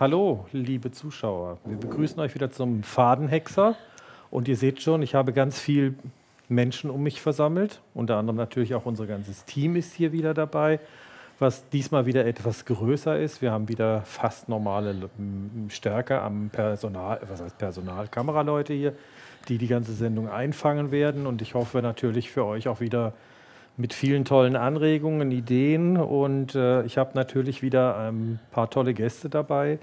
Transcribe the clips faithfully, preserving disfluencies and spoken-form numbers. Hallo, liebe Zuschauer. Wir begrüßen euch wieder zum Fadenhexer. Und ihr seht schon, ich habe ganz viel Menschen um mich versammelt. Unter anderem natürlich auch unser ganzes Team ist hier wieder dabei, was diesmal wieder etwas größer ist. Wir haben wieder fast normale Stärke am Personal, was heißt Personal, Kameraleute hier, die die ganze Sendung einfangen werden. Und ich hoffe natürlich für euch auch wieder mit vielen tollen Anregungen, Ideen. Und äh, ich habe natürlich wieder ein paar tolle Gäste dabei.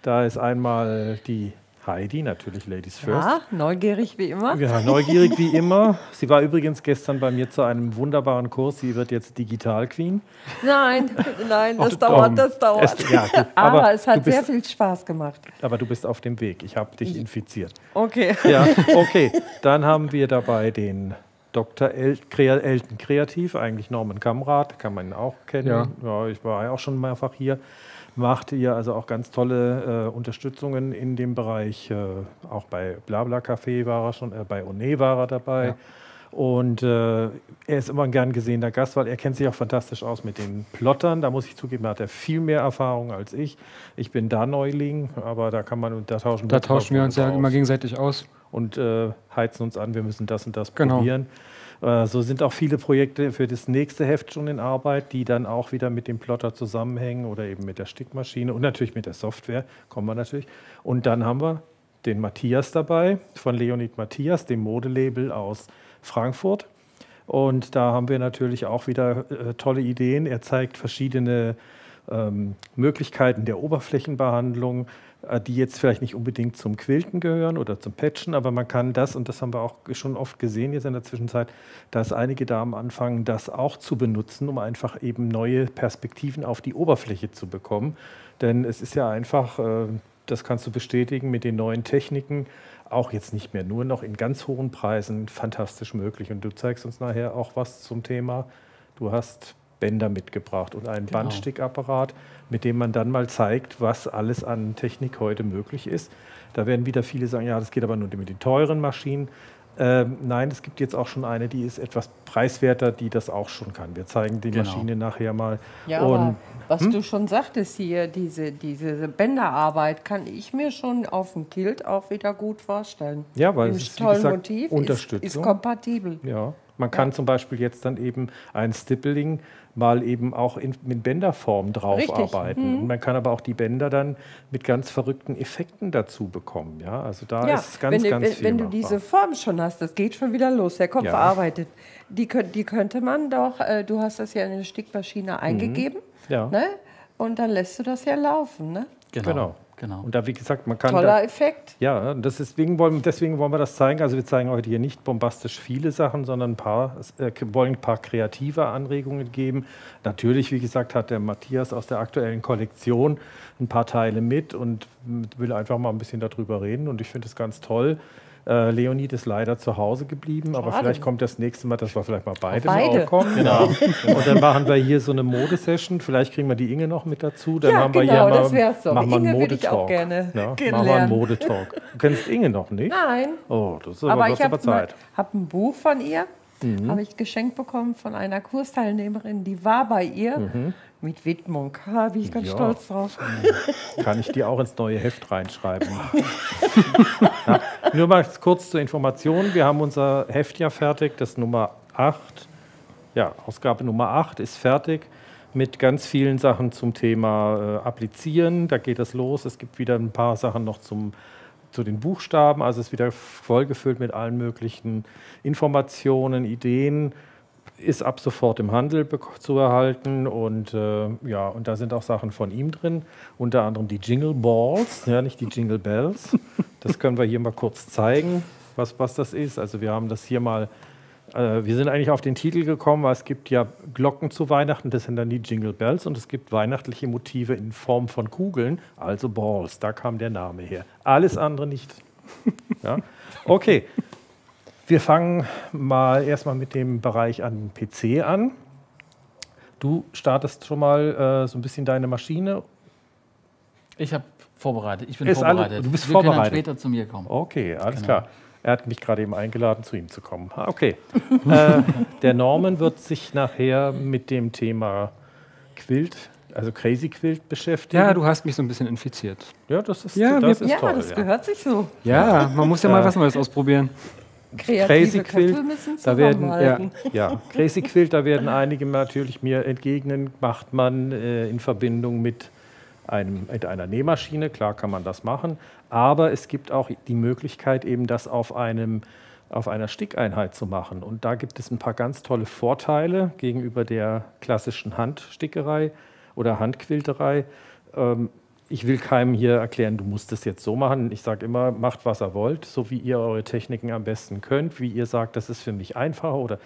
Da ist einmal die Heidi, natürlich Ladies First. Ja, neugierig wie immer. Ja, neugierig wie immer. Sie war übrigens gestern bei mir zu einem wunderbaren Kurs. Sie wird jetzt Digital Queen. Nein, nein, das dauert, das dauert. Es, ja, du, aber, aber es hat bist, sehr viel Spaß gemacht. Aber du bist auf dem Weg. Ich habe dich infiziert. Okay. Ja, okay. Dann haben wir dabei den Doktor Elten Kreativ, eigentlich Norman Kamrat, kann man ihn auch kennen. Ja. Ja, ich war ja auch schon mehrfach hier. Macht ihr also auch ganz tolle äh, Unterstützungen in dem Bereich. Äh, auch bei Blabla Café war er schon, äh, bei One war er dabei. Ja. Und äh, er ist immer ein gern gesehener Gast, weil er kennt sich auch fantastisch aus mit den Plottern. Da muss ich zugeben, da hat er viel mehr Erfahrung als ich. Ich bin da Neuling, aber da kann man, da tauschen wir uns. Da tauschen wir uns ja immer gegenseitig aus. Und äh, heizen uns an, wir müssen das und das genau. probieren. Äh, so sind auch viele Projekte für das nächste Heft schon in Arbeit, die dann auch wieder mit dem Plotter zusammenhängen oder eben mit der Stickmaschine und natürlich mit der Software, kommen wir natürlich. Und dann haben wir den Matthias dabei, von Leonid Matthias, dem Modelabel aus Frankfurt. Und da haben wir natürlich auch wieder äh, tolle Ideen. Er zeigt verschiedene Ähm, Möglichkeiten der Oberflächenbehandlung, äh, die jetzt vielleicht nicht unbedingt zum Quilten gehören oder zum Patchen, aber man kann das, und das haben wir auch schon oft gesehen jetzt in der Zwischenzeit, dass einige Damen anfangen, das auch zu benutzen, um einfach eben neue Perspektiven auf die Oberfläche zu bekommen. Denn es ist ja einfach, äh, das kannst du bestätigen, mit den neuen Techniken, auch jetzt nicht mehr nur noch in ganz hohen Preisen, fantastisch möglich. Und du zeigst uns nachher auch was zum Thema. Du hast Bänder mitgebracht und einen genau. Bandstickapparat, mit dem man dann mal zeigt, was alles an Technik heute möglich ist. Da werden wieder viele sagen, ja, das geht aber nur mit den teuren Maschinen. Ähm, nein, es gibt jetzt auch schon eine, die ist etwas preiswerter, die das auch schon kann. Wir zeigen die genau. Maschine nachher mal. Ja, und, aber was hm? du schon sagtest hier, diese, diese Bänderarbeit kann ich mir schon auf dem Kilt auch wieder gut vorstellen. Ja, weil es ist, wie gesagt, Motiv Unterstützung. Ist, ist kompatibel. Ja. Man kann ja. zum Beispiel jetzt dann eben ein Stippling mal eben auch in, mit Bänderform draufarbeiten. Mhm. Und man kann aber auch die Bänder dann mit ganz verrückten Effekten dazu bekommen. Ja, also da ja. ist ganz, wenn, ganz wenn, viel Wenn machbar. Du diese Form schon hast, das geht schon wieder los, der Kopf ja. arbeitet. Die, die könnte man doch, äh, du hast das ja in eine Stickmaschine eingegeben, mhm. ja. ne? Und dann lässt du das ja laufen. Ne? Genau. genau. Genau. Und da, wie gesagt, man kann. Toller da, Effekt. Ja, das ist, deswegen, wollen, deswegen wollen wir das zeigen. Also, wir zeigen heute hier nicht bombastisch viele Sachen, sondern ein paar, äh, wollen ein paar kreative Anregungen geben. Natürlich, wie gesagt, hat der Matthias aus der aktuellen Kollektion ein paar Teile mit und will einfach mal ein bisschen darüber reden. Und ich finde es ganz toll. Äh, Leonid ist leider zu Hause geblieben, Schade. aber vielleicht kommt das nächste Mal, dass wir vielleicht mal beide, beide. kommen. Genau. Und dann machen wir hier so eine Modesession. Vielleicht kriegen wir die Inge noch mit dazu. Dann ja, haben wir genau, hier mal, das so. machen wir einen Modetalk. Ja, machen wir einen Modetalk. Du kennst Inge noch nicht? Nein. Oh, das ist aber, aber ich habe hab ein Buch von ihr, mhm. habe ich geschenkt bekommen von einer Kursteilnehmerin, die war bei ihr. Mhm. Mit Widmung, da bin ich ganz ja. stolz drauf. Kann ich die auch ins neue Heft reinschreiben? ja. Nur mal kurz zur Information, wir haben unser Heft ja fertig, das Nummer acht, ja, Ausgabe Nummer acht ist fertig, mit ganz vielen Sachen zum Thema äh, Applizieren, da geht es los, es gibt wieder ein paar Sachen noch zum zu den Buchstaben, also es ist wieder vollgefüllt mit allen möglichen Informationen, Ideen, ist ab sofort im Handel zu erhalten und äh, ja, und da sind auch Sachen von ihm drin, unter anderem die Jingle Balls, ja, nicht die Jingle Bells. Das können wir hier mal kurz zeigen, was, was das ist. Also wir haben das hier mal, äh, wir sind eigentlich auf den Titel gekommen, weil es gibt ja Glocken zu Weihnachten, das sind dann die Jingle Bells und es gibt weihnachtliche Motive in Form von Kugeln, also Balls, da kam der Name her. Alles andere nicht. Ja? Okay. Wir fangen mal erstmal mit dem Bereich an P C an. Du startest schon mal äh, so ein bisschen deine Maschine. Ich habe vorbereitet. Ich bin Ist vorbereitet. Alle, du bist Wir vorbereitet. Können später zu mir kommen. Okay, alles genau. klar. Er hat mich gerade eben eingeladen, zu ihm zu kommen. Okay. äh, der Norman wird sich nachher mit dem Thema Quilt also Crazy Quilt beschäftigen. Ja, du hast mich so ein bisschen infiziert. Ja, das ist, ja, das wir, ist ja, toll. Das ja, das gehört sich so. Ja, man muss ja mal was Neues ausprobieren. Kreative Crazy Quilt, da werden, ja, ja. Crazy Quilt, da werden einige natürlich mir entgegnen, macht man äh, in Verbindung mit, einem, mit einer Nähmaschine, klar kann man das machen, aber es gibt auch die Möglichkeit, eben das auf, einem, auf einer Stickeinheit zu machen. Und da gibt es ein paar ganz tolle Vorteile gegenüber der klassischen Handstickerei oder Handquilterei. Ähm, Ich will keinem hier erklären, du musst das jetzt so machen. Ich sage immer, macht, was ihr wollt, so wie ihr eure Techniken am besten könnt, wie ihr sagt, das ist für mich einfacher. Oder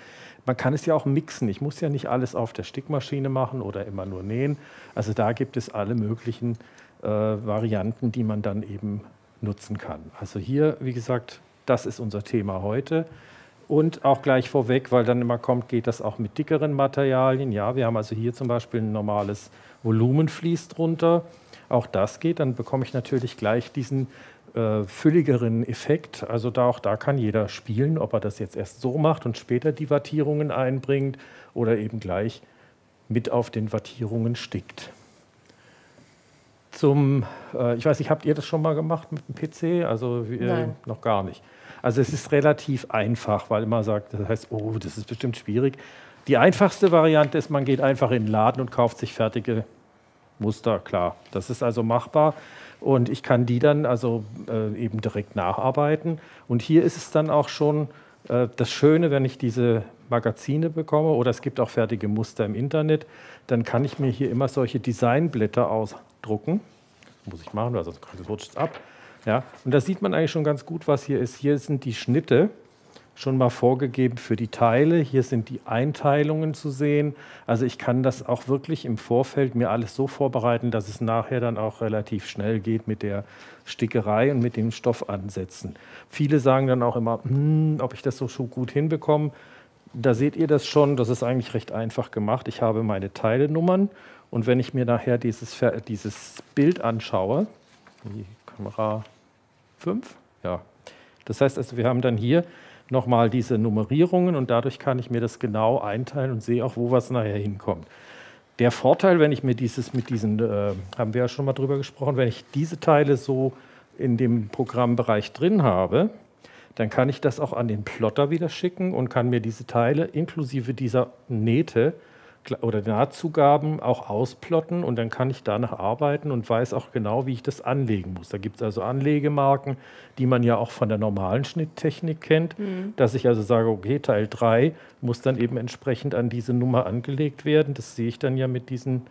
man kann es ja auch mixen. Ich muss ja nicht alles auf der Stickmaschine machen oder immer nur nähen. Also da gibt es alle möglichen äh, Varianten, die man dann eben nutzen kann. Also hier, wie gesagt, das ist unser Thema heute. Und auch gleich vorweg, weil dann immer kommt, geht das auch mit dickeren Materialien. Ja, wir haben also hier zum Beispiel ein normales Volumenvlies drunter. Auch das geht, dann bekomme ich natürlich gleich diesen äh, fülligeren Effekt. Also da, auch da kann jeder spielen, ob er das jetzt erst so macht und später die Wattierungen einbringt oder eben gleich mit auf den Wattierungen stickt. Zum, äh, ich weiß nicht, habt ihr das schon mal gemacht mit dem P C? Also äh, noch gar nicht. Also es ist relativ einfach, weil man sagt, das heißt, oh, das ist bestimmt schwierig. Die einfachste Variante ist, man geht einfach in den Laden und kauft sich fertige Muster, klar. Das ist also machbar und ich kann die dann also äh, eben direkt nacharbeiten. Und hier ist es dann auch schon äh, das Schöne, wenn ich diese Magazine bekomme oder es gibt auch fertige Muster im Internet, dann kann ich mir hier immer solche Designblätter ausdrucken. Das muss ich machen, weil sonst rutscht es ab. Ja, und da sieht man eigentlich schon ganz gut, was hier ist. Hier sind die Schnitte schon mal vorgegeben für die Teile. Hier sind die Einteilungen zu sehen. Also ich kann das auch wirklich im Vorfeld mir alles so vorbereiten, dass es nachher dann auch relativ schnell geht mit der Stickerei und mit dem Stoff ansetzen. Viele sagen dann auch immer, hm, ob ich das so gut hinbekomme. Da seht ihr das schon, das ist eigentlich recht einfach gemacht. Ich habe meine Teilenummern und wenn ich mir nachher dieses, dieses Bild anschaue, die Kamera fünf, ja. Das heißt also, wir haben dann hier nochmal diese Nummerierungen und dadurch kann ich mir das genau einteilen und sehe auch, wo was nachher hinkommt. Der Vorteil, wenn ich mir dieses mit diesen, äh, haben wir ja schon mal drüber gesprochen, wenn ich diese Teile so in dem Programmbereich drin habe, dann kann ich das auch an den Plotter wieder schicken und kann mir diese Teile inklusive dieser Nähte oder Nahtzugaben auch ausplotten und dann kann ich danach arbeiten und weiß auch genau, wie ich das anlegen muss. Da gibt es also Anlegemarken, die man ja auch von der normalen Schnitttechnik kennt, mhm. dass ich also sage, okay, Teil drei muss dann eben entsprechend an diese Nummer angelegt werden. Das sehe ich dann ja mit diesen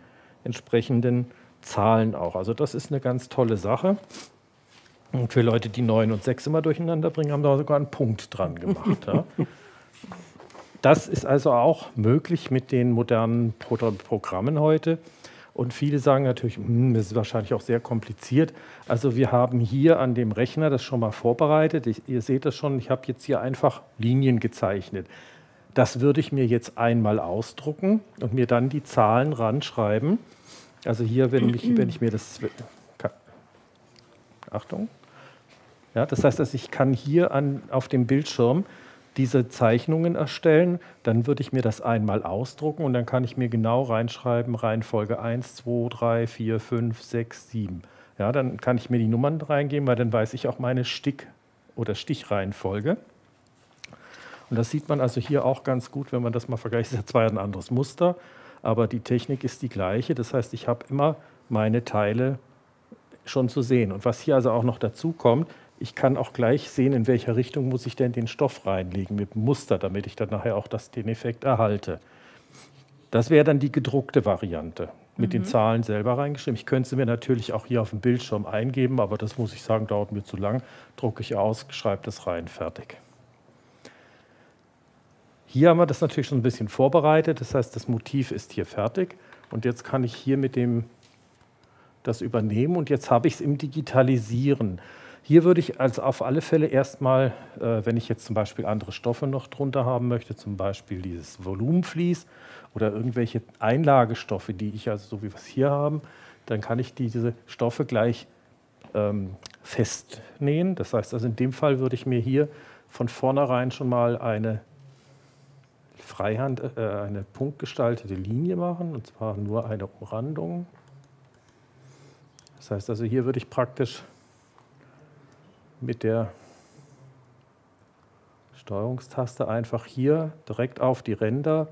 entsprechenden Zahlen auch. Also das ist eine ganz tolle Sache. Und für Leute, die neun und sechs immer durcheinander bringen, haben da sogar einen Punkt dran gemacht. Ja. Das ist also auch möglich mit den modernen Programmen heute. Und viele sagen natürlich, das ist wahrscheinlich auch sehr kompliziert. Also wir haben hier an dem Rechner das schon mal vorbereitet. Ich, ihr seht das schon, ich habe jetzt hier einfach Linien gezeichnet. Das würde ich mir jetzt einmal ausdrucken und mir dann die Zahlen ranschreiben. Also hier, wenn, mich, wenn ich mir das... Kann, Achtung. Ja, das heißt, dass ich kann hier an, auf dem Bildschirm diese Zeichnungen erstellen, dann würde ich mir das einmal ausdrucken und dann kann ich mir genau reinschreiben, Reihenfolge eins, zwei, drei, vier, fünf, sechs, sieben. Ja, dann kann ich mir die Nummern reingeben, weil dann weiß ich auch meine Stick- oder Stichreihenfolge. Und das sieht man also hier auch ganz gut, wenn man das mal vergleicht. Das ist ja zwar ein anderes Muster, aber die Technik ist die gleiche. Das heißt, ich habe immer meine Teile schon zu sehen. Und was hier also auch noch dazu kommt, ich kann auch gleich sehen, in welcher Richtung muss ich denn den Stoff reinlegen mit dem Muster, damit ich dann nachher auch das, den Effekt erhalte. Das wäre dann die gedruckte Variante, mit mhm. den Zahlen selber reingeschrieben. Ich könnte sie mir natürlich auch hier auf dem Bildschirm eingeben, aber das muss ich sagen, dauert mir zu lang. Drucke ich aus, schreibe das rein, fertig. Hier haben wir das natürlich schon ein bisschen vorbereitet, das heißt, das Motiv ist hier fertig. Und jetzt kann ich hier mit dem das übernehmen und jetzt habe ich es im Digitalisieren. Hier würde ich also auf alle Fälle erstmal, äh, wenn ich jetzt zum Beispiel andere Stoffe noch drunter haben möchte, zum Beispiel dieses Volumenvlies oder irgendwelche Einlagestoffe, die ich also so wie wir es hier haben, dann kann ich diese Stoffe gleich ähm, festnähen. Das heißt also in dem Fall würde ich mir hier von vornherein schon mal eine Freihand äh, eine punktgestaltete Linie machen, und zwar nur eine Umrandung. Das heißt also, hier würde ich praktisch mit der Steuerungstaste einfach hier direkt auf die Ränder,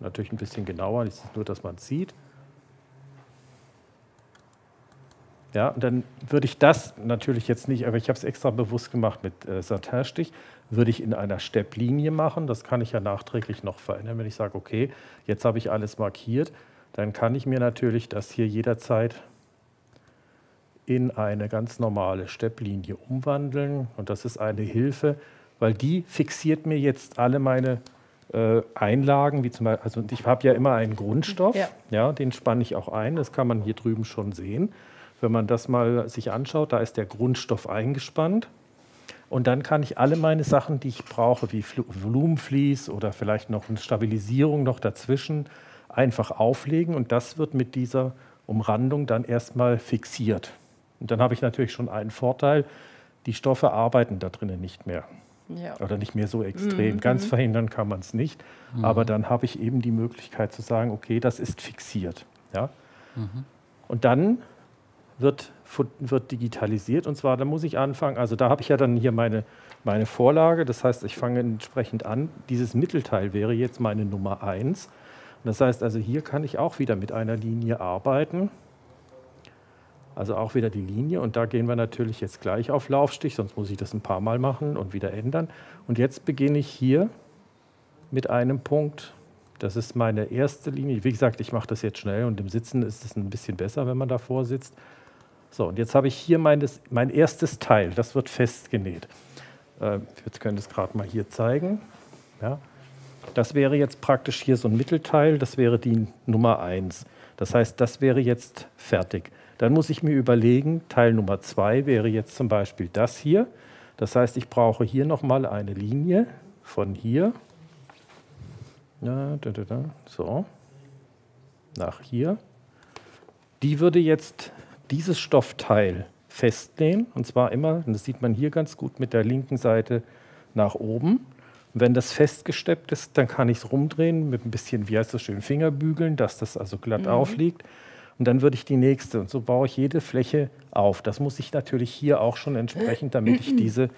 natürlich ein bisschen genauer, nur dass man es sieht. Ja, und dann würde ich das natürlich jetzt nicht, aber ich habe es extra bewusst gemacht mit äh, Satinstich, würde ich in einer Stepplinie machen. Das kann ich ja nachträglich noch verändern, wenn ich sage, okay, jetzt habe ich alles markiert. Dann kann ich mir natürlich das hier jederzeit in eine ganz normale Stepplinie umwandeln. Und das ist eine Hilfe, weil die fixiert mir jetzt alle meine äh, Einlagen, wie zum Beispiel, also ich habe ja immer einen Grundstoff, ja. Ja, den spanne ich auch ein, das kann man hier drüben schon sehen. Wenn man das mal sich anschaut, da ist der Grundstoff eingespannt. Und dann kann ich alle meine Sachen, die ich brauche, wie Volumenvlies oder vielleicht noch eine Stabilisierung noch dazwischen, einfach auflegen. Und das wird mit dieser Umrandung dann erstmal fixiert. Und dann habe ich natürlich schon einen Vorteil, die Stoffe arbeiten da drinnen nicht mehr. Ja. Oder nicht mehr so extrem. Mhm. Ganz verhindern kann man es nicht. Mhm. Aber dann habe ich eben die Möglichkeit zu sagen, okay, das ist fixiert. Ja? Mhm. Und dann Wird, wird digitalisiert, und zwar, da muss ich anfangen, also da habe ich ja dann hier meine, meine Vorlage, das heißt, ich fange entsprechend an, dieses Mittelteil wäre jetzt meine Nummer eins. Das heißt also, hier kann ich auch wieder mit einer Linie arbeiten, also auch wieder die Linie, und da gehen wir natürlich jetzt gleich auf Laufstich, sonst muss ich das ein paar Mal machen und wieder ändern. Und jetzt beginne ich hier mit einem Punkt. Das ist meine erste Linie, wie gesagt, ich mache das jetzt schnell, und im Sitzen ist es ein bisschen besser, wenn man davor sitzt. So, und jetzt habe ich hier mein, mein erstes Teil, das wird festgenäht. Äh, jetzt können wir es gerade mal hier zeigen. Ja. Das wäre jetzt praktisch hier so ein Mittelteil, das wäre die Nummer eins. Das heißt, das wäre jetzt fertig. Dann muss ich mir überlegen, Teil Nummer zwei wäre jetzt zum Beispiel das hier. Das heißt, ich brauche hier nochmal eine Linie von hier. Ja, da, da, da. So, nach hier. Die würde jetzt dieses Stoffteil festnähen, und zwar immer, und das sieht man hier ganz gut, mit der linken Seite nach oben. Und wenn das festgesteppt ist, dann kann ich es rumdrehen mit ein bisschen, wie heißt das schön, Fingerbügeln, dass das also glatt mhm. aufliegt. Und dann würde ich die nächste, und so baue ich jede Fläche auf. Das muss ich natürlich hier auch schon entsprechend, damit ich diese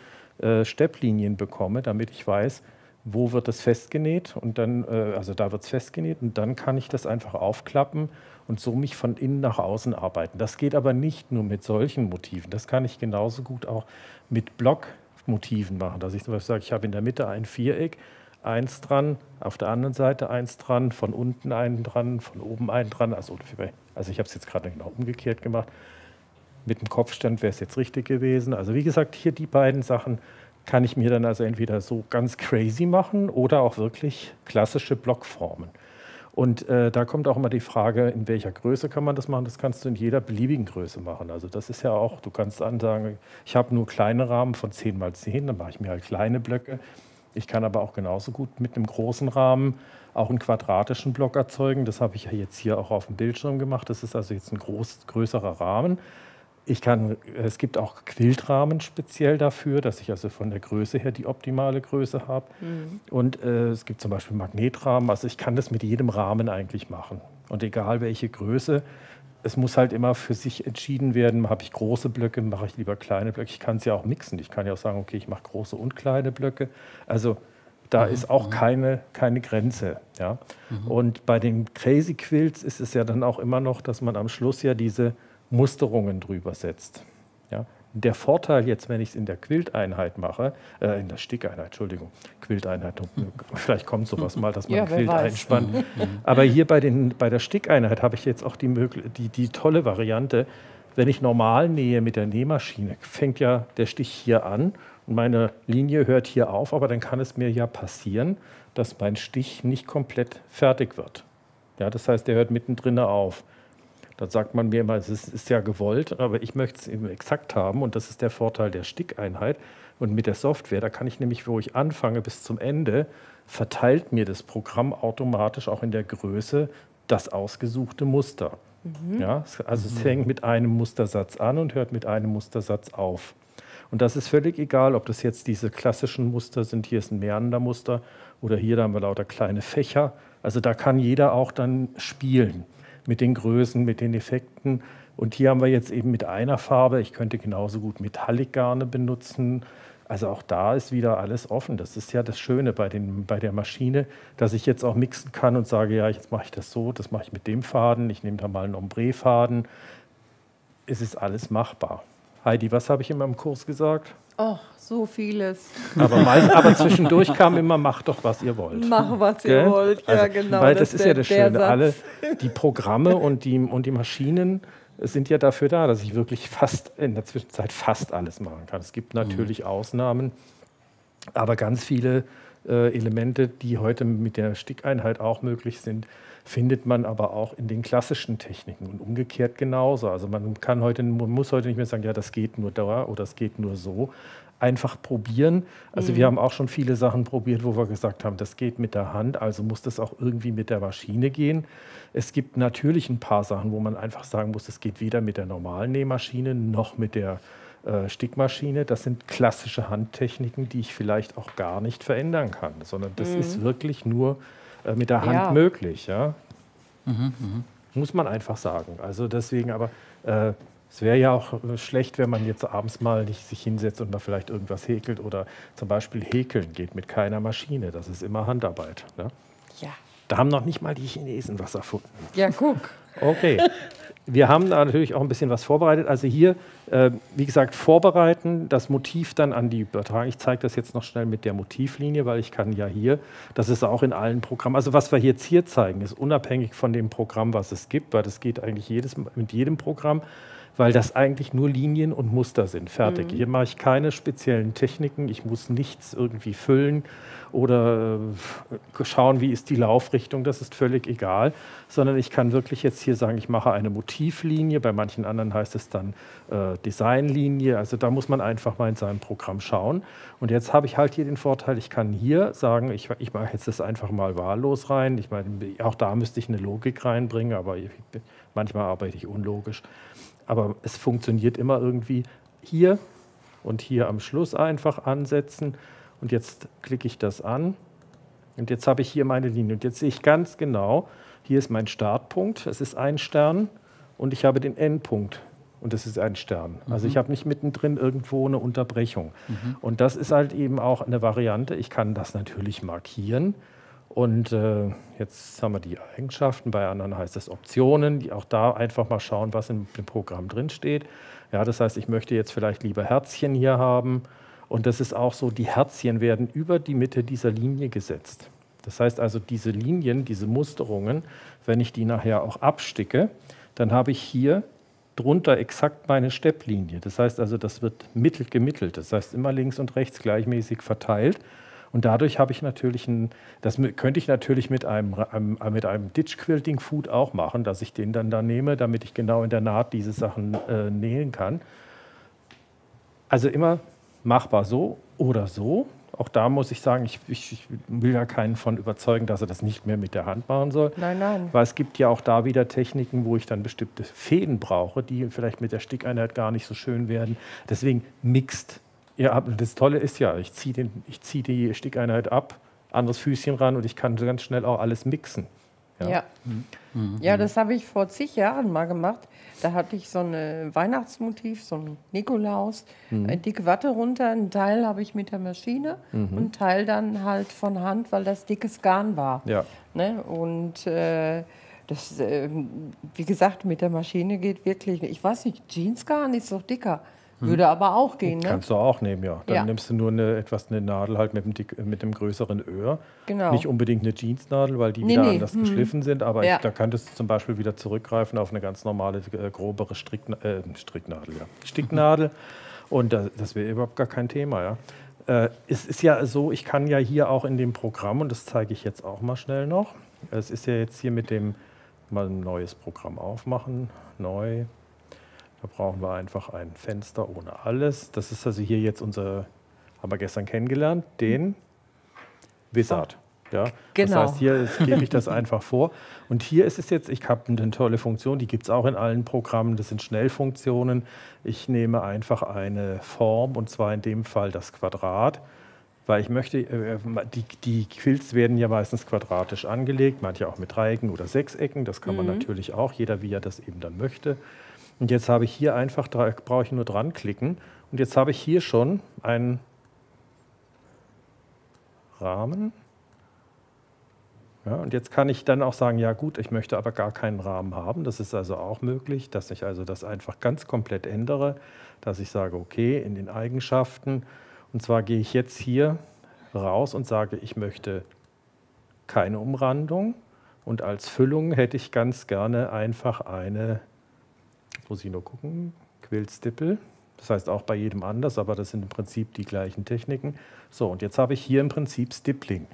äh, Stepplinien bekomme, damit ich weiß, wo wird das festgenäht, und dann, äh, also da wird es festgenäht, und dann kann ich das einfach aufklappen und so mich von innen nach außen arbeiten. Das geht aber nicht nur mit solchen Motiven, das kann ich genauso gut auch mit Blockmotiven machen, dass ich zum Beispiel sage, ich habe in der Mitte ein Viereck, eins dran, auf der anderen Seite eins dran, von unten einen dran, von oben einen dran, also, also ich habe es jetzt gerade genau umgekehrt gemacht, mit dem Kopfstand wäre es jetzt richtig gewesen. Also wie gesagt, hier die beiden Sachen kann ich mir dann also entweder so ganz crazy machen oder auch wirklich klassische Blockformen. Und äh, da kommt auch immer die Frage, in welcher Größe kann man das machen? Das kannst du in jeder beliebigen Größe machen. Also das ist ja auch, du kannst ansagen, ich habe nur kleine Rahmen von zehn mal zehn, dann mache ich mir halt kleine Blöcke. Ich kann aber auch genauso gut mit einem großen Rahmen auch einen quadratischen Block erzeugen. Das habe ich ja jetzt hier auch auf dem Bildschirm gemacht. Das ist also jetzt ein groß, größerer Rahmen. Ich kann, es gibt auch Quiltrahmen speziell dafür, dass ich also von der Größe her die optimale Größe habe. Mhm. Und äh, es gibt zum Beispiel Magnetrahmen. Also ich kann das mit jedem Rahmen eigentlich machen. Und egal welche Größe, es muss halt immer für sich entschieden werden, habe ich große Blöcke, mache ich lieber kleine Blöcke. Ich kann es ja auch mixen. Ich kann ja auch sagen, okay, ich mache große und kleine Blöcke. Also da mhm. ist auch keine, keine Grenze. Ja? Mhm. Und bei den Crazy Quilts ist es ja dann auch immer noch, dass man am Schluss ja diese Musterungen drüber setzt. Ja? Der Vorteil jetzt, wenn ich es in der Quilteinheit mache, äh, in der Stickeinheit, Entschuldigung, Quilteinheit, vielleicht kommt sowas mal, dass man ja, Quilt einspannt. Aber hier bei, den, bei der Stickeinheit habe ich jetzt auch die, die, die tolle Variante, wenn ich normal nähe mit der Nähmaschine, fängt ja der Stich hier an und meine Linie hört hier auf, aber dann kann es mir ja passieren, dass mein Stich nicht komplett fertig wird. Ja, das heißt, der hört mittendrin auf. Dann sagt man mir immer, es ist, ist ja gewollt, aber ich möchte es eben exakt haben, und das ist der Vorteil der Stickeinheit. Und mit der Software, da kann ich nämlich, wo ich anfange bis zum Ende, verteilt mir das Programm automatisch auch in der Größe das ausgesuchte Muster. Mhm. Ja, also mhm. es fängt mit einem Mustersatz an und hört mit einem Mustersatz auf. Und das ist völlig egal, ob das jetzt diese klassischen Muster sind, hier ist ein Mäandermuster oder hier da haben wir lauter kleine Fächer. Also da kann jeder auch dann spielen mit den Größen, mit den Effekten. Und hier haben wir jetzt eben mit einer Farbe, ich könnte genauso gut Metallic-Garne benutzen. Also auch da ist wieder alles offen. Das ist ja das Schöne bei, den, bei der Maschine, dass ich jetzt auch mixen kann und sage, ja, jetzt mache ich das so, das mache ich mit dem Faden, ich nehme da mal einen Ombre-Faden. Es ist alles machbar. Heidi, was habe ich immer im Kurs gesagt? Oh, so vieles. Aber, meist, aber zwischendurch kam immer, macht doch, was ihr wollt. Mach, was ihr Gell? wollt, ja also, genau. Weil das, das ist ja das Schöne, alle die Programme und die, und die Maschinen sind ja dafür da, dass ich wirklich fast in der Zwischenzeit fast alles machen kann. Es gibt natürlich mhm. Ausnahmen, aber ganz viele äh, Elemente, die heute mit der Stickeinheit auch möglich sind, findet man aber auch in den klassischen Techniken und umgekehrt genauso. Also man kann heute, man muss heute nicht mehr sagen, ja, das geht nur da oder das geht nur so. Einfach probieren. Also mhm. wir haben auch schon viele Sachen probiert, wo wir gesagt haben, das geht mit der Hand, also muss das auch irgendwie mit der Maschine gehen. Es gibt natürlich ein paar Sachen, wo man einfach sagen muss, das geht weder mit der normalen Nähmaschine noch mit der äh, Stickmaschine. Das sind klassische Handtechniken, die ich vielleicht auch gar nicht verändern kann, sondern das mhm. ist wirklich nur äh, mit der Hand ja. möglich. Ja? Mhm, mh. Muss man einfach sagen. Also deswegen aber... Äh, Es wäre ja auch schlecht, wenn man jetzt abends mal nicht sich hinsetzt und mal vielleicht irgendwas häkelt oder zum Beispiel häkeln geht mit keiner Maschine. Das ist immer Handarbeit. Ne? Ja. Da haben noch nicht mal die Chinesen was erfunden. Ja, guck. Okay. Wir haben da natürlich auch ein bisschen was vorbereitet. Also hier, äh, wie gesagt, vorbereiten, das Motiv dann an die Übertragung. Ich zeige das jetzt noch schnell mit der Motivlinie, weil ich kann ja hier, das ist auch in allen Programmen. Also was wir jetzt hier zeigen, ist unabhängig von dem Programm, was es gibt, weil das geht eigentlich jedes, mit jedem Programm. Weil das eigentlich nur Linien und Muster sind. Fertig. Mhm. Hier mache ich keine speziellen Techniken. Ich muss nichts irgendwie füllen oder schauen, wie ist die Laufrichtung. Das ist völlig egal. Sondern ich kann wirklich jetzt hier sagen, ich mache eine Motivlinie. Bei manchen anderen heißt es dann äh, Designlinie. Also da muss man einfach mal in seinem Programm schauen. Und jetzt habe ich halt hier den Vorteil, ich kann hier sagen, ich, ich mache jetzt das einfach mal wahllos rein. Ich meine, auch da müsste ich eine Logik reinbringen, aber ich, manchmal arbeite ich unlogisch. Aber es funktioniert immer irgendwie hier und hier am Schluss einfach ansetzen. Und jetzt klicke ich das an. Und jetzt habe ich hier meine Linie. Und jetzt sehe ich ganz genau, hier ist mein Startpunkt. Es ist ein Stern. Und ich habe den Endpunkt. Und das ist ein Stern. Mhm. Also ich habe nicht mittendrin irgendwo eine Unterbrechung. Mhm. Und das ist halt eben auch eine Variante. Ich kann das natürlich markieren. Und äh, jetzt haben wir die Eigenschaften, bei anderen heißt es Optionen, die auch da einfach mal schauen, was im, im Programm drin steht. Ja, das heißt, ich möchte jetzt vielleicht lieber Herzchen hier haben. Und das ist auch so, die Herzchen werden über die Mitte dieser Linie gesetzt. Das heißt also, diese Linien, diese Musterungen, wenn ich die nachher auch absticke, dann habe ich hier drunter exakt meine Stepplinie. Das heißt also, das wird mittel gemittelt. Das heißt, immer links und rechts gleichmäßig verteilt. Und dadurch habe ich natürlich, ein, das könnte ich natürlich mit einem, einem, mit einem Ditch-Quilting-Food auch machen, dass ich den dann da nehme, damit ich genau in der Naht diese Sachen äh, nähen kann. Also immer machbar so oder so. Auch da muss ich sagen, ich, ich, ich will ja keinen von überzeugen, dass er das nicht mehr mit der Hand machen soll. Nein, nein. Weil es gibt ja auch da wieder Techniken, wo ich dann bestimmte Fäden brauche, die vielleicht mit der Stickeinheit gar nicht so schön werden. Deswegen mixt. Ja, das Tolle ist ja, ich ziehe den, ich ziehe die Stickeinheit ab, anderes Füßchen ran und ich kann ganz schnell auch alles mixen. Ja, ja. Mhm. ja das habe ich vor zig Jahren mal gemacht. Da hatte ich so ein Weihnachtsmotiv, so ein Nikolaus, mhm. eine dicke Watte runter. Einen Teil habe ich mit der Maschine mhm. und einen Teil dann halt von Hand, weil das dickes Garn war. Ja. Ne? Und äh, das, äh, wie gesagt, mit der Maschine geht wirklich, ich weiß nicht, Jeansgarn ist doch dicker. Würde aber auch gehen, ne? Kannst du auch nehmen, ja. Dann ja. nimmst du nur eine, etwas, eine Nadel halt mit dem, dick, mit dem größeren Öhr. Genau. Nicht unbedingt eine Jeansnadel, weil die nee, wieder nee. anders hm. geschliffen sind. Aber ja. ich, da könntest du zum Beispiel wieder zurückgreifen auf eine ganz normale, äh, grobere Strickna äh, Stricknadel. Ja. Sticknadel. Und das, das wäre überhaupt gar kein Thema, ja. Äh, es ist ja so, ich kann ja hier auch in dem Programm, und das zeige ich jetzt auch mal schnell noch, es ist ja jetzt hier mit dem, mal ein neues Programm aufmachen, neu. Da brauchen wir einfach ein Fenster ohne alles. Das ist also hier jetzt unser, haben wir gestern kennengelernt, den Wizard. Ja? Genau. Das heißt, hier ist, gebe ich das einfach vor. Und hier ist es jetzt, ich habe eine tolle Funktion, die gibt es auch in allen Programmen, das sind Schnellfunktionen. Ich nehme einfach eine Form, und zwar in dem Fall das Quadrat, weil ich möchte, äh, die, die Quills werden ja meistens quadratisch angelegt, manche auch mit Dreiecken oder Sechsecken, das kann man mhm. natürlich auch, jeder wie er das eben dann möchte. Und jetzt habe ich hier einfach, brauche ich nur dran klicken, und jetzt habe ich hier schon einen Rahmen. Ja, und jetzt kann ich dann auch sagen, ja gut, ich möchte aber gar keinen Rahmen haben. Das ist also auch möglich, dass ich also das einfach ganz komplett ändere, dass ich sage, okay, in den Eigenschaften. Und zwar gehe ich jetzt hier raus und sage, ich möchte keine Umrandung. Und als Füllung hätte ich ganz gerne einfach eine, jetzt muss ich nur gucken, Quillstippel. Das heißt auch bei jedem anders, aber das sind im Prinzip die gleichen Techniken. So, und jetzt habe ich hier im Prinzip Stippling.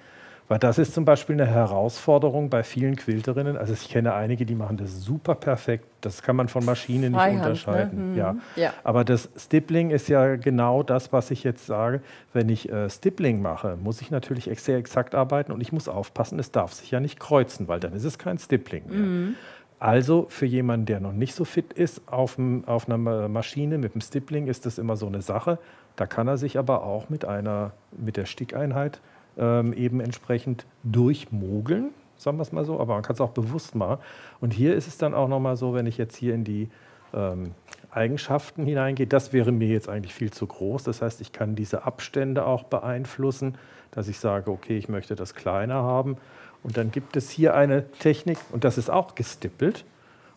Weil das ist zum Beispiel eine Herausforderung bei vielen Quilterinnen. Also ich kenne einige, die machen das super perfekt. Das kann man von Maschinen nicht unterscheiden. Ne? Mhm. Ja. Ja. Aber das Stippling ist ja genau das, was ich jetzt sage. Wenn ich äh, Stippling mache, muss ich natürlich sehr exakt arbeiten und ich muss aufpassen, es darf sich ja nicht kreuzen, weil dann ist es kein Stippling mehr. Mhm. Also für jemanden, der noch nicht so fit ist, auf, dem, auf einer Maschine mit dem Stippling ist das immer so eine Sache. Da kann er sich aber auch mit, einer, mit der Stickeinheit ähm, eben entsprechend durchmogeln, sagen wir es mal so, aber man kann es auch bewusst machen. Und hier ist es dann auch nochmal so, wenn ich jetzt hier in die ähm, Eigenschaften hineingehe, das wäre mir jetzt eigentlich viel zu groß. Das heißt, ich kann diese Abstände auch beeinflussen, dass ich sage, okay, ich möchte das kleiner haben. Und dann gibt es hier eine Technik, und das ist auch gestippelt.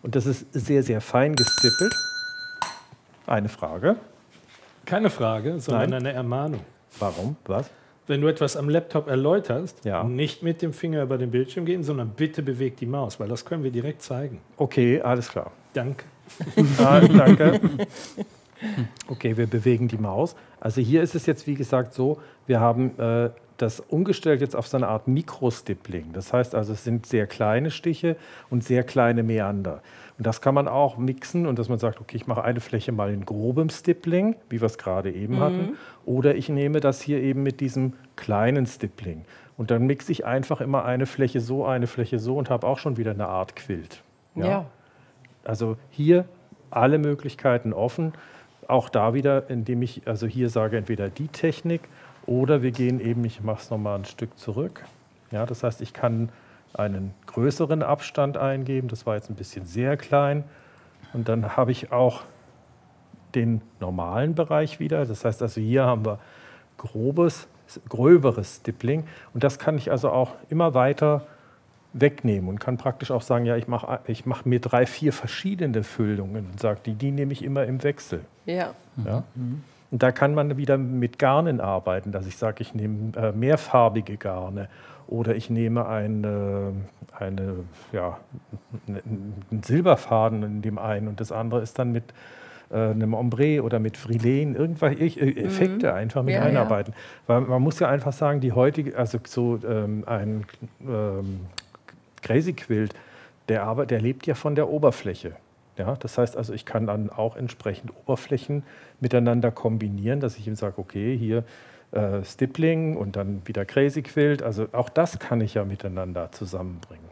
Und das ist sehr, sehr fein gestippelt. Eine Frage. Keine Frage, sondern Nein. eine Ermahnung. Warum? Was? Wenn du etwas am Laptop erläuterst, ja. nicht mit dem Finger über den Bildschirm gehen, sondern bitte beweg die Maus, weil das können wir direkt zeigen. Okay, alles klar. Danke. ah, danke. Okay, wir bewegen die Maus. Also hier ist es jetzt, wie gesagt, so, wir haben äh, das umgestellt jetzt auf so eine Art Mikrostippling. Das heißt also, es sind sehr kleine Stiche und sehr kleine Meander. Und das kann man auch mixen und dass man sagt, okay, ich mache eine Fläche mal in grobem Stippling, wie wir es gerade eben mhm. hatten, oder ich nehme das hier eben mit diesem kleinen Stippling. Und dann mixe ich einfach immer eine Fläche so, eine Fläche so und habe auch schon wieder eine Art Quilt. Ja? Ja. Also hier alle Möglichkeiten offen. Auch da wieder, indem ich also hier sage, entweder die Technik oder wir gehen eben, ich mache es nochmal ein Stück zurück. Ja, das heißt, ich kann einen größeren Abstand eingeben. Das war jetzt ein bisschen sehr klein. Und dann habe ich auch den normalen Bereich wieder. Das heißt also, hier haben wir grobes, gröberes Stippling. Und das kann ich also auch immer weiter wegnehmen und kann praktisch auch sagen, ja, ich mache ich mach mir drei, vier verschiedene Füllungen und sage, die, die nehme ich immer im Wechsel. Ja. Ja? Mhm. Und da kann man wieder mit Garnen arbeiten, dass ich sage, ich nehme äh, mehrfarbige Garne oder ich nehme eine, eine, ja, einen Silberfaden in dem einen und das andere ist dann mit äh, einem Ombre oder mit Frilen, irgendwelche Effekte mhm. einfach mit ja, einarbeiten. Ja. Weil man muss ja einfach sagen, die heutige, also so ähm, ein ähm, Crazy Quilt, der, aber, der lebt ja von der Oberfläche. Ja, das heißt also, ich kann dann auch entsprechend Oberflächen miteinander kombinieren, dass ich ihm sage, okay, hier äh, Stippling und dann wieder Crazy Quilt. Also auch das kann ich ja miteinander zusammenbringen.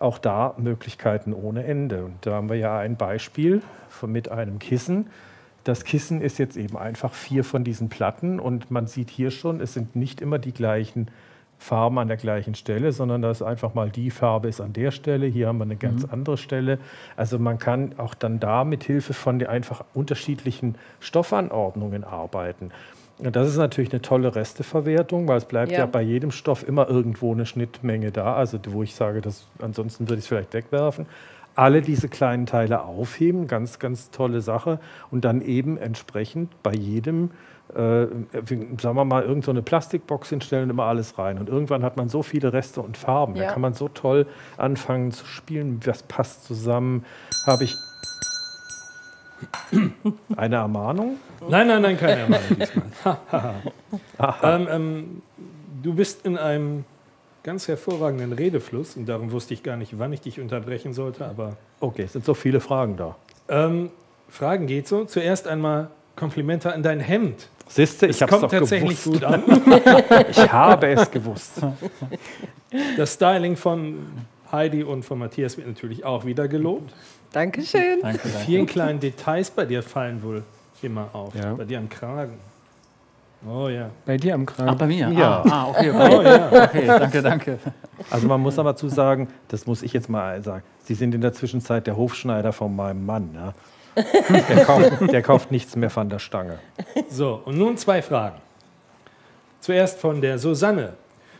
Auch da Möglichkeiten ohne Ende. Und da haben wir ja ein Beispiel von, mit einem Kissen. Das Kissen ist jetzt eben einfach vier von diesen Platten und man sieht hier schon, es sind nicht immer die gleichen Farben an der gleichen Stelle, sondern dass einfach mal die Farbe ist an der Stelle, hier haben wir eine ganz mhm. andere Stelle. Also man kann auch dann da mit Hilfe von den einfach unterschiedlichen Stoffanordnungen arbeiten. Und das ist natürlich eine tolle Resteverwertung, weil es bleibt ja, ja bei jedem Stoff immer irgendwo eine Schnittmenge da, also wo ich sage, dass, ansonsten würde ich es vielleicht wegwerfen. Alle diese kleinen Teile aufheben, ganz, ganz tolle Sache und dann eben entsprechend bei jedem Äh, sagen wir mal, irgend so eine Plastikbox hinstellen und immer alles rein. Und irgendwann hat man so viele Reste und Farben. Ja. Da kann man so toll anfangen zu spielen. Was passt zusammen? Habe ich eine Ermahnung? Nein, nein, nein, keine Ermahnung diesmal. ähm, ähm, du bist in einem ganz hervorragenden Redefluss und darum wusste ich gar nicht, wann ich dich unterbrechen sollte. Aber okay, es sind so viele Fragen da. Ähm, Fragen geht so. Zuerst einmal Komplimente an dein Hemd. Siehst du, ich habe es doch tatsächlich gewusst. Gut an. Ich habe es gewusst. Das Styling von Heidi und von Matthias wird natürlich auch wieder gelobt. Dankeschön. Danke, danke. Vielen kleinen Details bei dir fallen wohl immer auf. Ja. Bei dir am Kragen. Oh ja. Bei dir am Kragen. Ach, bei mir? Ja. Ah, okay. Okay. Oh, ja. Okay, danke, danke. Also man muss aber zu sagen, das muss ich jetzt mal sagen, Sie sind in der Zwischenzeit der Hofschneider von meinem Mann. Ja? Der, kauft, der kauft nichts mehr von der Stange. So, und nun zwei Fragen. Zuerst von der Susanne.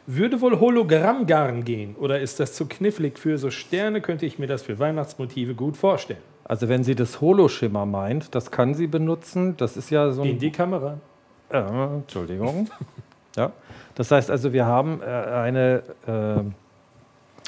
Würde wohl Hologrammgarn gehen oder ist das zu knifflig für so Sterne? Könnte ich mir das für Weihnachtsmotive gut vorstellen? Also wenn sie das Holoschimmer meint, das kann sie benutzen. Das ist ja so ein... In die Kamera. Äh, Entschuldigung. Ja. Das heißt also, wir haben äh, eine... Äh,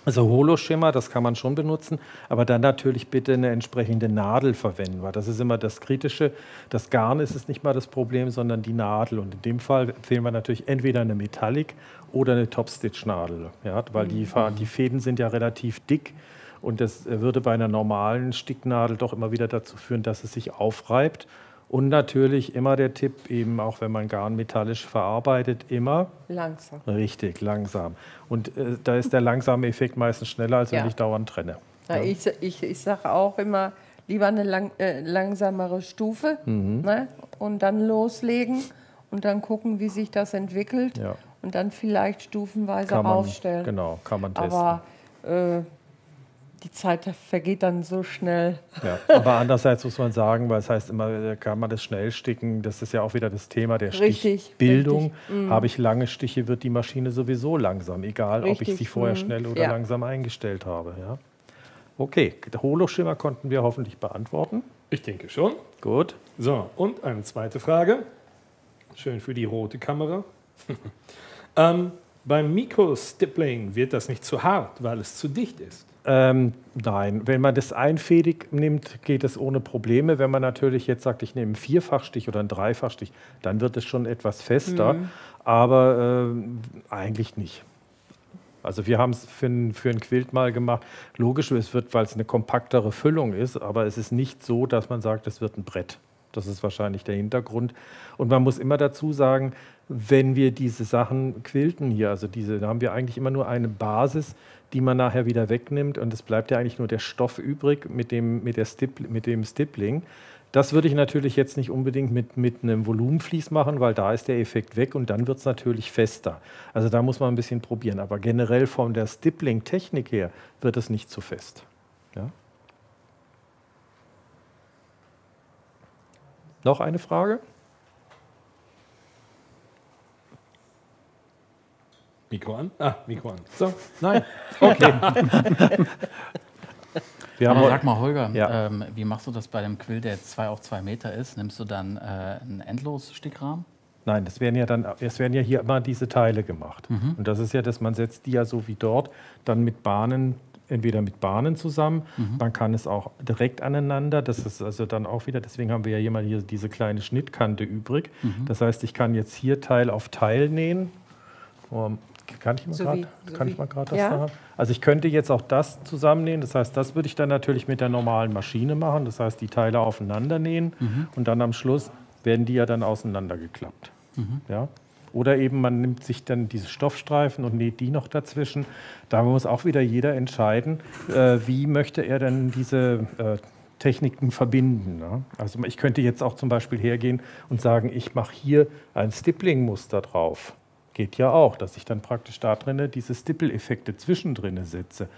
also Holoschimmer, das kann man schon benutzen, aber dann natürlich bitte eine entsprechende Nadel verwenden, weil das ist immer das Kritische. Das Garn ist es nicht mal das Problem, sondern die Nadel. Und in dem Fall empfehlen wir natürlich entweder eine Metallic oder eine Topstitch-Nadel, ja, weil die, die Fäden sind ja relativ dick und das würde bei einer normalen Sticknadel doch immer wieder dazu führen, dass es sich aufreibt. Und natürlich immer der Tipp, eben auch wenn man Garn metallisch verarbeitet, immer langsam. Richtig, langsam. Und äh, da ist der langsame Effekt meistens schneller, als ja. wenn ich dauernd trenne. Na, ja. Ich, ich, ich sage auch immer, lieber eine lang, äh, langsamere Stufe, mhm. ne? Und dann loslegen und dann gucken, wie sich das entwickelt. Ja. Und dann vielleicht stufenweise kann man aufstellen. Genau, kann man testen. Aber, äh, die Zeit vergeht dann so schnell. Ja, aber andererseits muss man sagen, weil es heißt immer, kann man das schnell sticken, das ist ja auch wieder das Thema der richtig, Stichbildung. Richtig. Habe ich lange Stiche, wird die Maschine sowieso langsam, egal richtig. Ob ich sie vorher schnell oder ja. langsam eingestellt habe. Ja. Okay, Holoschimmer konnten wir hoffentlich beantworten. Ich denke schon. Gut. So, und eine zweite Frage. Schön für die rote Kamera. ähm, beim Mikrostippling wird das nicht zu hart, weil es zu dicht ist. Ähm, nein, wenn man das einfädig nimmt, geht es ohne Probleme. Wenn man natürlich jetzt sagt, ich nehme einen Vierfachstich oder einen Dreifachstich, dann wird es schon etwas fester, mhm. aber äh, eigentlich nicht. Also wir haben es für, für ein Quilt mal gemacht. Logisch, es wird, weil es eine kompaktere Füllung ist, aber es ist nicht so, dass man sagt, es wird ein Brett. Das ist wahrscheinlich der Hintergrund. Und man muss immer dazu sagen, wenn wir diese Sachen quilten hier, also diese, da haben wir eigentlich immer nur eine Basis, die man nachher wieder wegnimmt und es bleibt ja eigentlich nur der Stoff übrig mit dem, mit der Stipp, mit dem Stippling. Das würde ich natürlich jetzt nicht unbedingt mit, mit einem Volumenvlies machen, weil da ist der Effekt weg und dann wird es natürlich fester. Also da muss man ein bisschen probieren. Aber generell von der Stippling-Technik her wird es nicht zu fest. Ja? Noch eine Frage? Mikro an? Ah, Mikro an. So, nein. Okay. Wir haben, sag mal, Holger, ja. ähm, wie machst du das bei dem Quill, der zwei auf zwei Meter ist? Nimmst du dann äh, einen Endlos-Stickrahmen? Nein, das werden ja dann, es werden ja hier immer diese Teile gemacht. Mhm. Und das ist ja, dass man setzt die ja so wie dort dann mit Bahnen, entweder mit Bahnen zusammen, mhm. man kann es auch direkt aneinander, das ist also dann auch wieder, deswegen haben wir ja hier mal hier diese kleine Schnittkante übrig. Mhm. Das heißt, ich kann jetzt hier Teil auf Teil nähen. Um, kann ich mal so gerade so das ja. sagen? Also ich könnte jetzt auch das zusammennähen, das heißt, das würde ich dann natürlich mit der normalen Maschine machen, das heißt, die Teile aufeinander nähen mhm. und dann am Schluss werden die ja dann auseinandergeklappt. Mhm. Ja? Oder eben man nimmt sich dann diese Stoffstreifen und näht die noch dazwischen. Da muss auch wieder jeder entscheiden, äh, wie möchte er denn diese äh, Techniken verbinden. Ne? Also ich könnte jetzt auch zum Beispiel hergehen und sagen, ich mache hier ein Stippling-Muster drauf. Geht ja auch, dass ich dann praktisch da drin diese Stipple-Effekte zwischendrin setze.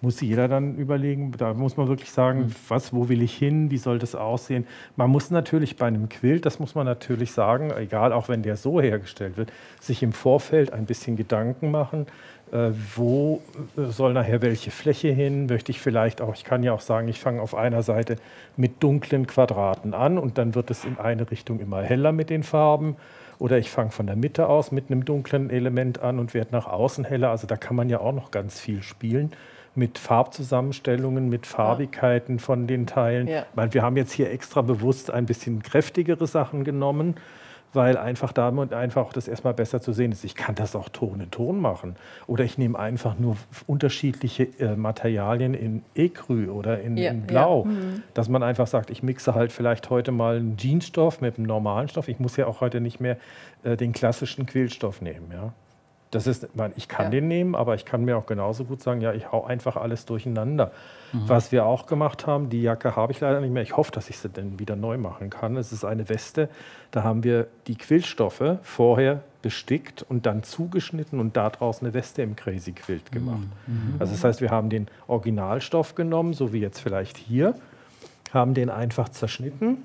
Muss jeder dann überlegen, da muss man wirklich sagen, was, wo will ich hin, wie soll das aussehen. Man muss natürlich bei einem Quilt, das muss man natürlich sagen, egal, auch wenn der so hergestellt wird, sich im Vorfeld ein bisschen Gedanken machen, äh, wo soll nachher welche Fläche hin, möchte ich vielleicht auch, ich kann ja auch sagen, ich fange auf einer Seite mit dunklen Quadraten an und dann wird es in eine Richtung immer heller mit den Farben. Oder ich fange von der Mitte aus mit einem dunklen Element an und werde nach außen heller. Also da kann man ja auch noch ganz viel spielen mit Farbzusammenstellungen, mit Farbigkeiten ja. von den Teilen. Ja. Ich meine, wir haben jetzt hier extra bewusst ein bisschen kräftigere Sachen genommen, weil einfach damit einfach auch das erstmal besser zu sehen ist. Ich kann das auch Ton in Ton machen oder ich nehme einfach nur unterschiedliche äh, Materialien in Ecru oder in, ja, in Blau, ja. Mhm. Dass man einfach sagt, ich mixe halt vielleicht heute mal einen Jeansstoff mit einem normalen Stoff. Ich muss ja auch heute nicht mehr äh, den klassischen Quillstoff nehmen, ja. Das ist, ich kann ja. den nehmen, aber ich kann mir auch genauso gut sagen, ja, ich hau einfach alles durcheinander. Mhm. Was wir auch gemacht haben, die Jacke habe ich leider nicht mehr. Ich hoffe, dass ich sie dann wieder neu machen kann. Es ist eine Weste, da haben wir die Quillstoffe vorher bestickt und dann zugeschnitten und daraus eine Weste im Crazy Quilt gemacht. Mhm. Also das heißt, wir haben den Originalstoff genommen, so wie jetzt vielleicht hier, haben den einfach zerschnitten.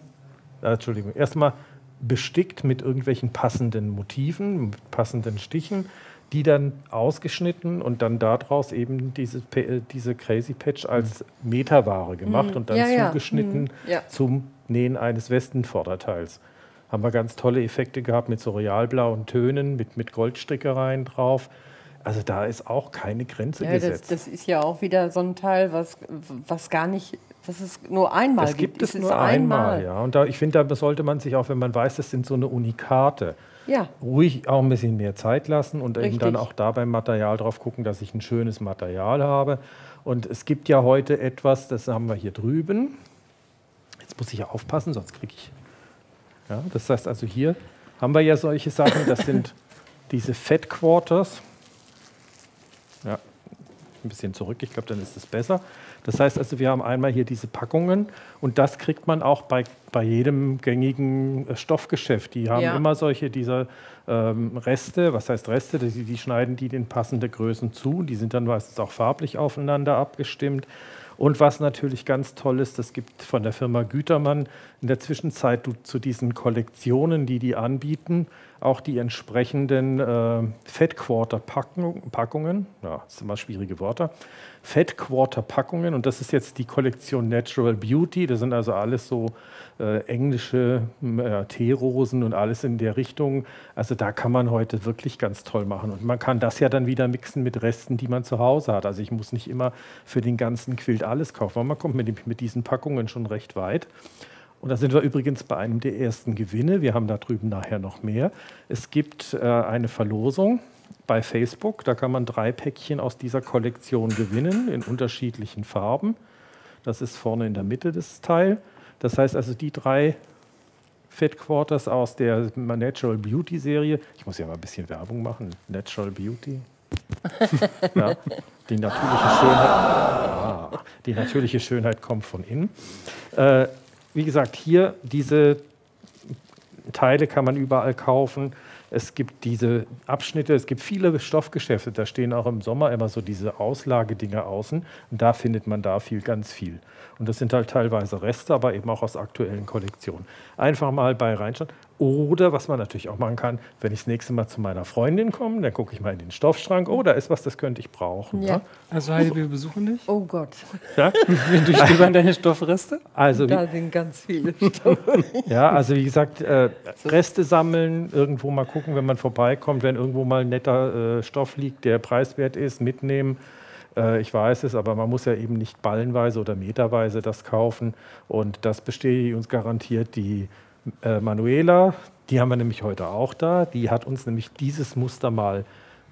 Äh, Entschuldigung, erstmal bestickt mit irgendwelchen passenden Motiven, mit passenden Stichen, die dann ausgeschnitten und dann daraus eben diese, diese Crazy Patch als Meterware gemacht mhm. und dann ja, zugeschnitten ja. Mhm. zum Nähen eines Westenvorderteils. Haben wir ganz tolle Effekte gehabt mit so realblauen Tönen, mit, mit Goldstrickereien drauf. Also da ist auch keine Grenze ja, gesetzt. Das, das ist ja auch wieder so ein Teil, was, was gar nicht... Das ist nur einmal. Das gibt es, es nur einmal, einmal, ja. Und da, ich finde, da sollte man sich auch, wenn man weiß, das sind so eine Unikate, ja. ruhig auch ein bisschen mehr Zeit lassen und Richtig. eben dann auch da beim Material drauf gucken, dass ich ein schönes Material habe. Und es gibt ja heute etwas, das haben wir hier drüben. Jetzt muss ich ja aufpassen, sonst kriege ich... Ja, das heißt also, hier haben wir ja solche Sachen, das sind diese Fat Quarters. Ja, ein bisschen zurück, ich glaube, dann ist es besser. Das heißt also, wir haben einmal hier diese Packungen und das kriegt man auch bei, bei jedem gängigen Stoffgeschäft. Die haben ja. immer solche dieser ähm, Reste, was heißt Reste, die, die schneiden die in passende Größen zu, die sind dann meistens auch farblich aufeinander abgestimmt. Und was natürlich ganz toll ist, das gibt von der Firma Gütermann in der Zwischenzeit zu diesen Kollektionen, die die anbieten, auch die entsprechenden äh, Fat Quarter Packungen, ja, das sind mal schwierige Worte, Fat Quarter Packungen, und das ist jetzt die Kollektion Natural Beauty, das sind also alles so äh, englische äh, Teerosen und alles in der Richtung, also da kann man heute wirklich ganz toll machen und man kann das ja dann wieder mixen mit Resten, die man zu Hause hat, also ich muss nicht immer für den ganzen Quilt alles kaufen, weil man kommt mit, dem, mit diesen Packungen schon recht weit. Und da sind wir übrigens bei einem der ersten Gewinne. Wir haben da drüben nachher noch mehr. Es gibt äh, eine Verlosung bei Facebook. Da kann man drei Päckchen aus dieser Kollektion gewinnen in unterschiedlichen Farben. Das ist vorne in der Mitte das Teil. Das heißt also, die drei Fat Quarters aus der Natural Beauty Serie. Ich muss ja mal ein bisschen Werbung machen. Natural Beauty. Ja, die natürliche Schönheit. Ah, die natürliche Schönheit kommt von innen. Äh, Wie gesagt, hier diese Teile kann man überall kaufen. Es gibt diese Abschnitte, es gibt viele Stoffgeschäfte, da stehen auch im Sommer immer so diese Auslagedinger außen. Und da findet man da viel, ganz viel. Und das sind halt teilweise Reste, aber eben auch aus aktuellen Kollektionen. Einfach mal bei reinschauen. Oder was man natürlich auch machen kann, wenn ich das nächste Mal zu meiner Freundin komme, dann gucke ich mal in den Stoffschrank. Oh, da ist was, das könnte ich brauchen. Ja. Ja? Also Heidi, wir besuchen dich. Oh Gott. Ja? Wir durchstöbern deine Stoffreste. Also, da sind ganz viele Stoffe. Ja, also wie gesagt, äh, Reste sammeln, irgendwo mal gucken, wenn man vorbeikommt, wenn irgendwo mal ein netter äh, Stoff liegt, der preiswert ist, mitnehmen. Ich weiß es, aber man muss ja eben nicht ballenweise oder meterweise das kaufen. Und das bestätigt uns garantiert die äh, Manuela. Die haben wir nämlich heute auch da. Die hat uns nämlich dieses Muster mal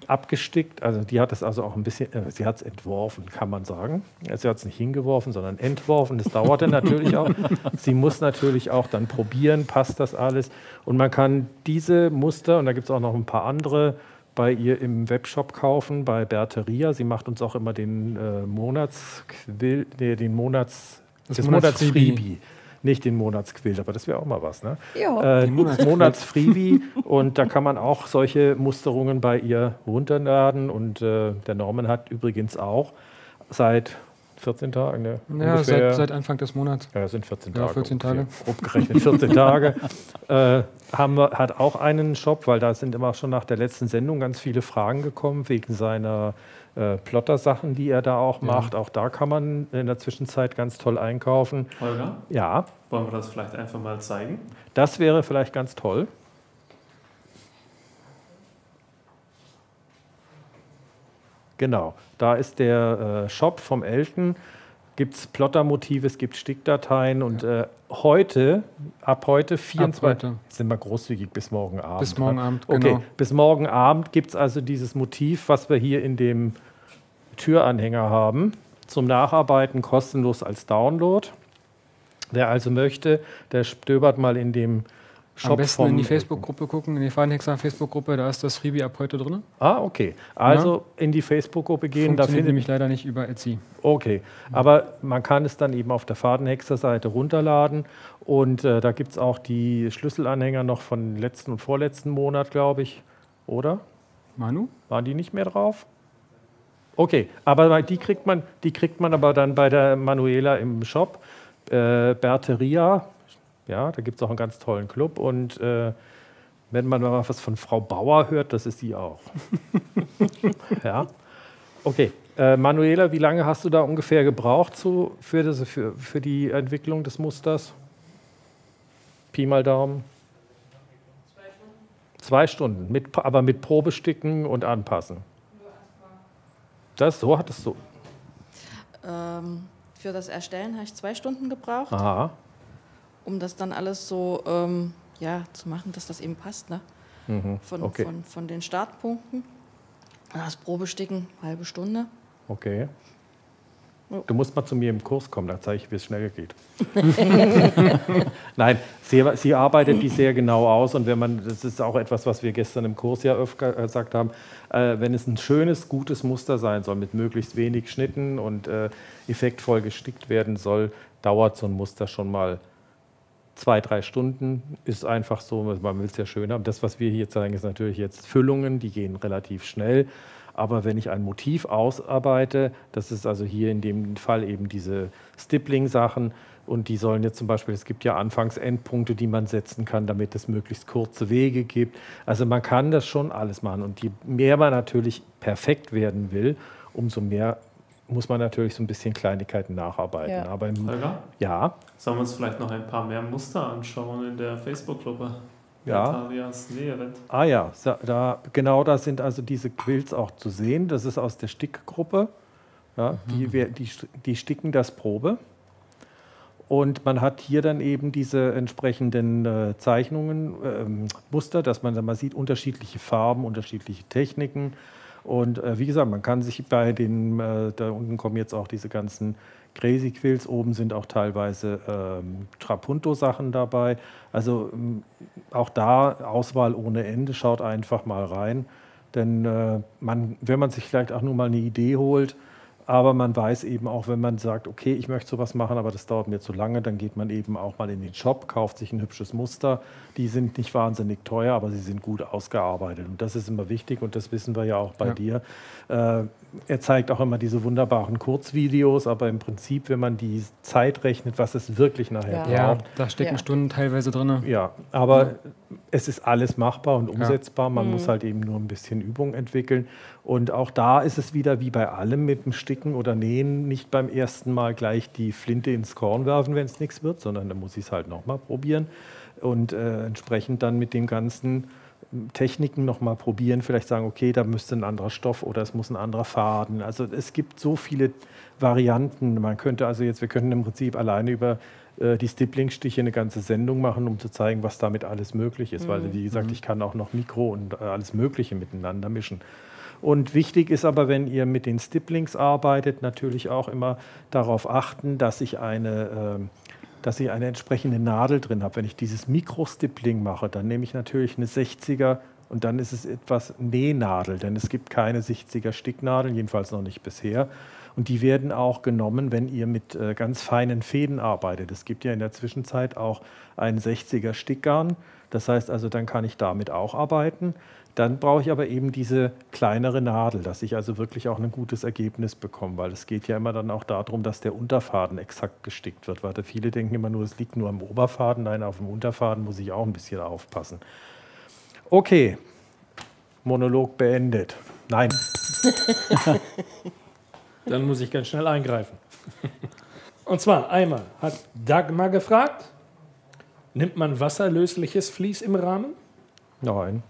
abgestickt. Also die hat es also auch ein bisschen, äh, sie hat es entworfen, kann man sagen. Sie hat es nicht hingeworfen, sondern entworfen. Das dauerte natürlich auch. Sie muss natürlich auch dann probieren, passt das alles. Und man kann diese Muster, und da gibt es auch noch ein paar andere, bei ihr im Webshop kaufen, bei Berthe Ria. Sie macht uns auch immer den äh, Monatsquill, nee, den Monats, das, das Monats Freebie. Freebie. Nicht den Monatsquill, aber das wäre auch mal was, ne? Ja. Äh, Monats Monats Freebie. Und da kann man auch solche Musterungen bei ihr runterladen. Und äh, der Norman hat übrigens auch seit vierzehn Tagen, ne? Ja, seit, seit Anfang des Monats. Ja, das sind vierzehn Tage. Ja, vierzehn Tage. Grob gerechnet vierzehn Tage. Äh, haben wir, hat auch einen Shop, weil da sind immer schon nach der letzten Sendung ganz viele Fragen gekommen, wegen seiner äh, Plotter-Sachen, die er da auch macht. Ja. Auch da kann man in der Zwischenzeit ganz toll einkaufen. Holger? Ja? Wollen wir das vielleicht einfach mal zeigen? Das wäre vielleicht ganz toll. Genau, da ist der äh, Shop vom Elten gibt es Plottermotive, es gibt Stickdateien und ja. äh, heute, ab heute, vierundzwanzig, ab heute. Sind wir großzügig, bis morgen Abend. Bis morgen Abend, ne? Genau. Okay, bis morgen Abend gibt es also dieses Motiv, was wir hier in dem Türanhänger haben, zum Nacharbeiten kostenlos als Download. Wer also möchte, der stöbert mal in dem Shop. Am besten in die Facebook-Gruppe gucken, in die Fadenhexer-Facebook-Gruppe, da ist das Freebie ab heute drin. Ah, okay. Also ja. in die Facebook-Gruppe gehen. Funktioniert nämlich leider nicht über Etsy. Okay, aber man kann es dann eben auf der Fadenhexer-Seite runterladen und äh, da gibt es auch die Schlüsselanhänger noch von letzten und vorletzten Monat, glaube ich, oder? Manu? Waren die nicht mehr drauf? Okay, aber die kriegt man, die kriegt man aber dann bei der Manuela im Shop. Äh, Berthe Ria, ja, da gibt es auch einen ganz tollen Club. Und äh, wenn man mal was von Frau Bauer hört, das ist sie auch. Ja. Okay, äh, Manuela, wie lange hast du da ungefähr gebraucht zu, für, das, für, für die Entwicklung des Musters? Pi mal Daumen. Zwei Stunden. Zwei Stunden, mit, aber mit Probesticken und Anpassen. Das, so hattest du? Ähm, für das Erstellen habe ich zwei Stunden gebraucht. Aha. Um das dann alles so ähm, ja, zu machen, dass das eben passt, ne? Mhm. Von, okay. von, von den Startpunkten. Das Probesticken, halbe Stunde. Okay. Du musst mal zu mir im Kurs kommen, da zeige ich, wie es schneller geht. Nein, sie, sie arbeitet die sehr genau aus und wenn man, das ist auch etwas, was wir gestern im Kurs ja öfter gesagt haben, äh, wenn es ein schönes, gutes Muster sein soll, mit möglichst wenig Schnitten und äh, effektvoll gestickt werden soll, dauert so ein Muster schon mal zwei, drei Stunden, ist einfach so, man will es ja schön haben. Das, was wir hier zeigen, ist natürlich jetzt Füllungen, die gehen relativ schnell. Aber wenn ich ein Motiv ausarbeite, das ist also hier in dem Fall eben diese Stippling-Sachen und die sollen jetzt zum Beispiel, es gibt ja Anfangs-Endpunkte, die man setzen kann, damit es möglichst kurze Wege gibt. Also man kann das schon alles machen und je mehr man natürlich perfekt werden will, umso mehr muss man natürlich so ein bisschen Kleinigkeiten nacharbeiten. Ja. Aber im, ja. Sollen wir uns vielleicht noch ein paar mehr Muster anschauen in der Facebook-Gruppe? Ja. Ah ja, da, genau da sind also diese Quills auch zu sehen. Das ist aus der Stickgruppe. Ja, mhm. die, die, die sticken das Probe. Und man hat hier dann eben diese entsprechenden äh, Zeichnungen, ähm, Muster, dass man da mal sieht, unterschiedliche Farben, unterschiedliche Techniken. Und äh, wie gesagt, man kann sich bei den, äh, da unten kommen jetzt auch diese ganzen Crazy Quills, oben sind auch teilweise ähm, Trapunto-Sachen dabei. Also ähm, auch da Auswahl ohne Ende, schaut einfach mal rein. Denn äh, man, wenn man sich vielleicht auch nur mal eine Idee holt, aber man weiß eben auch, wenn man sagt, okay, ich möchte sowas machen, aber das dauert mir zu lange, dann geht man eben auch mal in den Shop, kauft sich ein hübsches Muster. Die sind nicht wahnsinnig teuer, aber sie sind gut ausgearbeitet. Und das ist immer wichtig und das wissen wir ja auch bei ja. dir. Äh, er zeigt auch immer diese wunderbaren Kurzvideos, aber im Prinzip, wenn man die Zeit rechnet, was es wirklich nachher ja. braucht. Ja, da stecken ja. Stunden teilweise drin. Ja, aber ja. es ist alles machbar und umsetzbar. Man mhm. muss halt eben nur ein bisschen Übung entwickeln. Und auch da ist es wieder wie bei allem mit dem Stick oder nähen, nicht beim ersten Mal gleich die Flinte ins Korn werfen, wenn es nichts wird, sondern dann muss ich es halt nochmal probieren und äh, entsprechend dann mit den ganzen Techniken nochmal probieren, vielleicht sagen, okay, da müsste ein anderer Stoff oder es muss ein anderer Faden. Also es gibt so viele Varianten. Man könnte also jetzt, wir könnten im Prinzip alleine über äh, die Stippling-Stiche eine ganze Sendung machen, um zu zeigen, was damit alles möglich ist, mhm. weil wie gesagt, mhm. ich kann auch noch Mikro und äh, alles Mögliche miteinander mischen. Und wichtig ist aber, wenn ihr mit den Stipplings arbeitet, natürlich auch immer darauf achten, dass ich eine, äh, dass ich eine entsprechende Nadel drin habe. Wenn ich dieses Mikro-Stippling mache, dann nehme ich natürlich eine sechziger und dann ist es etwas Nähnadel, denn es gibt keine sechziger Sticknadeln, jedenfalls noch nicht bisher. Und die werden auch genommen, wenn ihr mit äh, ganz feinen Fäden arbeitet. Es gibt ja in der Zwischenzeit auch ein sechziger Stickgarn, das heißt also, dann kann ich damit auch arbeiten. Dann brauche ich aber eben diese kleinere Nadel, dass ich also wirklich auch ein gutes Ergebnis bekomme, weil es geht ja immer dann auch darum, dass der Unterfaden exakt gestickt wird. Weil viele denken immer nur, es liegt nur am Oberfaden. Nein, auf dem Unterfaden muss ich auch ein bisschen aufpassen. Okay, Monolog beendet. Nein. Dann muss ich ganz schnell eingreifen. Und zwar einmal hat Dagmar gefragt, nimmt man wasserlösliches Vlies im Rahmen? Nein.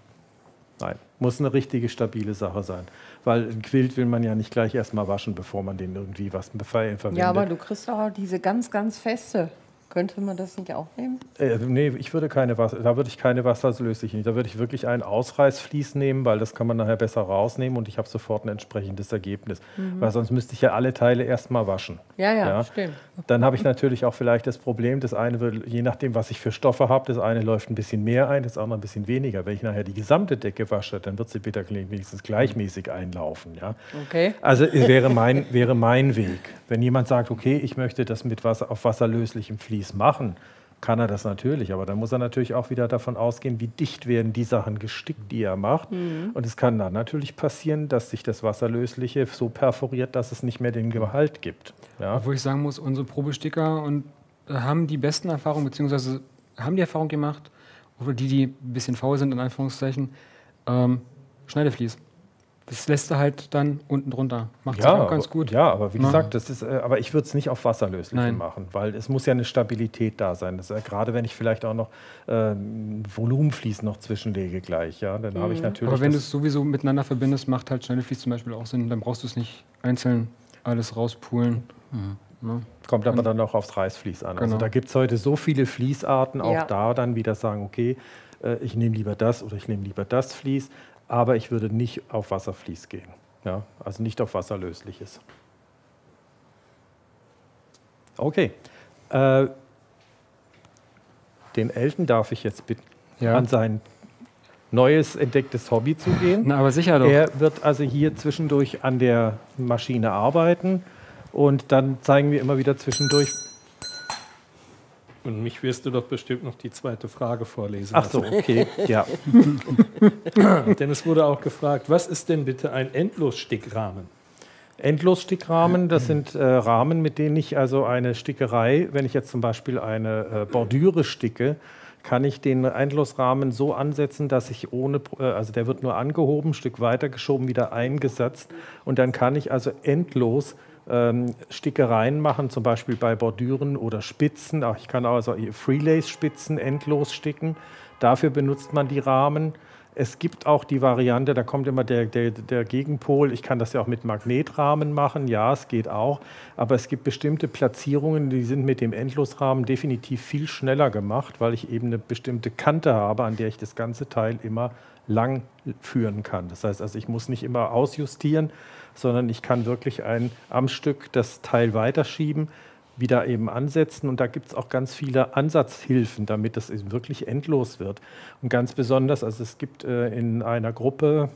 Nein, muss eine richtige, stabile Sache sein. Weil ein Quilt will man ja nicht gleich erstmal waschen, bevor man den irgendwie was verwendet. Ja, aber du kriegst auch diese ganz, ganz feste. Könnte man das nicht auch nehmen? Äh, nee, ich würde keine Wasser, da würde ich keine wasserlösliche nehmen. Da würde ich wirklich einen Ausreißflies nehmen, weil das kann man nachher besser rausnehmen und ich habe sofort ein entsprechendes Ergebnis. Mhm. Weil sonst müsste ich ja alle Teile erstmal waschen. Ja, ja, ja, stimmt. Dann habe ich natürlich auch vielleicht das Problem, das eine wird, je nachdem, was ich für Stoffe habe, das eine läuft ein bisschen mehr ein, das andere ein bisschen weniger. Wenn ich nachher die gesamte Decke wasche, dann wird sie bitte wenigstens gleichmäßig einlaufen. Ja? Okay. Also wäre mein, wäre mein Weg. Wenn jemand sagt, okay, ich möchte das mit Wasser, auf wasserlöslichem Fließ machen, kann er das natürlich, aber dann muss er natürlich auch wieder davon ausgehen, wie dicht werden die Sachen gestickt, die er macht. Mhm. Und es kann dann natürlich passieren, dass sich das Wasserlösliche so perforiert, dass es nicht mehr den Gehalt gibt. Ja? Wo ich sagen muss, unsere Probesticker und haben die besten Erfahrungen, beziehungsweise haben die Erfahrung gemacht, oder die, die ein bisschen faul sind, in Anführungszeichen, ähm, Schneideflies. Das lässt er halt dann unten drunter. Macht es ja auch ganz gut. Ja, aber wie gesagt, das ist, äh, aber ich würde es nicht auf wasserlöslich machen, weil es muss ja eine Stabilität da sein. Das ist, äh, gerade wenn ich vielleicht auch noch äh, Volumenflies noch zwischenlege gleich, ja, dann mhm. habe ich natürlich. Aber wenn du es sowieso miteinander verbindest, macht halt Schneideflies zum Beispiel auch Sinn. Dann brauchst du es nicht einzeln alles rauspulen. Mhm. Ne? Kommt aber dann auch aufs Reißflies an. Genau. Also da gibt es heute so viele Fließarten, auch ja. da dann wieder sagen, okay, äh, ich nehme lieber das oder ich nehme lieber das Vlies. Aber ich würde nicht auf Wasservlies gehen, ja? Also nicht auf wasserlösliches. Okay, äh, den Elten darf ich jetzt bitten, ja. an sein neues entdecktes Hobby zu gehen. Na, aber sicher doch. Er wird also hier zwischendurch an der Maschine arbeiten und dann zeigen wir immer wieder zwischendurch. Und mich wirst du doch bestimmt noch die zweite Frage vorlesen. Ach so, okay, ja. Denn es wurde auch gefragt, was ist denn bitte ein Endlosstickrahmen? Endlosstickrahmen, das sind äh, Rahmen, mit denen ich also eine Stickerei, wenn ich jetzt zum Beispiel eine äh, Bordüre sticke, kann ich den Endlosrahmen so ansetzen, dass ich ohne, also der wird nur angehoben, ein Stück weiter geschoben, wieder eingesetzt und dann kann ich also endlos Stickereien machen, zum Beispiel bei Bordüren oder Spitzen. Ich kann also Freelace-Spitzen endlos sticken. Dafür benutzt man die Rahmen. Es gibt auch die Variante, da kommt immer der, der, der Gegenpol, ich kann das ja auch mit Magnetrahmen machen, ja, es geht auch, aber es gibt bestimmte Platzierungen, die sind mit dem Endlosrahmen definitiv viel schneller gemacht, weil ich eben eine bestimmte Kante habe, an der ich das ganze Teil immer lang führen kann. Das heißt also, ich muss nicht immer ausjustieren, sondern ich kann wirklich ein, am Stück das Teil weiterschieben, wieder eben ansetzen und da gibt es auch ganz viele Ansatzhilfen, damit das eben wirklich endlos wird. Und ganz besonders, also es gibt äh, in einer Gruppe,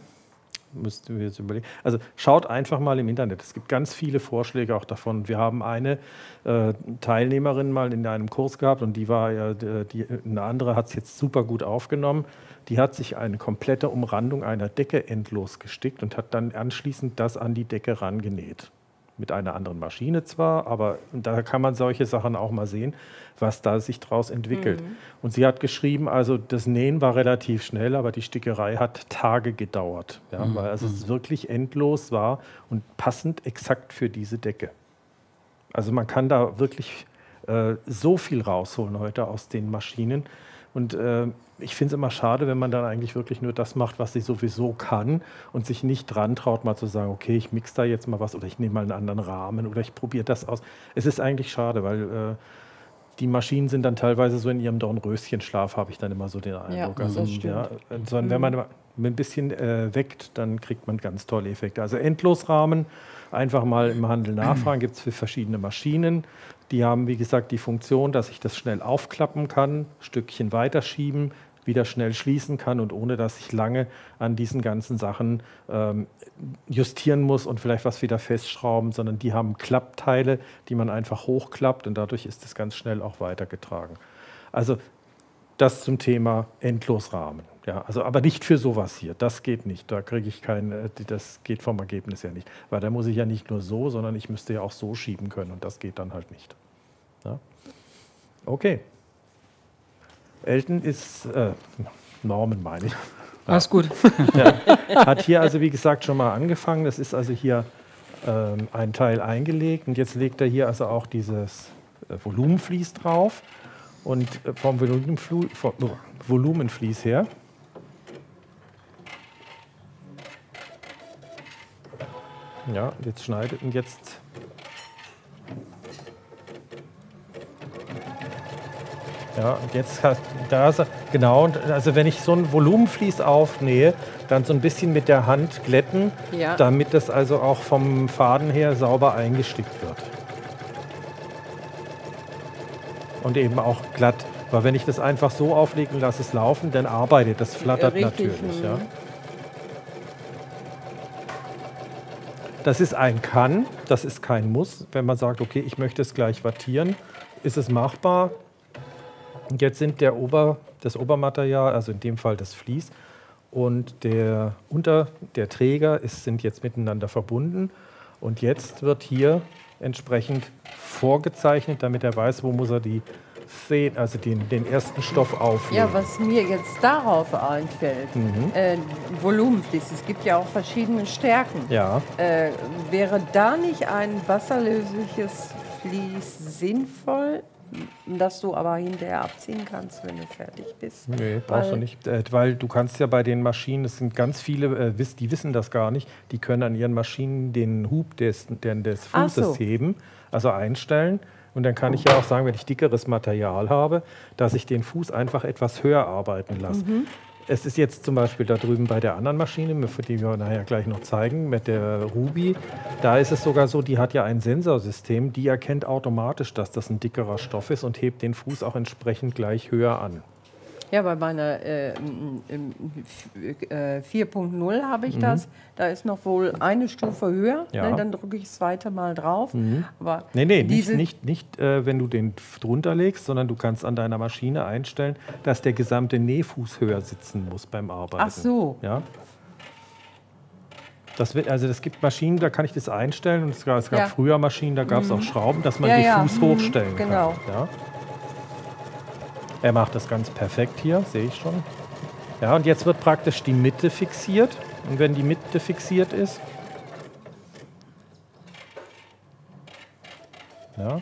müssten wir jetzt überlegen, also schaut einfach mal im Internet, es gibt ganz viele Vorschläge auch davon. Wir haben eine äh, Teilnehmerin mal in einem Kurs gehabt und die war ja, äh, die, eine andere hat es jetzt super gut aufgenommen, die hat sich eine komplette Umrandung einer Decke endlos gestickt und hat dann anschließend das an die Decke rangenäht. Mit einer anderen Maschine zwar, aber da kann man solche Sachen auch mal sehen, was da sich daraus entwickelt. Mhm. Und sie hat geschrieben, also das Nähen war relativ schnell, aber die Stickerei hat Tage gedauert, ja, mhm. weil also es wirklich endlos war und passend exakt für diese Decke. Also man kann da wirklich äh, so viel rausholen heute aus den Maschinen. Und äh, ich finde es immer schade, wenn man dann eigentlich wirklich nur das macht, was sie sowieso kann und sich nicht dran traut, mal zu sagen, okay, ich mixe da jetzt mal was oder ich nehme mal einen anderen Rahmen oder ich probiere das aus. Es ist eigentlich schade, weil äh, die Maschinen sind dann teilweise so in ihrem Dornröschenschlaf, habe ich dann immer so den Eindruck. Ja, also, das stimmt. Ja, sondern mhm. wenn man ein bisschen äh, weckt, dann kriegt man ganz tolle Effekte. Also Endlosrahmen, einfach mal im Handel nachfragen, gibt es für verschiedene Maschinen. Die haben, wie gesagt, die Funktion, dass ich das schnell aufklappen kann, Stückchen weiterschieben, wieder schnell schließen kann und ohne, dass ich lange an diesen ganzen Sachen ähm, justieren muss und vielleicht was wieder festschrauben, sondern die haben Klappteile, die man einfach hochklappt und dadurch ist das ganz schnell auch weitergetragen. Also das zum Thema Endlosrahmen. Ja, also, aber nicht für sowas hier, das geht nicht, da kriege ich kein, das geht vom Ergebnis ja nicht, weil da muss ich ja nicht nur so, sondern ich müsste ja auch so schieben können und das geht dann halt nicht. Ja? Okay. Elten ist, äh, Norman meine ich. Alles gut. Ja. Hat hier also wie gesagt schon mal angefangen, das ist also hier ähm, ein Teil eingelegt und jetzt legt er hier also auch dieses äh, Volumenvlies drauf und äh, vom, Volumenflu vom Volumenvlies her Ja, jetzt schneidet und jetzt. Ja, jetzt da ist er, genau, also wenn ich so ein Volumenvlies aufnähe, dann so ein bisschen mit der Hand glätten, ja, damit das also auch vom Faden her sauber eingestickt wird. Und eben auch glatt, weil wenn ich das einfach so auflege und lasse es laufen, dann arbeitet, das flattert richtig, natürlich. Ja. Das ist ein Kann, das ist kein Muss. Wenn man sagt, okay, ich möchte es gleich wattieren, ist es machbar. Und jetzt sind der Ober, das Obermaterial, also in dem Fall das Vlies, und der, Unter, der Träger ist, sind jetzt miteinander verbunden. Und jetzt wird hier entsprechend vorgezeichnet, damit er weiß, wo muss er die Fäden, also den, den ersten Stoff auflegen. Ja, was mir jetzt darauf einfällt, mhm. äh, Volumenvlies, es gibt ja auch verschiedene Stärken. Ja. Äh, wäre da nicht ein wasserlösliches Vlies sinnvoll, dass du aber hinterher abziehen kannst, wenn du fertig bist? Nee, brauchst du nicht, äh, weil du kannst ja bei den Maschinen, es sind ganz viele, äh, die wissen das gar nicht, die können an ihren Maschinen den Hub des, des Fußes so. heben, also einstellen. Und dann kann ich ja auch sagen, wenn ich dickeres Material habe, dass ich den Fuß einfach etwas höher arbeiten lasse. Mhm. Es ist jetzt zum Beispiel da drüben bei der anderen Maschine, für die wir nachher gleich noch zeigen, mit der Ruby, da ist es sogar so, die hat ja ein Sensorsystem, die erkennt automatisch, dass das ein dickerer Stoff ist und hebt den Fuß auch entsprechend gleich höher an. Ja, bei meiner äh, vier Punkt null habe ich mhm. das. Da ist noch wohl eine Stufe höher. Ja. Ne, dann drücke ich das zweite Mal drauf. Mhm. Aber nee, nee, nicht, nicht, nicht äh, wenn du den drunter legst, sondern du kannst an deiner Maschine einstellen, dass der gesamte Nähfuß höher sitzen muss beim Arbeiten. Ach so. Ja? Das wird, also es gibt Maschinen, da kann ich das einstellen. Und es gab, es gab ja. früher Maschinen, da gab es mhm. auch Schrauben, dass man ja, den ja. Fuß mhm. hochstellen genau. kann. Genau. Ja? Er macht das ganz perfekt hier, sehe ich schon. Ja, und jetzt wird praktisch die Mitte fixiert. Und wenn die Mitte fixiert ist, ja,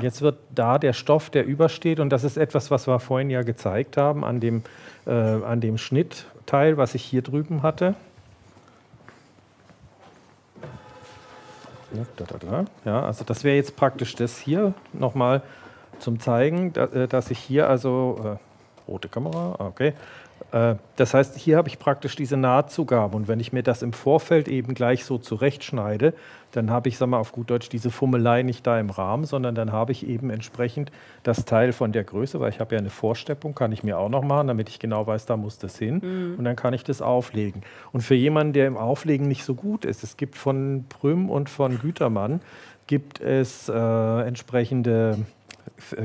jetzt wird da der Stoff, der übersteht, und das ist etwas, was wir vorhin ja gezeigt haben, an dem, äh, an dem Schnittteil, was ich hier drüben hatte. Ja, also das wäre jetzt praktisch das hier nochmal. Zum Zeigen, dass ich hier also, äh, rote Kamera, okay, äh, das heißt, hier habe ich praktisch diese Nahtzugabe, und wenn ich mir das im Vorfeld eben gleich so zurechtschneide, dann habe ich, sag mal auf gut Deutsch, diese Fummelei nicht da im Rahmen, sondern dann habe ich eben entsprechend das Teil von der Größe, weil ich habe ja eine Vorsteppung, kann ich mir auch noch machen, damit ich genau weiß, da muss das hin, mhm. und dann kann ich das auflegen. Und für jemanden, der im Auflegen nicht so gut ist, es gibt von Prüm und von Gütermann, gibt es äh, entsprechende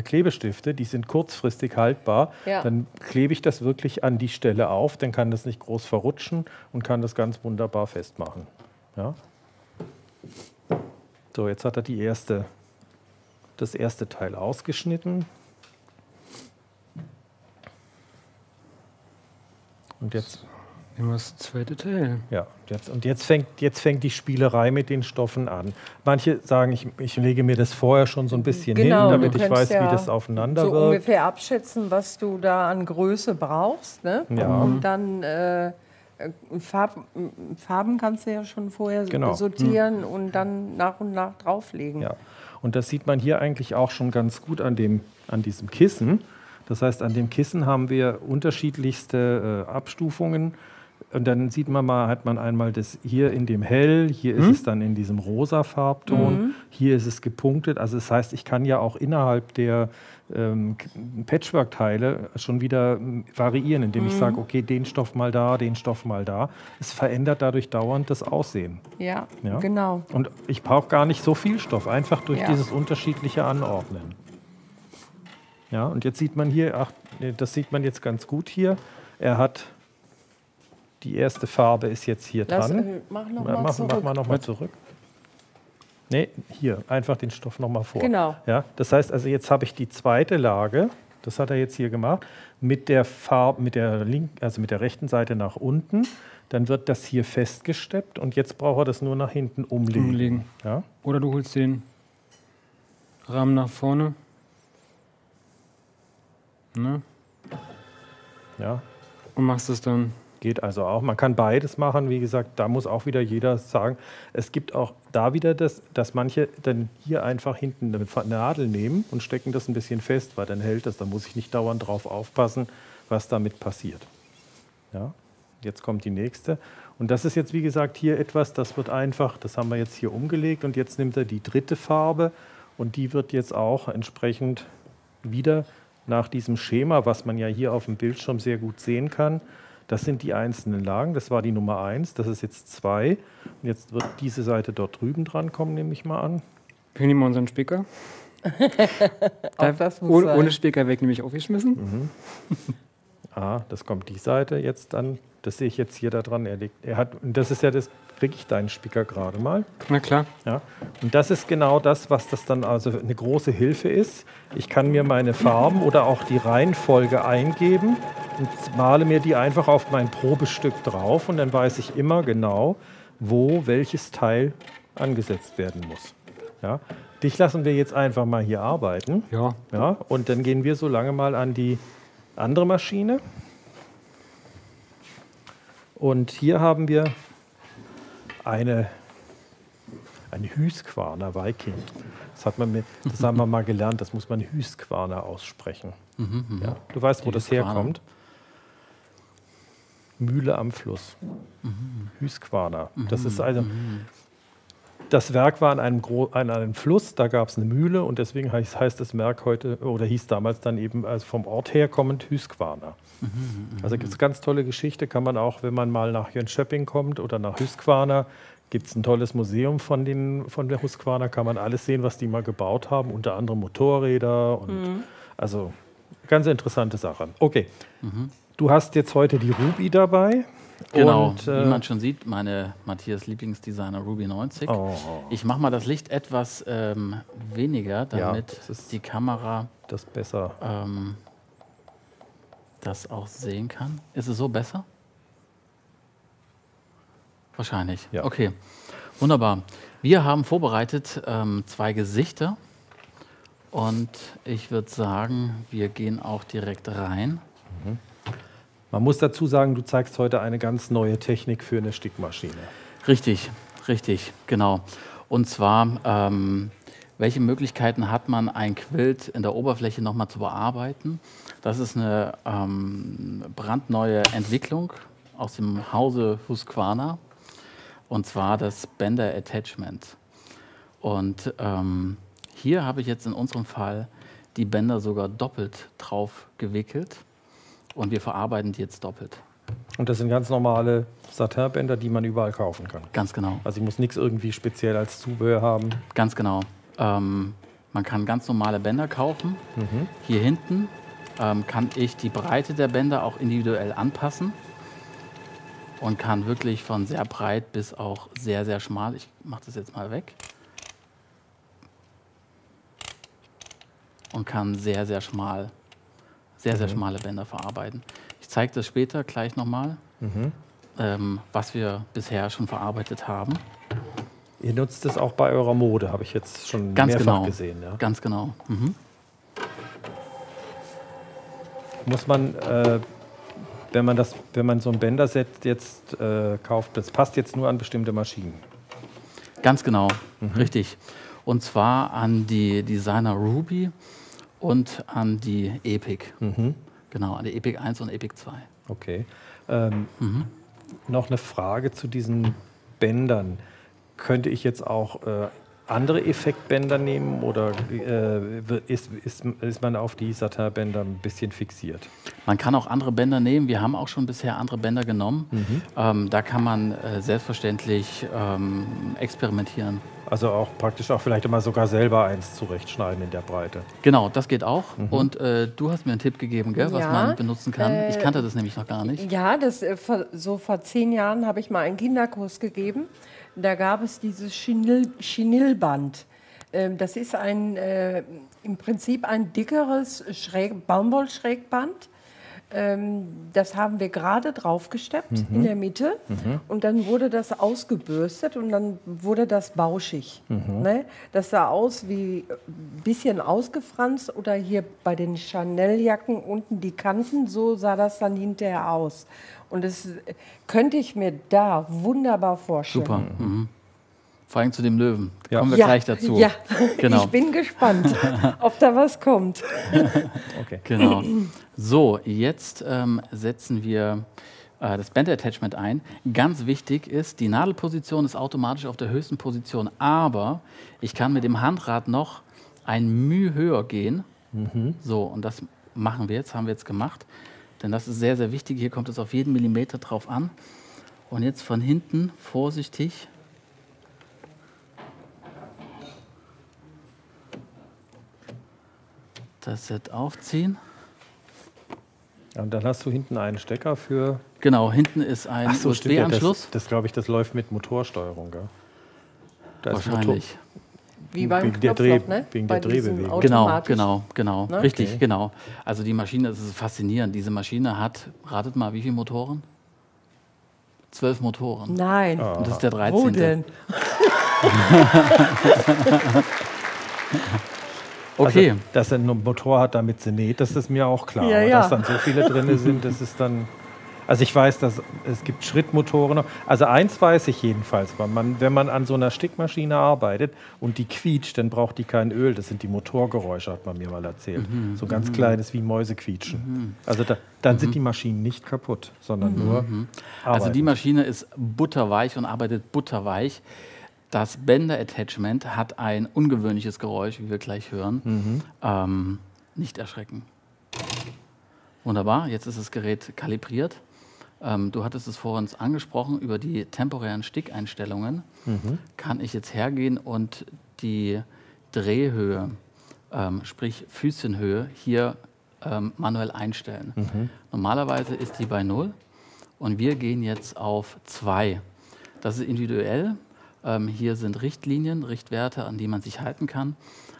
Klebestifte, die sind kurzfristig haltbar, ja. dann klebe ich das wirklich an die Stelle auf, dann kann das nicht groß verrutschen und kann das ganz wunderbar festmachen. Ja? So, jetzt hat er die erste, das erste Teil ausgeschnitten. Und jetzt nehmen wir das zweite Teil. Ja, jetzt, und jetzt fängt, jetzt fängt die Spielerei mit den Stoffen an. Manche sagen, ich, ich lege mir das vorher schon so ein bisschen genau, hin, damit ich weiß, ja wie das aufeinander so wirkt. Ungefähr abschätzen, was du da an Größe brauchst. Ne? Ja. Und dann äh, Farben, Farben kannst du ja schon vorher genau. sortieren hm. und dann nach und nach drauflegen. Ja. Und das sieht man hier eigentlich auch schon ganz gut an, dem, an diesem Kissen. Das heißt, an dem Kissen haben wir unterschiedlichste äh, Abstufungen. Und dann sieht man mal, hat man einmal das hier in dem Hell, hier hm? ist es dann in diesem rosa Farbton, mhm. hier ist es gepunktet. Also das heißt, ich kann ja auch innerhalb der ähm, Patchwork-Teile schon wieder variieren, indem mhm. ich sage, okay, den Stoff mal da, den Stoff mal da. Es verändert dadurch dauernd das Aussehen. Ja, ja? genau. Und ich brauche gar nicht so viel Stoff, einfach durch ja. dieses unterschiedliche Anordnen. Ja, und jetzt sieht man hier, ach, das sieht man jetzt ganz gut hier, er hat... Die erste Farbe ist jetzt hier Lass, dran. Äh, mach noch mal mach, zurück. Mach mal noch mal zurück. Nee, hier, einfach den Stoff noch mal vor. Genau. Ja, das heißt, also jetzt habe ich die zweite Lage, das hat er jetzt hier gemacht, mit der, Farbe, mit der, linken, also mit der rechten Seite nach unten. Dann wird das hier festgesteppt und jetzt braucht er das nur nach hinten umlegen. umlegen. Ja? Oder du holst den Rahmen nach vorne. Ne? Ja. Und machst es dann... Geht also auch. Man kann beides machen. Wie gesagt, da muss auch wieder jeder sagen. Es gibt auch da wieder das, dass manche dann hier einfach hinten eine Nadel nehmen und stecken das ein bisschen fest, weil dann hält das. Da muss ich nicht dauernd drauf aufpassen, was damit passiert. Ja, jetzt kommt die nächste. Und das ist jetzt, wie gesagt, hier etwas, das wird einfach, das haben wir jetzt hier umgelegt und jetzt nimmt er die dritte Farbe und die wird jetzt auch entsprechend wieder nach diesem Schema, was man ja hier auf dem Bildschirm sehr gut sehen kann. Das sind die einzelnen Lagen. Das war die Nummer eins, das ist jetzt zwei. Und jetzt wird diese Seite dort drüben dran kommen, nehme ich mal an. Wir nehmen unseren Spicker. da, das muss ohne, ohne Spicker weg, nämlich aufgeschmissen. Mhm. Ah, das kommt die Seite jetzt an. Das sehe ich jetzt hier da dran. Er legt, er hat, und das ist ja das, kriege ich deinen Spicker gerade mal. Na klar. Ja. Und das ist genau das, was das dann also eine große Hilfe ist. Ich kann mir meine Farben oder auch die Reihenfolge eingeben und male mir die einfach auf mein Probestück drauf und dann weiß ich immer genau, wo welches Teil angesetzt werden muss. Ja. Dich lassen wir jetzt einfach mal hier arbeiten. Ja. Ja. Und dann gehen wir so lange mal an die andere Maschine. Und hier haben wir eine, eine Husqvarna Viking. Das, hat man mit, das haben wir mal gelernt, das muss man Husqvarna aussprechen. Mhm, ja, du weißt, wo das Husqvarna herkommt. Mühle am Fluss. Mhm. Husqvarna. Mhm. Das ist also, das Werk war an einem, Gro an einem Fluss, da gab es eine Mühle und deswegen heißt, heißt das Werk heute, oder hieß damals dann eben also vom Ort herkommend Husqvarna. Mhm, also gibt es ganz tolle Geschichte, kann man auch, wenn man mal nach Jönköping kommt oder nach Husqvarna, gibt es ein tolles Museum von, den, von der Husqvarna, kann man alles sehen, was die mal gebaut haben, unter anderem Motorräder und mhm. also ganz interessante Sachen. Okay, mhm. du hast jetzt heute die Ruby dabei. Genau, und, äh, wie man schon sieht, meine Matthias Lieblingsdesigner Ruby neunzig. Oh. Ich mache mal das Licht etwas ähm, weniger, damit ja, das ist die Kamera das, besser. Ähm, das auch sehen kann. Ist es so besser? Wahrscheinlich. Ja. Okay, wunderbar. Wir haben vorbereitet ähm, zwei Gesichter und ich würde sagen, wir gehen auch direkt rein. Mhm. Man muss dazu sagen, du zeigst heute eine ganz neue Technik für eine Stickmaschine. Richtig, richtig, genau. Und zwar, ähm, welche Möglichkeiten hat man, ein Quilt in der Oberfläche nochmal zu bearbeiten? Das ist eine ähm, brandneue Entwicklung aus dem Hause Husqvarna. Und zwar das Bänder Attachment. Und ähm, hier habe ich jetzt in unserem Fall die Bänder sogar doppelt drauf gewickelt. Und wir verarbeiten die jetzt doppelt. Und das sind ganz normale Satinbänder, die man überall kaufen kann? Ganz genau. Also ich muss nichts irgendwie speziell als Zubehör haben? Ganz genau. Ähm, man kann ganz normale Bänder kaufen. Mhm. Hier hinten ähm, kann ich die Breite der Bänder auch individuell anpassen. Und kann wirklich von sehr breit bis auch sehr, sehr schmal. Ich mache das jetzt mal weg. Und kann sehr, sehr schmal. Sehr, sehr mhm. schmale Bänder verarbeiten. Ich zeige das später gleich nochmal, mhm. ähm, was wir bisher schon verarbeitet haben. Ihr nutzt es auch bei eurer Mode, habe ich jetzt schon ganz mehrfach genau. gesehen. Ja? Ganz genau. Mhm. Muss man, äh, wenn man das, wenn man so ein Bänderset jetzt äh, kauft, das passt jetzt nur an bestimmte Maschinen? Ganz genau, mhm. richtig. Und zwar an die Designer Ruby. Und an die EPIC. Mhm. Genau, an die EPIC eins und EPIC zwei. Okay. Ähm, mhm. Noch eine Frage zu diesen Bändern. Könnte ich jetzt auch äh, andere Effektbänder nehmen oder äh, ist, ist, ist man auf die Satinbänder ein bisschen fixiert? Man kann auch andere Bänder nehmen. Wir haben auch schon bisher andere Bänder genommen. Mhm. Ähm, da kann man äh, selbstverständlich ähm, experimentieren. Also auch praktisch auch vielleicht immer sogar selber eins zurechtschneiden in der Breite. Genau, das geht auch. Mhm. Und äh, du hast mir einen Tipp gegeben, gell, was ja, man benutzen kann. Äh, ich kannte das nämlich noch gar nicht. Ja, das, so vor zehn Jahren habe ich mal einen Kinderkurs gegeben. Da gab es dieses Chenillband. Ähm, das ist ein, äh, im Prinzip ein dickeres Schräg, Baumwollschrägband. Ähm, das haben wir gerade draufgesteppt, mhm, in der Mitte, mhm, und dann wurde das ausgebürstet und dann wurde das bauschig. Mhm. Ne? Das sah aus wie ein bisschen ausgefranst, oder hier bei den Chanel-Jacken unten die Kanten, so sah das dann hinterher aus. Und das könnte ich mir da wunderbar vorstellen. Super. Mhm. Vor allem zu dem Löwen. Da, ja, kommen wir, ja, gleich dazu. Ja, genau. Ich bin gespannt, ob da was kommt. Okay. Genau. So, jetzt ähm, setzen wir äh, das Band-Attachment ein. Ganz wichtig ist, die Nadelposition ist automatisch auf der höchsten Position, aber ich kann mit dem Handrad noch ein Müh höher gehen. Mhm. So, und das machen wir jetzt, haben wir jetzt gemacht. Denn das ist sehr, sehr wichtig. Hier kommt es auf jeden Millimeter drauf an. Und jetzt von hinten vorsichtig. Das Set aufziehen. Ja, und dann hast du hinten einen Stecker für... Genau, hinten ist ein so, U S B-Anschluss. Das, das glaube ich, das läuft mit Motorsteuerung, gell? Da wahrscheinlich. Ist Motor, wie beim Knopfloch, Dreh, ne? Wegen bei der Drehbewegung. Genau, genau, genau. Ne? Richtig, okay, genau. Also die Maschine, das ist faszinierend. Diese Maschine hat, ratet mal, wie viele Motoren? Zwölf Motoren. Nein. Ah. Und das ist der dreizehnte. Wo denn? Okay. Also, dass er einen Motor hat, damit sie näht, das ist mir auch klar. Ja, aber ja, dass dann so viele drin sind, das ist dann... Also ich weiß, dass es gibt Schrittmotoren. Also eins weiß ich jedenfalls, weil man, wenn man an so einer Stickmaschine arbeitet und die quietscht, dann braucht die kein Öl. Das sind die Motorgeräusche, hat man mir mal erzählt. Mhm. So ganz mhm. kleines wie Mäuse quietschen. Mhm. Also da, dann mhm. sind die Maschinen nicht kaputt, sondern mhm. nur mhm. Also die Maschine ist butterweich und arbeitet butterweich. Das Bänder-Attachment hat ein ungewöhnliches Geräusch, wie wir gleich hören. Mhm. Ähm, nicht erschrecken. Wunderbar, jetzt ist das Gerät kalibriert. Ähm, du hattest es vorhin angesprochen, über die temporären Stickeinstellungen mhm. kann ich jetzt hergehen und die Drehhöhe, ähm, sprich Füßchenhöhe, hier ähm, manuell einstellen. Mhm. Normalerweise ist die bei null und wir gehen jetzt auf zwei. Das ist individuell. Ähm, hier sind Richtlinien, Richtwerte, an die man sich halten kann.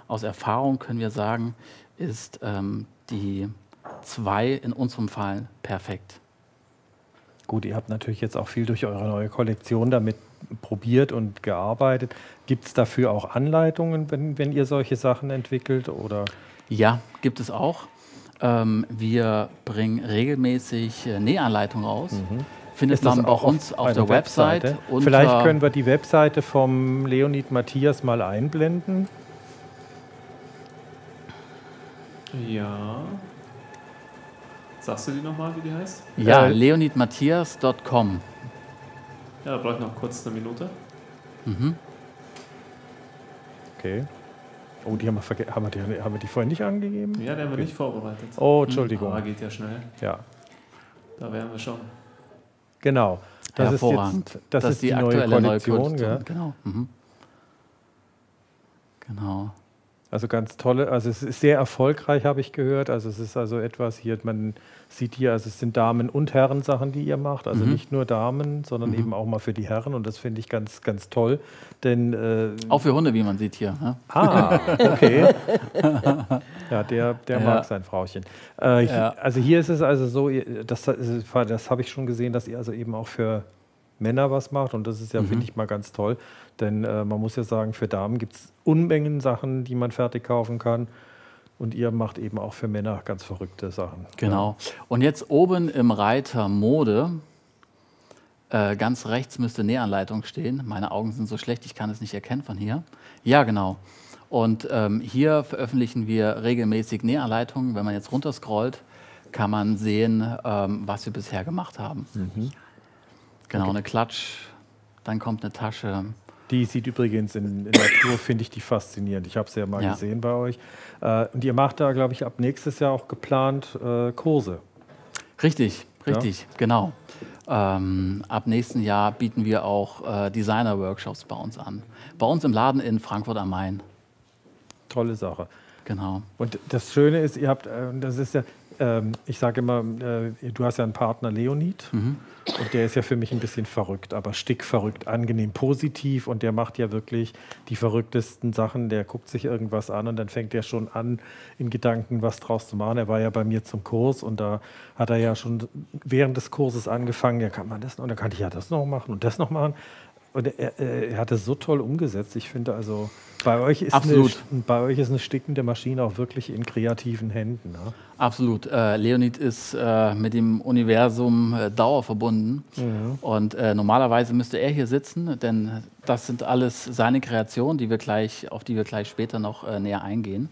Aus Erfahrung können wir sagen, ist ähm, die zwei in unserem Fall perfekt. Gut, ihr habt natürlich jetzt auch viel durch eure neue Kollektion damit probiert und gearbeitet. Gibt es dafür auch Anleitungen, wenn, wenn ihr solche Sachen entwickelt? Oder? Ja, gibt es auch. Ähm, wir bringen regelmäßig äh, Nähanleitungen raus. Mhm. Findet man bei uns auf der Website. Website und vielleicht können wir die Webseite vom Leonid Matthias mal einblenden. Ja. Sagst du die nochmal, wie die heißt? Ja, äh, leonid matthias punkt com. Ja, da brauche ich noch kurz eine Minute. Mhm. Okay. Oh, die haben wir, haben, wir die, haben wir die vorhin nicht angegeben? Ja, die haben wir okay. nicht vorbereitet. Oh, Entschuldigung. Ah, geht ja schnell. Ja. Da wären wir schon. Genau, das ist jetzt, das, das ist die, die aktuelle neue Kollektion. Neue Kollektion. Ja. Genau. Mhm. Genau. Also ganz tolle, also es ist sehr erfolgreich, habe ich gehört. Also es ist also etwas hier, man sieht hier, also es sind Damen- und Herrensachen, die ihr macht. Also mhm. nicht nur Damen, sondern mhm. eben auch mal für die Herren. Und das finde ich ganz, ganz toll. Denn, äh, auch für Hunde, wie man sieht hier. Ne? Ah, okay. Ja, der, der ja. mag sein Frauchen. Äh, ja. Also hier ist es also so, das, das habe ich schon gesehen, dass ihr also eben auch für Männer was macht, und das ist ja, mhm. finde ich mal ganz toll, denn äh, man muss ja sagen, für Damen gibt es Unmengen Sachen, die man fertig kaufen kann, und ihr macht eben auch für Männer ganz verrückte Sachen. Genau, ja. Und jetzt oben im Reiter Mode, äh, ganz rechts müsste Nähanleitung stehen, meine Augen sind so schlecht, ich kann es nicht erkennen von hier. Ja, genau, und ähm, hier veröffentlichen wir regelmäßig Nähanleitungen. Wenn man jetzt runterscrollt, kann man sehen, ähm, was wir bisher gemacht haben. Mhm. Genau, okay. Eine Klatsch, dann kommt eine Tasche. Die sieht übrigens in, in Natur, finde ich die faszinierend. Ich habe sie ja mal ja. gesehen bei euch. Äh, und ihr macht da, glaube ich, ab nächstes Jahr auch geplant äh, Kurse. Richtig, richtig, ja? Genau. Ähm, ab nächsten Jahr bieten wir auch äh, Designer-Workshops bei uns an. Bei uns im Laden in Frankfurt am Main. Tolle Sache. Genau. Und das Schöne ist, ihr habt, das ist ja, ähm, ich sage immer, äh, du hast ja einen Partner, Leonid. Mhm. Und der ist ja für mich ein bisschen verrückt, aber stickverrückt, angenehm positiv. Und der macht ja wirklich die verrücktesten Sachen. Der guckt sich irgendwas an und dann fängt er schon an, in Gedanken was draus zu machen. Er war ja bei mir zum Kurs und da hat er ja schon während des Kurses angefangen. Ja, kann man das noch? Und dann kann ich ja das noch machen und das noch machen. Und er, er hat es so toll umgesetzt. Ich finde also, bei euch ist eine, bei euch ist eine stickende Maschine auch wirklich in kreativen Händen. Ne? Absolut. Äh, Leonid ist äh, mit dem Universum äh, Dauer verbunden. Mhm. Und äh, normalerweise müsste er hier sitzen, denn das sind alles seine Kreationen, die wir gleich, auf die wir gleich später noch äh, näher eingehen.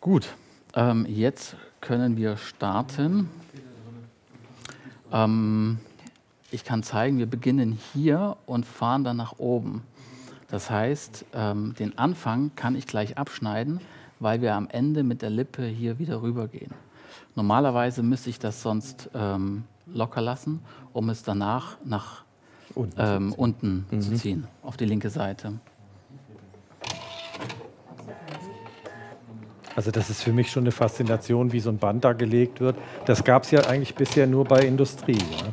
Gut, ähm, jetzt können wir starten. Ähm, Ich kann zeigen, wir beginnen hier und fahren dann nach oben. Das heißt, ähm, den Anfang kann ich gleich abschneiden, weil wir am Ende mit der Lippe hier wieder rübergehen. Normalerweise müsste ich das sonst ähm, locker lassen, um es danach nach unten, ähm, zu, ziehen. unten mhm. zu ziehen, auf die linke Seite. Also das ist für mich schon eine Faszination, wie so ein Band da gelegt wird. Das gab es ja eigentlich bisher nur bei Industrie. Ja?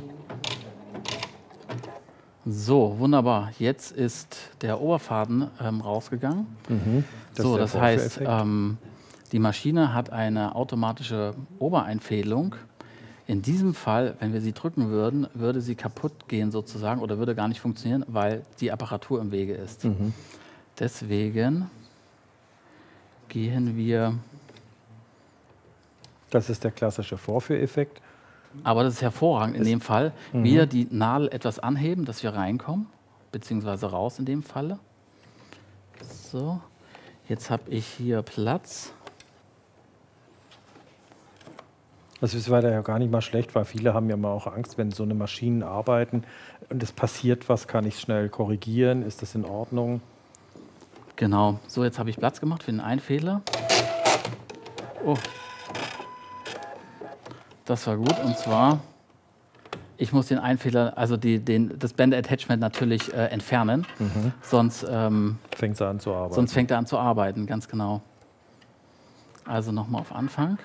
So, wunderbar. Jetzt ist der Oberfaden ähm, rausgegangen. Mhm, das so, das heißt, ähm, die Maschine hat eine automatische Obereinfädelung. In diesem Fall, wenn wir sie drücken würden, würde sie kaputt gehen sozusagen oder würde gar nicht funktionieren, weil die Apparatur im Wege ist. Mhm. Deswegen gehen wir... Das ist der klassische Vorführeffekt. Aber das ist hervorragend in dem Fall. Mhm. Wieder die Nadel etwas anheben, dass wir reinkommen, beziehungsweise raus in dem Falle. So, jetzt habe ich hier Platz. Das ist weiter ja gar nicht mal schlecht, weil viele haben ja mal auch Angst, wenn so eine Maschinen arbeiten und es passiert was, kann ich schnell korrigieren, ist das in Ordnung? Genau, so jetzt habe ich Platz gemacht für den Einfädler. Oh. Das war gut, und zwar, ich muss den Einfädler, also die, den, das Bänder-Attachment natürlich äh, entfernen, mhm. sonst, ähm, fängt er an zu arbeiten. sonst fängt er an zu arbeiten, ganz genau. Also nochmal auf Anfang.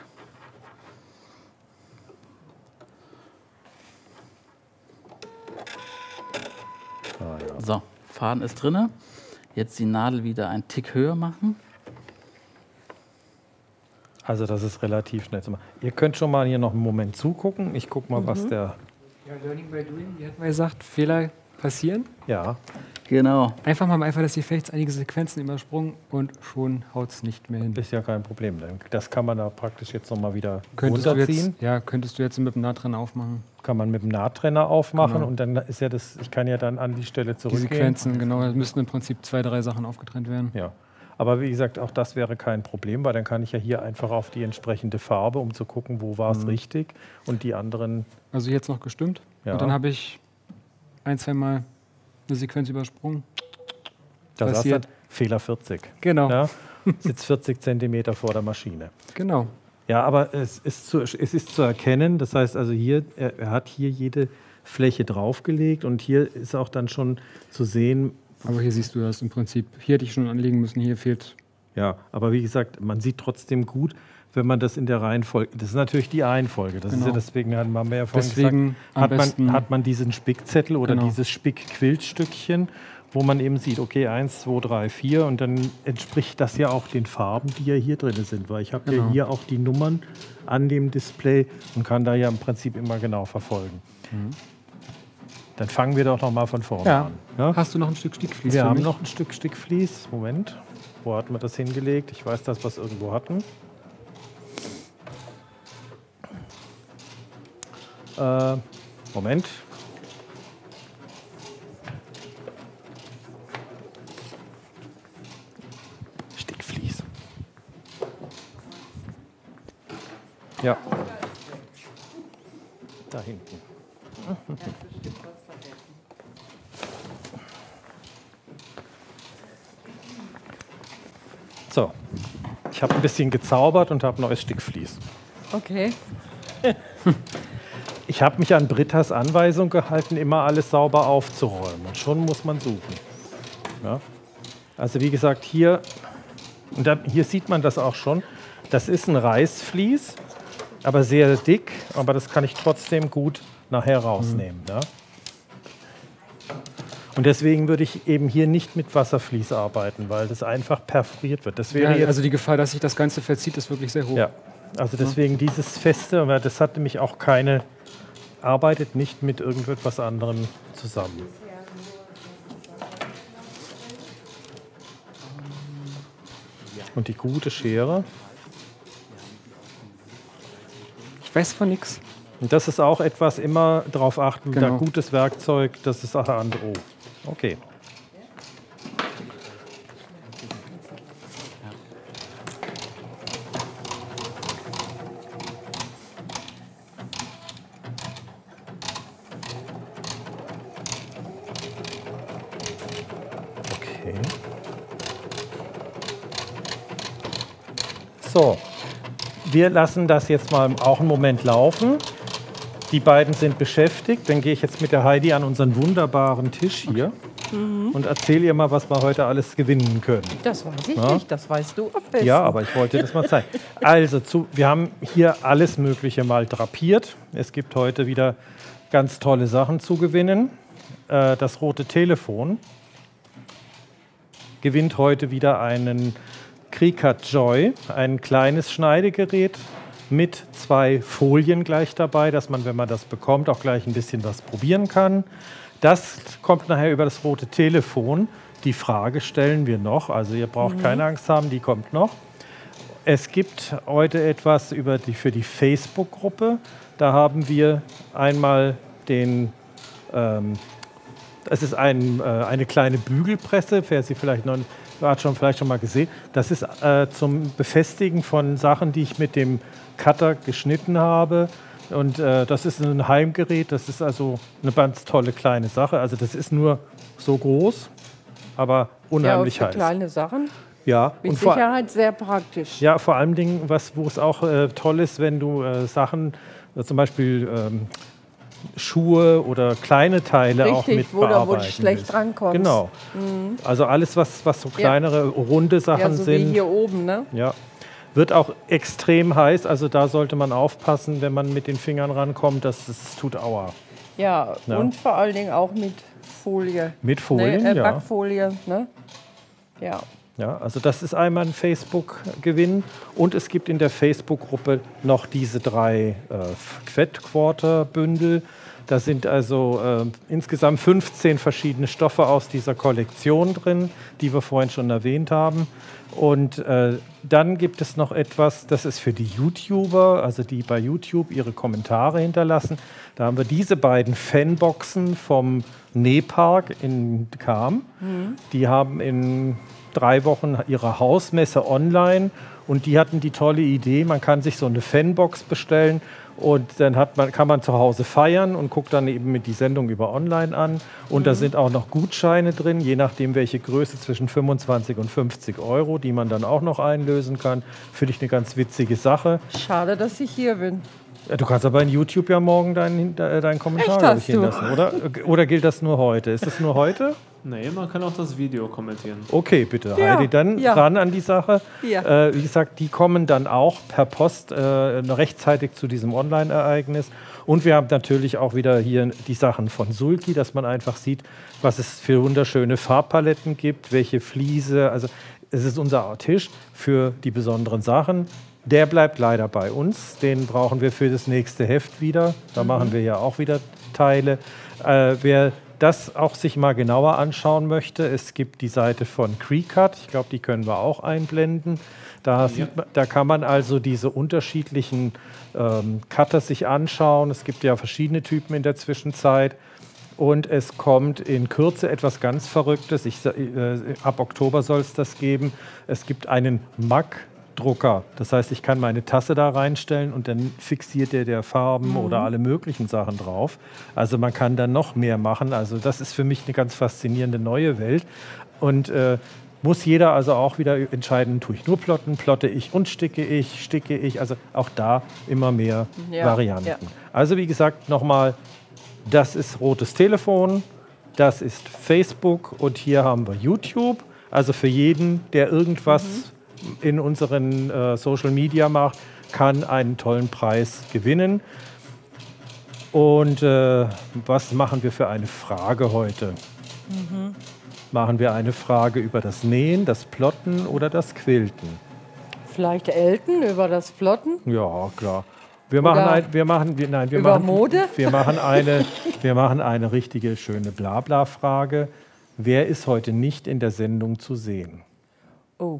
Ah, ja. So, Faden ist drin. Jetzt die Nadel wieder einen Tick höher machen. Also das ist relativ schnell zu machen. Ihr könnt schon mal hier noch einen Moment zugucken. Ich gucke mal, mhm. was der... Ja, Learning by Doing, wie hat man gesagt, Fehler passieren. Ja. Genau. Einfach mal einfach, dass ihr vielleicht einige Sequenzen übersprungen und schon haut es nicht mehr hin. Ist ja kein Problem. Das kann man da praktisch jetzt nochmal wieder könntest runterziehen. Jetzt, ja, könntest du jetzt mit dem Nahtrenner aufmachen. Kann man mit dem Nahtrenner aufmachen genau. und dann ist ja das, ich kann ja dann an die Stelle zurückgehen. Die Sequenzen, genau. Da müssten im Prinzip zwei, drei Sachen aufgetrennt werden. Ja. Aber wie gesagt, auch das wäre kein Problem, weil dann kann ich ja hier einfach auf die entsprechende Farbe, um zu gucken, wo war es mhm. richtig und die anderen... Also jetzt noch gestimmt ja. und dann habe ich ein, zwei Mal eine Sequenz übersprungen. Da saß dann Fehler vierzig. Genau. Ja, sitzt vierzig Zentimeter vor der Maschine. Genau. Ja, aber es ist zu, es ist zu erkennen, das heißt also hier, er, er hat hier jede Fläche draufgelegt und hier ist auch dann schon zu sehen... Aber hier siehst du das im Prinzip. Hier hätte ich schon anlegen müssen, hier fehlt... Ja, aber wie gesagt, man sieht trotzdem gut, wenn man das in der Reihenfolge... Das ist natürlich die Reihenfolge. Das genau. ist ja deswegen, hat man mehr vorhin deswegen gesagt, hat man, hat man diesen Spickzettel oder genau. dieses Spickquiltstückchen, wo man eben sieht, okay, eins, zwei, drei, vier und dann entspricht das ja auch den Farben, die ja hier drin sind, weil ich habe genau. ja hier auch die Nummern an dem Display und kann da ja im Prinzip immer genau verfolgen. Mhm. Dann fangen wir doch noch mal von vorne ja. an. Ja? Hast du noch ein Stück Stickvlies? Wir für haben mich? noch ein Stück Stickvlies. Moment, wo hatten wir das hingelegt? Ich weiß, dass wir es irgendwo hatten. Äh, Moment. Stickvlies. Ja. Da hinten. So, ich habe ein bisschen gezaubert und habe neues Stickvlies. Okay. Ich habe mich an Britas Anweisung gehalten, immer alles sauber aufzuräumen. Und schon muss man suchen. Ja? Also wie gesagt, hier, und dann, hier sieht man das auch schon, das ist ein Reißvlies. aber sehr dick. Aber das kann ich trotzdem gut nachher rausnehmen. Mhm. Ne? Und deswegen würde ich eben hier nicht mit Wasservlies arbeiten, weil das einfach perforiert wird. Das wäre ja, also die Gefahr, dass sich das Ganze verzieht, ist wirklich sehr hoch. Ja, also deswegen dieses Feste, aber das hat nämlich auch keine, arbeitet nicht mit irgendetwas anderem zusammen. Und die gute Schere. Ich weiß von nichts. Und das ist auch etwas, immer darauf achten, genau. Da gutes Werkzeug, das ist Sache an. Oh, okay. Okay. So, wir lassen das jetzt mal auch einen Moment laufen. Die beiden sind beschäftigt. Dann gehe ich jetzt mit der Heidi an unseren wunderbaren Tisch hier mhm. und erzähle ihr mal, was wir heute alles gewinnen können. Das weiß ich ja? nicht, das weißt du am besten. Ja, aber ich wollte das mal zeigen. Also, zu, wir haben hier alles Mögliche mal drapiert. Es gibt heute wieder ganz tolle Sachen zu gewinnen. Äh, das rote Telefon gewinnt heute wieder einen Cricut Joy, ein kleines Schneidegerät. Mit zwei Folien gleich dabei, dass man, wenn man das bekommt, auch gleich ein bisschen was probieren kann. Das kommt nachher über das rote Telefon. Die Frage stellen wir noch, also ihr braucht mhm. keine Angst haben, die kommt noch. Es gibt heute etwas über die, für die Facebook-Gruppe. Da haben wir einmal den, ähm, es ist ein, äh, eine kleine Bügelpresse, wer sie vielleicht noch hat schon vielleicht schon mal gesehen. Das ist äh, zum Befestigen von Sachen, die ich mit dem Cutter geschnitten habe. Und äh, das ist ein Heimgerät. Das ist also eine ganz tolle kleine Sache. Also das ist nur so groß, aber unheimlich ja, heiß. Kleine Sachen. Ja. Mit und Sicherheit sehr praktisch. Ja, vor allem Dingen, was wo es auch äh, toll ist, wenn du äh, Sachen, äh, zum Beispiel ähm, Schuhe oder kleine Teile richtig, auch mit wo bearbeiten. Richtig, wo du schlecht ist. Drankommst. Genau. Mhm. Also alles, was, was so kleinere, ja. runde Sachen ja, so sind. Wie hier oben, ne? Ja. Wird auch extrem heiß, also da sollte man aufpassen, wenn man mit den Fingern rankommt, das, das tut aua. Ja, ja, und vor allen Dingen auch mit Folie. Mit Folien, ne? äh, ja. Backfolie, ne? Ja. Ja, also das ist einmal ein Facebook-Gewinn und es gibt in der Facebook-Gruppe noch diese drei äh, Quet-Quarter-Bündel. Da sind also äh, insgesamt fünfzehn verschiedene Stoffe aus dieser Kollektion drin, die wir vorhin schon erwähnt haben. Und äh, dann gibt es noch etwas, das ist für die YouTuber, also die bei YouTube ihre Kommentare hinterlassen. Da haben wir diese beiden Fanboxen vom Nähpark in Cham. Mhm. Die haben in drei Wochen ihre Hausmesse online und die hatten die tolle Idee, man kann sich so eine Fanbox bestellen und dann hat man, kann man zu Hause feiern und guckt dann eben mit die Sendung über online an und mhm. da sind auch noch Gutscheine drin, je nachdem welche Größe, zwischen fünfundzwanzig und fünfzig Euro, die man dann auch noch einlösen kann. Finde ich eine ganz witzige Sache. Schade, dass ich hier bin. Du kannst aber in YouTube ja morgen deinen, deinen Kommentar glaub ich, hinlassen, oder? Oder gilt das nur heute? Ist das nur heute? Nee, man kann auch das Video kommentieren. Okay, bitte, ja, Heidi, dann ja. ran an die Sache. Ja. Äh, wie gesagt, die kommen dann auch per Post äh, rechtzeitig zu diesem Online-Ereignis. Und wir haben natürlich auch wieder hier die Sachen von Sulky, dass man einfach sieht, was es für wunderschöne Farbpaletten gibt, welche Fliese. Also es ist unser Tisch für die besonderen Sachen. Der bleibt leider bei uns. Den brauchen wir für das nächste Heft wieder. Da mhm. machen wir ja auch wieder Teile. Äh, wer das auch sich mal genauer anschauen möchte, es gibt die Seite von Cricut. Ich glaube, die können wir auch einblenden. Da, ja. sieht man, da kann man also diese unterschiedlichen ähm, Cutter sich anschauen. Es gibt ja verschiedene Typen in der Zwischenzeit. Und es kommt in Kürze etwas ganz Verrücktes. Ich, äh, ab Oktober soll es das geben. Es gibt einen Mac-Drucker. Das heißt, ich kann meine Tasse da reinstellen und dann fixiert der der Farben mhm. oder alle möglichen Sachen drauf. Also man kann dann noch mehr machen. Also das ist für mich eine ganz faszinierende neue Welt. Und äh, muss jeder also auch wieder entscheiden, tue ich nur plotten, plotte ich und sticke ich, sticke ich. Also auch da immer mehr ja, Varianten. Ja. Also wie gesagt, nochmal, das ist rotes Telefon, das ist Facebook und hier haben wir YouTube. Also für jeden, der irgendwas mhm. in unseren äh, Social Media macht, kann einen tollen Preis gewinnen. Und äh, was machen wir für eine Frage heute? Mhm. Machen wir eine Frage über das Nähen, das Plotten oder das Quilten? Vielleicht Elten über das Plotten? Ja, klar. Wir machen, ein, wir machen, wir, nein, wir über machen, Mode? Wir machen, eine, wir machen eine richtige, schöne Blabla-Frage. Wer ist heute nicht in der Sendung zu sehen? Oh.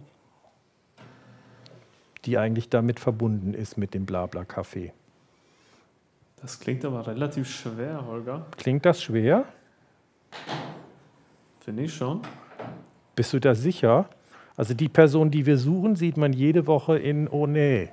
Die eigentlich damit verbunden ist mit dem Blabla Café. Das klingt aber relativ schwer, Holger. Klingt das schwer? Finde ich schon. Bist du da sicher? Also die Person, die wir suchen, sieht man jede Woche in Oh nee.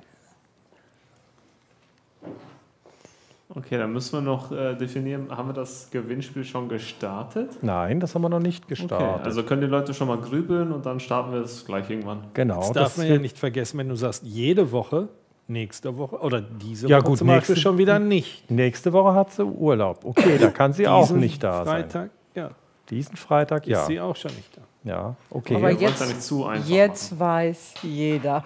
Okay, dann müssen wir noch äh, definieren, haben wir das Gewinnspiel schon gestartet? Nein, das haben wir noch nicht gestartet. Okay, also können die Leute schon mal grübeln und dann starten wir es gleich irgendwann. Genau. Das darf man ja nicht vergessen, wenn du sagst, jede Woche, nächste Woche oder diese ja, Woche gut, zum nächste, Beispiel schon wieder nicht. Nächste Woche hat sie Urlaub. Okay, da kann sie auch nicht da Freitag, sein. Ja. Diesen Freitag, ja. Ist sie auch schon nicht da. Ja, okay. Aber jetzt, jetzt weiß jeder.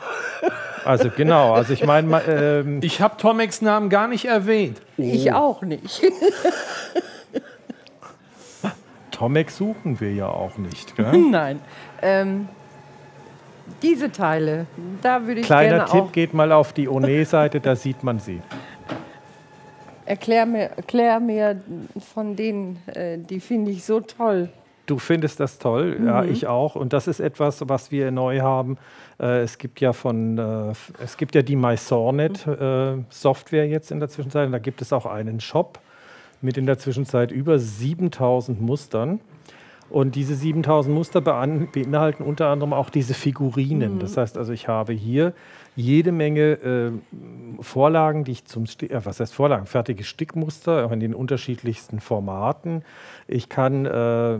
Also genau, also ich meine... Ähm, ich habe Tomex Namen gar nicht erwähnt. Oh. Ich auch nicht. Tomex suchen wir ja auch nicht, gell? Nein. Ähm, diese Teile, da würde ich Kleiner gerne Tipp, auch geht mal auf die One-Seite, da sieht man sie. Erklär mir, erklär mir von denen, die finde ich so toll. Du findest das toll, mhm. Ja, ich auch. Und das ist etwas, was wir neu haben. Äh, es gibt ja von, äh, es gibt ja die MySornet äh, Software jetzt in der Zwischenzeit. Und da gibt es auch einen Shop mit in der Zwischenzeit über siebentausend Mustern. Und diese siebentausend Muster beinhalten unter anderem auch diese Figurinen. Mhm. Das heißt also, ich habe hier jede Menge äh, Vorlagen, die ich zum Sti äh, was heißt Vorlagen, fertige Stickmuster, auch in den unterschiedlichsten Formaten. Ich kann äh,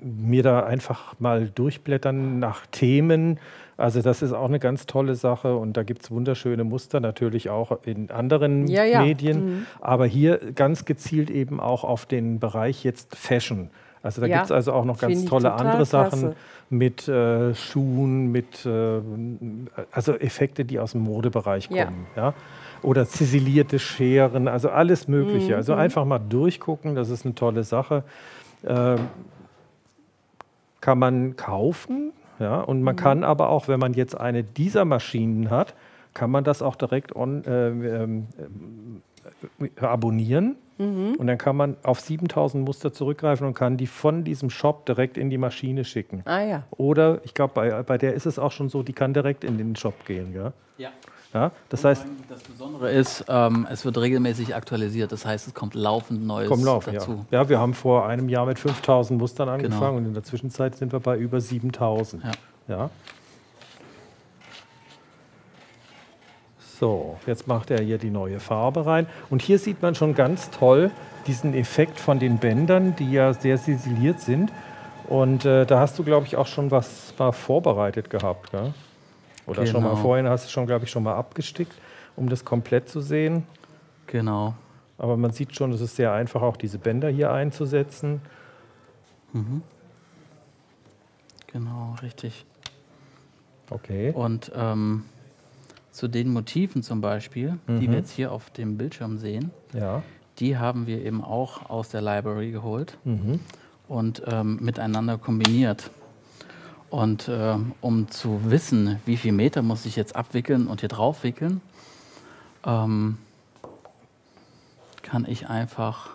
mir da einfach mal durchblättern nach Themen. Also das ist auch eine ganz tolle Sache und da gibt es wunderschöne Muster, natürlich auch in anderen ja, ja. Medien. Mhm. Aber hier ganz gezielt eben auch auf den Bereich jetzt Fashion. Also da ja, gibt es also auch noch ganz tolle andere Sachen klasse. mit äh, Schuhen, mit äh, also Effekte, die aus dem Modebereich kommen. Ja. Ja? Oder ziselierte Scheren, also alles Mögliche. Mhm. Also einfach mal durchgucken, das ist eine tolle Sache. Äh, kann man kaufen, ja? Und man mhm. kann aber auch, wenn man jetzt eine dieser Maschinen hat, kann man das auch direkt on, äh, äh, äh, abonnieren. Mhm. Und dann kann man auf siebentausend Muster zurückgreifen und kann die von diesem Shop direkt in die Maschine schicken. Ah, ja. Oder, ich glaube, bei, bei der ist es auch schon so, die kann direkt in den Shop gehen. Ja. Ja. Ja, das, heißt, das Besondere ist, ähm, es wird regelmäßig aktualisiert. Das heißt, es kommt laufend Neues kommt laufen, dazu. Ja. Ja, wir haben vor einem Jahr mit fünftausend Mustern angefangen genau. und in der Zwischenzeit sind wir bei über siebentausend. Ja. Ja. So, jetzt macht er hier die neue Farbe rein. Und hier sieht man schon ganz toll diesen Effekt von den Bändern, die ja sehr ziseliert sind. Und äh, da hast du, glaube ich, auch schon was mal vorbereitet gehabt. Gell? Oder genau. schon mal vorhin hast du schon, glaube ich, schon mal abgestickt, um das komplett zu sehen. Genau. Aber man sieht schon, es ist sehr einfach, auch diese Bänder hier einzusetzen. Mhm. Genau, richtig. Okay. Und... Ähm zu den Motiven zum Beispiel, mhm. die wir jetzt hier auf dem Bildschirm sehen, ja. die haben wir eben auch aus der Library geholt mhm. und ähm, miteinander kombiniert. Und äh, um zu wissen, wie viel Meter muss ich jetzt abwickeln und hier drauf wickeln, ähm, kann ich einfach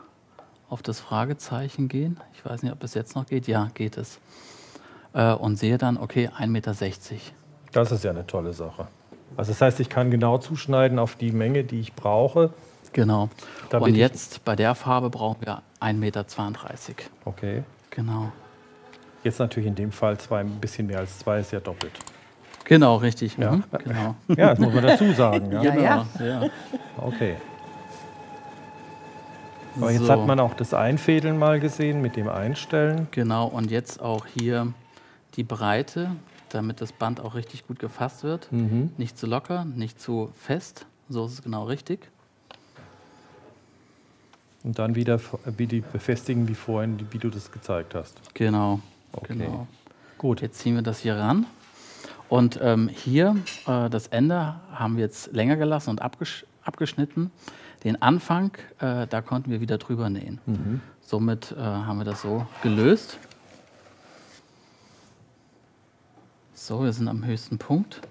auf das Fragezeichen gehen. Ich weiß nicht, ob es jetzt noch geht. Ja, geht es. Äh, und sehe dann, okay, ein Meter sechzig. Das ist ja eine tolle Sache. Also das heißt, ich kann genau zuschneiden auf die Menge, die ich brauche. Genau. Und jetzt bei der Farbe brauchen wir ein Meter zweiunddreißig. Okay. Genau. Jetzt natürlich in dem Fall zwei, ein bisschen mehr als zwei ist ja doppelt. Genau, richtig. Ja, mhm. genau. ja das muss man dazu sagen. Ja, ja. ja. ja. Okay. Aber jetzt so. Hat man auch das Einfädeln mal gesehen mit dem Einstellen. Genau, und jetzt auch hier die Breite, damit das Band auch richtig gut gefasst wird. Mhm. Nicht zu locker, nicht zu fest. So ist es genau richtig. Und dann wieder die befestigen wie vorhin, wie du das gezeigt hast. Genau. Okay. Genau. Gut. Jetzt ziehen wir das hier ran. Und ähm, hier, äh, das Ende, haben wir jetzt länger gelassen und abgesch abgeschnitten. Den Anfang, äh, da konnten wir wieder drüber nähen. Mhm. Somit äh, haben wir das so gelöst. So, wir sind am höchsten Punkt.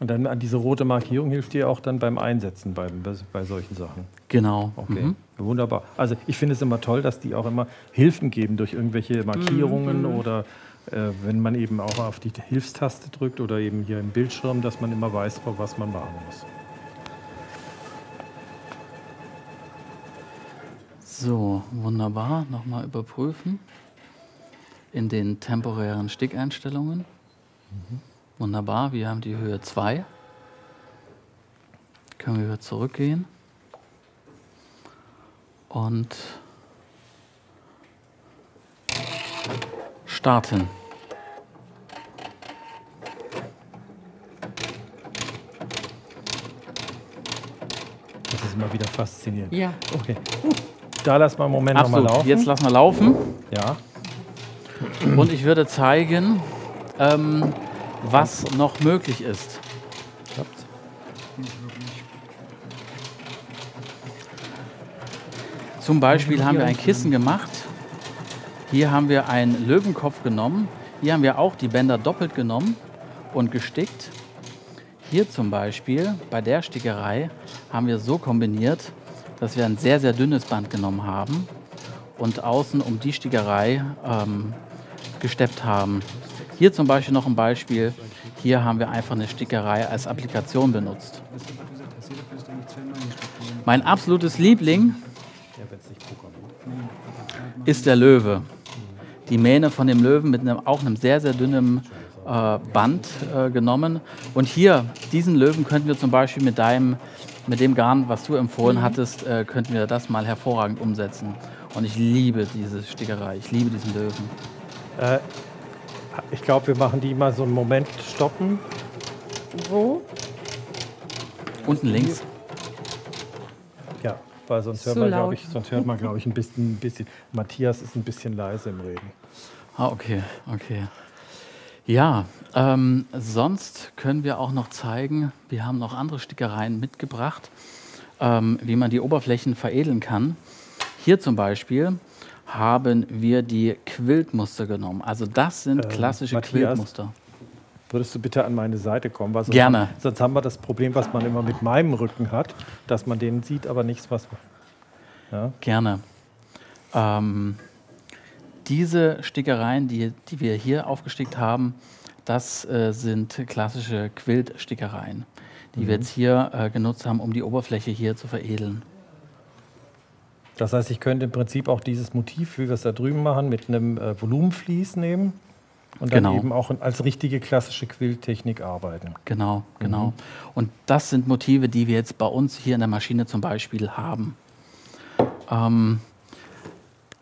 Und dann an diese rote Markierung hilft dir auch dann beim Einsetzen bei, bei solchen Sachen. Genau. Okay, mhm. Wunderbar. Also ich finde es immer toll, dass die auch immer Hilfen geben durch irgendwelche Markierungen mhm. oder äh, wenn man eben auch auf die Hilfstaste drückt oder eben hier im Bildschirm, dass man immer weiß, was man machen muss. So, wunderbar. Nochmal überprüfen in den temporären Stickeinstellungen. Mhm. Wunderbar, wir haben die Höhe zwei. Können wir wieder zurückgehen. Und starten. Das ist immer wieder faszinierend. Ja. Okay. Da lassen wir einen Moment nochmal laufen. Jetzt lassen wir laufen. Ja. Und ich würde zeigen, ähm, was noch möglich ist. Zum Beispiel haben wir ein Kissen gemacht. Hier haben wir einen Löwenkopf genommen. Hier haben wir auch die Bänder doppelt genommen und gestickt. Hier zum Beispiel, bei der Stickerei, haben wir so kombiniert, dass wir ein sehr, sehr dünnes Band genommen haben und außen um die Stickerei ähm, gesteppt haben. Hier zum Beispiel noch ein Beispiel. Hier haben wir einfach eine Stickerei als Applikation benutzt. Mein absolutes Liebling ist der Löwe. Die Mähne von dem Löwen mit einem, auch einem sehr, sehr dünnen äh, Band äh, genommen. Und hier, diesen Löwen könnten wir zum Beispiel mit, deinem, mit dem Garn, was du empfohlen mhm. hattest, äh, könnten wir das mal hervorragend umsetzen. Und ich liebe diese Stickerei. Ich liebe diesen Löwen. Äh. Ich glaube, wir machen die mal so einen Moment stoppen. Wo? Unten links. Ja, weil sonst hört man, glaube ich, sonst hört man, glaube ich, ein bisschen, ein bisschen. Matthias ist ein bisschen leise im Reden. Ah, okay, okay. Ja, ähm, sonst können wir auch noch zeigen, wir haben noch andere Stickereien mitgebracht, ähm, wie man die Oberflächen veredeln kann. Hier zum Beispiel haben wir die Quiltmuster genommen. Also das sind klassische äh, Matthias, Quiltmuster. Würdest du bitte an meine Seite kommen? Weil sonst Gerne. Haben, sonst haben wir das Problem, was man immer mit meinem Rücken hat, dass man den sieht, aber nichts, was man... Ja? Gerne. Ähm, diese Stickereien, die, die wir hier aufgestickt haben, das äh, sind klassische Quiltstickereien, die mhm. wir jetzt hier äh, genutzt haben, um die Oberfläche hier zu veredeln. Das heißt, ich könnte im Prinzip auch dieses Motiv, wie wir es da drüben machen, mit einem äh, Volumenvlies nehmen und dann genau. eben auch als richtige klassische Quilttechnik arbeiten. Genau, genau. Mhm. Und das sind Motive, die wir jetzt bei uns hier in der Maschine zum Beispiel haben. Ähm,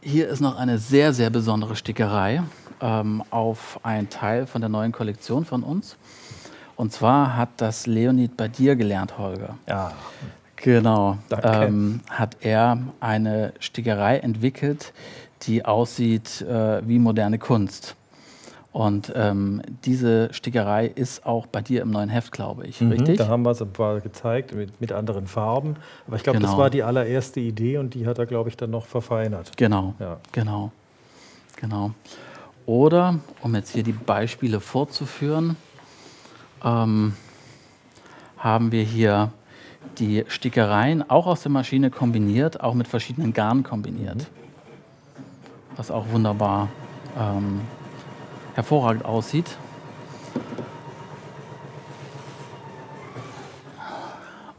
hier ist noch eine sehr, sehr besondere Stickerei ähm, auf einen Teil von der neuen Kollektion von uns. Und zwar hat das Leonid bei dir gelernt, Holger. Ja. Genau, ähm, hat er eine Stickerei entwickelt, die aussieht äh, wie moderne Kunst. Und ähm, diese Stickerei ist auch bei dir im neuen Heft, glaube ich, mhm, richtig? Da haben wir es ein paar gezeigt, mit, mit anderen Farben. Aber ich glaube, genau. das war die allererste Idee und die hat er, glaube ich, dann noch verfeinert. Genau, ja. genau, genau. Oder, um jetzt hier die Beispiele fortzuführen, ähm, haben wir hier die Stickereien auch aus der Maschine kombiniert, auch mit verschiedenen Garnen kombiniert. Was auch wunderbar ähm, hervorragend aussieht.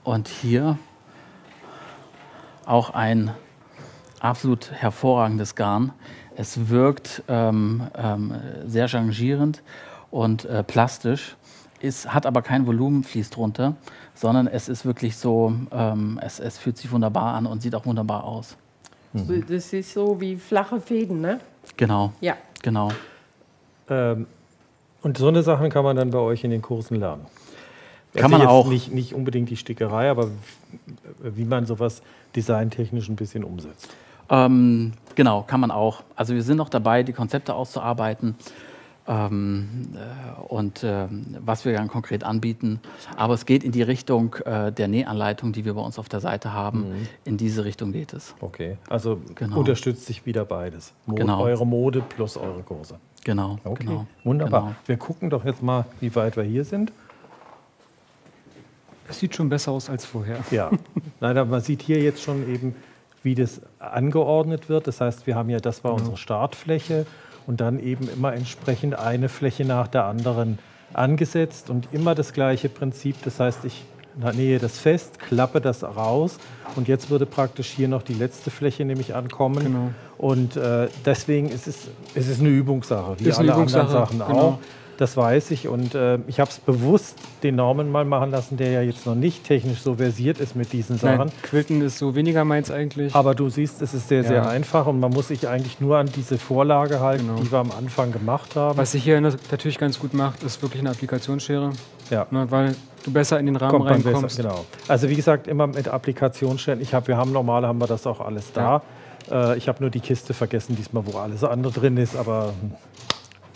Und hier auch ein absolut hervorragendes Garn. Es wirkt ähm, ähm, sehr changierend und äh, plastisch. Es hat aber kein Volumenvlies drunter, sondern es ist wirklich so, ähm, es, es fühlt sich wunderbar an und sieht auch wunderbar aus. Mhm. Das ist so wie flache Fäden, ne? Genau. Ja. Genau. Ähm, und so eine Sachen kann man dann bei euch in den Kursen lernen. Kann also man jetzt auch. Nicht, nicht unbedingt die Stickerei, aber wie man sowas designtechnisch ein bisschen umsetzt. Ähm, genau, kann man auch. Also wir sind noch dabei, die Konzepte auszuarbeiten. ähm, äh, und äh, was wir dann konkret anbieten. Aber es geht in die Richtung äh, der Nähanleitung, die wir bei uns auf der Seite haben. Mhm. In diese Richtung geht es. Okay, also genau. Unterstützt sich wieder beides. Mode, genau. Eure Mode plus eure Kurse. Genau. Okay, genau. Wunderbar. Genau. Wir gucken doch jetzt mal, wie weit wir hier sind. Das sieht schon besser aus als vorher. Ja, nein, aber man sieht hier jetzt schon eben, wie das angeordnet wird. Das heißt, wir haben ja, das war unsere Startfläche und dann eben immer entsprechend eine Fläche nach der anderen angesetzt und immer das gleiche Prinzip. Das heißt, ich nähe das fest, klappe das raus und jetzt würde praktisch hier noch die letzte Fläche nämlich ankommen. Genau. Und äh, deswegen ist es, es ist eine Übungssache, wie alle anderen Sachen auch. Das weiß ich und äh, ich habe es bewusst den Norman mal machen lassen, der ja jetzt noch nicht technisch so versiert ist mit diesen Sachen. Nein, Quilten ist so weniger meins eigentlich. Aber du siehst, es ist sehr, ja. sehr einfach und man muss sich eigentlich nur an diese Vorlage halten, genau. die wir am Anfang gemacht haben. Was sich hier natürlich ganz gut macht, ist wirklich eine Applikationsschere, ja. ne, weil du besser in den Rahmen Kommt reinkommst. Besser, genau. Also wie gesagt, immer mit Applikationsscheren. Ich hab, wir haben normal, haben wir das auch alles da. Ja. Äh, ich habe nur die Kiste vergessen diesmal, wo alles andere drin ist, aber...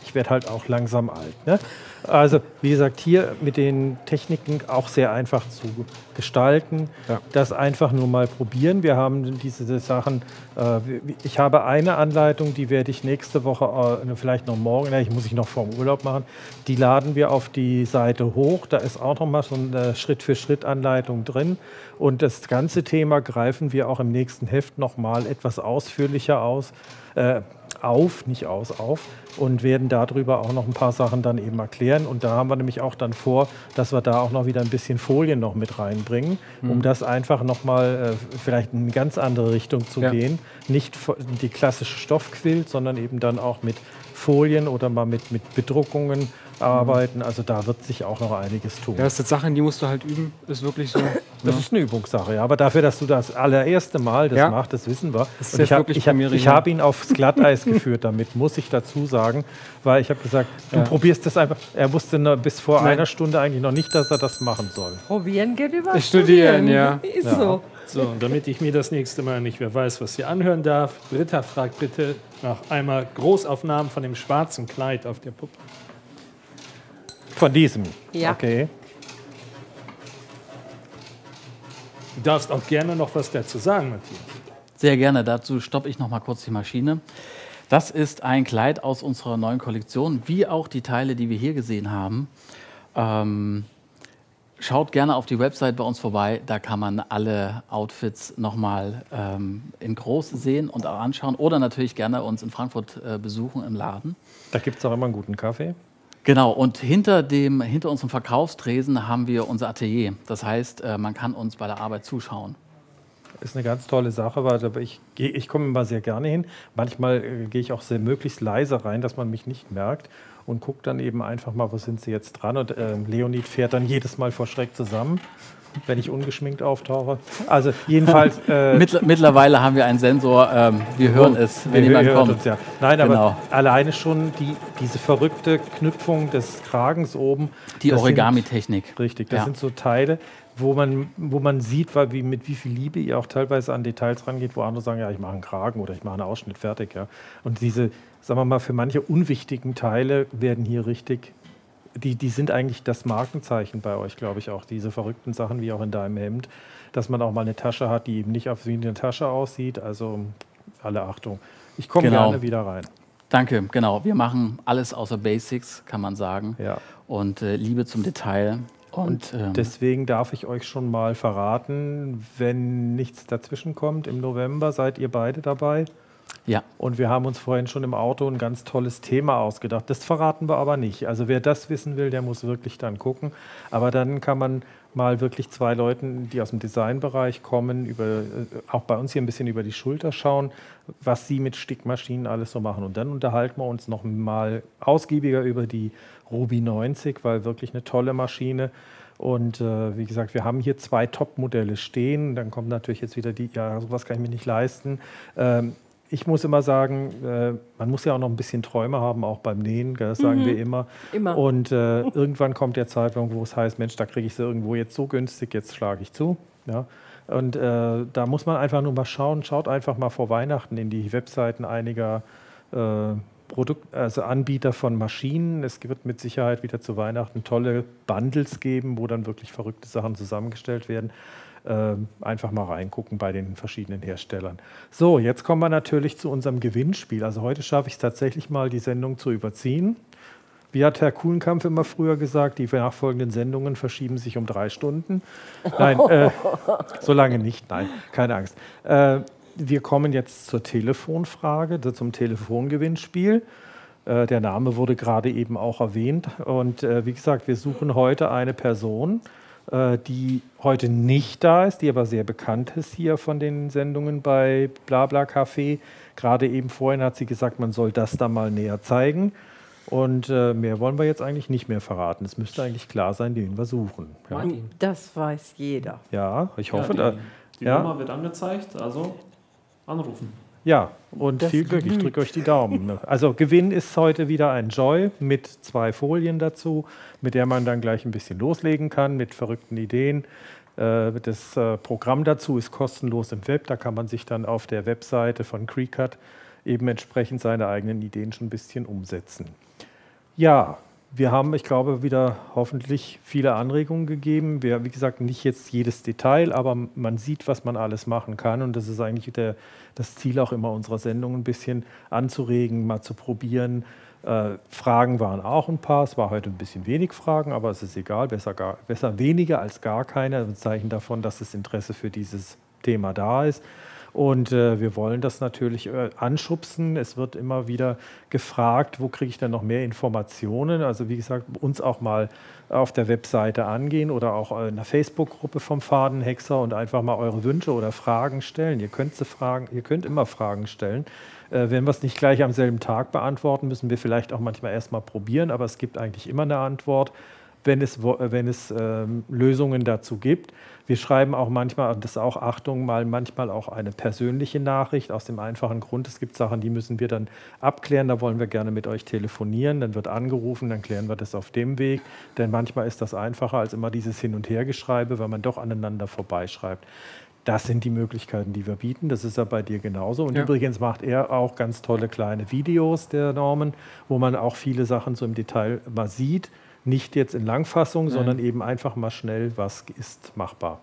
Ich werde halt auch langsam alt. Ne? Also wie gesagt, hier mit den Techniken auch sehr einfach zu gestalten. Ja. Das einfach nur mal probieren. Wir haben diese Sachen, äh, ich habe eine Anleitung, die werde ich nächste Woche, äh, vielleicht noch morgen, na, ich muss ich noch vorm Urlaub machen, die laden wir auf die Seite hoch. Da ist auch noch mal so eine Schritt-für-Schritt-Anleitung drin. Und das ganze Thema greifen wir auch im nächsten Heft noch mal etwas ausführlicher aus. Äh, auf, nicht aus, auf und werden darüber auch noch ein paar Sachen dann eben erklären. Und da haben wir nämlich auch dann vor, dass wir da auch noch wieder ein bisschen Folien noch mit reinbringen, mhm. um das einfach nochmal äh, vielleicht in eine ganz andere Richtung zu ja. gehen. Nicht die klassische Stoffquilt, sondern eben dann auch mit Folien oder mal mit, mit Bedruckungen mhm. arbeiten. Also da wird sich auch noch einiges tun. Ja, das sind Sachen, die musst du halt üben, ist wirklich so. Das ja. ist eine Übungssache, ja. Aber dafür, dass du das allererste Mal das ja. machst, das wissen wir. Das ist ich habe hab, hab ihn aufs Glatteis geführt damit, muss ich dazu sagen. Weil ich habe gesagt, du ja. probierst das einfach. Er wusste nur bis vor Nein. einer Stunde eigentlich noch nicht, dass er das machen soll. Probieren geht über Studieren, ja. Ist ja. so. So, und damit ich mir das nächste Mal nicht mehr weiß, was hier anhören darf, Britta fragt bitte nach einmal Großaufnahmen von dem schwarzen Kleid auf der Puppe. Von diesem? Ja. Okay. Du darfst auch gerne noch was dazu sagen, Matthias. Sehr gerne. Dazu stoppe ich noch mal kurz die Maschine. Das ist ein Kleid aus unserer neuen Kollektion, wie auch die Teile, die wir hier gesehen haben. Ähm, schaut gerne auf die Website bei uns vorbei. Da kann man alle Outfits noch mal ähm, in groß sehen und auch anschauen. Oder natürlich gerne uns in Frankfurt äh, besuchen im Laden. Da gibt es auch immer einen guten Kaffee. Genau, und hinter, dem, hinter unserem Verkaufstresen haben wir unser Atelier. Das heißt, man kann uns bei der Arbeit zuschauen. Ist eine ganz tolle Sache, weil ich, ich komme immer sehr gerne hin. Manchmal gehe ich auch sehr möglichst leise rein, dass man mich nicht merkt. Und gucke dann eben einfach mal, wo sind sie jetzt dran. Und äh, Leonid fährt dann jedes Mal vor Schreck zusammen, wenn ich ungeschminkt auftauche. Also jedenfalls... Äh Mittlerweile haben wir einen Sensor, ähm, wir hören es, wenn jemand kommt. Uns, ja. Nein, aber genau. alleine schon die, diese verrückte Knüpfung des Kragens oben. Die Origami-Technik. Richtig, das ja. sind so Teile, wo man, wo man sieht, weil wie, mit wie viel Liebe ihr auch teilweise an Details rangeht, wo andere sagen, ja, ich mache einen Kragen oder ich mache einen Ausschnitt, fertig. Ja. Und diese, sagen wir mal, für manche unwichtigen Teile werden hier richtig... Die, die sind eigentlich das Markenzeichen bei euch, glaube ich, auch diese verrückten Sachen, wie auch in deinem Hemd, dass man auch mal eine Tasche hat, die eben nicht wie eine Tasche aussieht. Also alle Achtung. Ich komme genau. gerne wieder rein. Danke, genau. Wir machen alles außer Basics, kann man sagen. Ja. Und äh, Liebe zum Detail. Und, und ähm, deswegen darf ich euch schon mal verraten, wenn nichts dazwischen kommt, im November seid ihr beide dabei. Ja. Und wir haben uns vorhin schon im Auto ein ganz tolles Thema ausgedacht. Das verraten wir aber nicht. Also wer das wissen will, der muss wirklich dann gucken. Aber dann kann man mal wirklich zwei Leuten, die aus dem Designbereich kommen, über, auch bei uns hier ein bisschen über die Schulter schauen, was sie mit Stickmaschinen alles so machen. Und dann unterhalten wir uns noch mal ausgiebiger über die Ruby neunzig, weil wirklich eine tolle Maschine. Und äh, wie gesagt, wir haben hier zwei Top-Modelle stehen. Dann kommt natürlich jetzt wieder die, ja, sowas kann ich mir nicht leisten. Ähm, Ich muss immer sagen, man muss ja auch noch ein bisschen Träume haben, auch beim Nähen, das sagen mhm. wir immer. immer. Und äh, irgendwann kommt der Zeitpunkt, wo es heißt, Mensch, da kriege ich sie irgendwo jetzt so günstig, jetzt schlage ich zu. Ja? Und äh, da muss man einfach nur mal schauen, schaut einfach mal vor Weihnachten in die Webseiten einiger äh, Produkt, also Anbieter von Maschinen. Es wird mit Sicherheit wieder zu Weihnachten tolle Bundles geben, wo dann wirklich verrückte Sachen zusammengestellt werden. Ähm, einfach mal reingucken bei den verschiedenen Herstellern. So, jetzt kommen wir natürlich zu unserem Gewinnspiel. Also heute schaffe ich es tatsächlich mal, die Sendung zu überziehen. Wie hat Herr Kuhlenkampf immer früher gesagt, die nachfolgenden Sendungen verschieben sich um drei Stunden. Nein, äh, so lange nicht, nein, keine Angst. Äh, wir kommen jetzt zur Telefonfrage, zum Telefongewinnspiel. Äh, der Name wurde gerade eben auch erwähnt. Und äh, wie gesagt, wir suchen heute eine Person, äh, die heute nicht da ist, die aber sehr bekannt ist hier von den Sendungen bei Blabla Café. Gerade eben vorhin hat sie gesagt, man soll das da mal näher zeigen. Und äh, mehr wollen wir jetzt eigentlich nicht mehr verraten. Es müsste eigentlich klar sein, den wir suchen. Ja. Das weiß jeder. Ja, ich hoffe. Ja, die die ja. Nummer wird angezeigt, also anrufen. Ja, und das viel Glück. Ich drücke euch die Daumen. Also Gewinn ist heute wieder ein Joy mit zwei Folien dazu, mit der man dann gleich ein bisschen loslegen kann, mit verrückten Ideen. Das Programm dazu ist kostenlos im Web. Da kann man sich dann auf der Webseite von Cricut eben entsprechend seine eigenen Ideen schon ein bisschen umsetzen. Ja, wir haben, ich glaube, wieder hoffentlich viele Anregungen gegeben. Wir, wie gesagt, nicht jetzt jedes Detail, aber man sieht, was man alles machen kann. Und das ist eigentlich der, das Ziel auch immer unserer Sendung, ein bisschen anzuregen, mal zu probieren. Äh, Fragen waren auch ein paar. Es war heute ein bisschen wenig Fragen, aber es ist egal. Besser, gar, besser weniger als gar keine. Ein Zeichen davon, dass das Interesse für dieses Thema da ist. Und äh, wir wollen das natürlich äh, anschubsen. Es wird immer wieder gefragt, wo kriege ich denn noch mehr Informationen? Also wie gesagt, uns auch mal auf der Webseite angehen oder auch in der Facebook-Gruppe vom Fadenhexer und einfach mal eure Wünsche oder Fragen stellen. Ihr könnt, sie fragen, ihr könnt immer Fragen stellen. Äh, wenn wir es nicht gleich am selben Tag beantworten, müssen wir vielleicht auch manchmal erstmal probieren, aber es gibt eigentlich immer eine Antwort, wenn es, wenn es äh, Lösungen dazu gibt. Wir schreiben auch manchmal, das ist auch Achtung, mal manchmal auch eine persönliche Nachricht aus dem einfachen Grund. Es gibt Sachen, die müssen wir dann abklären. Da wollen wir gerne mit euch telefonieren. Dann wird angerufen, dann klären wir das auf dem Weg. Denn manchmal ist das einfacher als immer dieses Hin- und Hergeschreibe, weil man doch aneinander vorbeischreibt. Das sind die Möglichkeiten, die wir bieten. Das ist ja bei dir genauso. Und ja. Übrigens macht er auch ganz tolle kleine Videos, der Norman, wo man auch viele Sachen so im Detail mal sieht. Nicht jetzt in Langfassung, Nein. sondern eben einfach mal schnell, was ist machbar.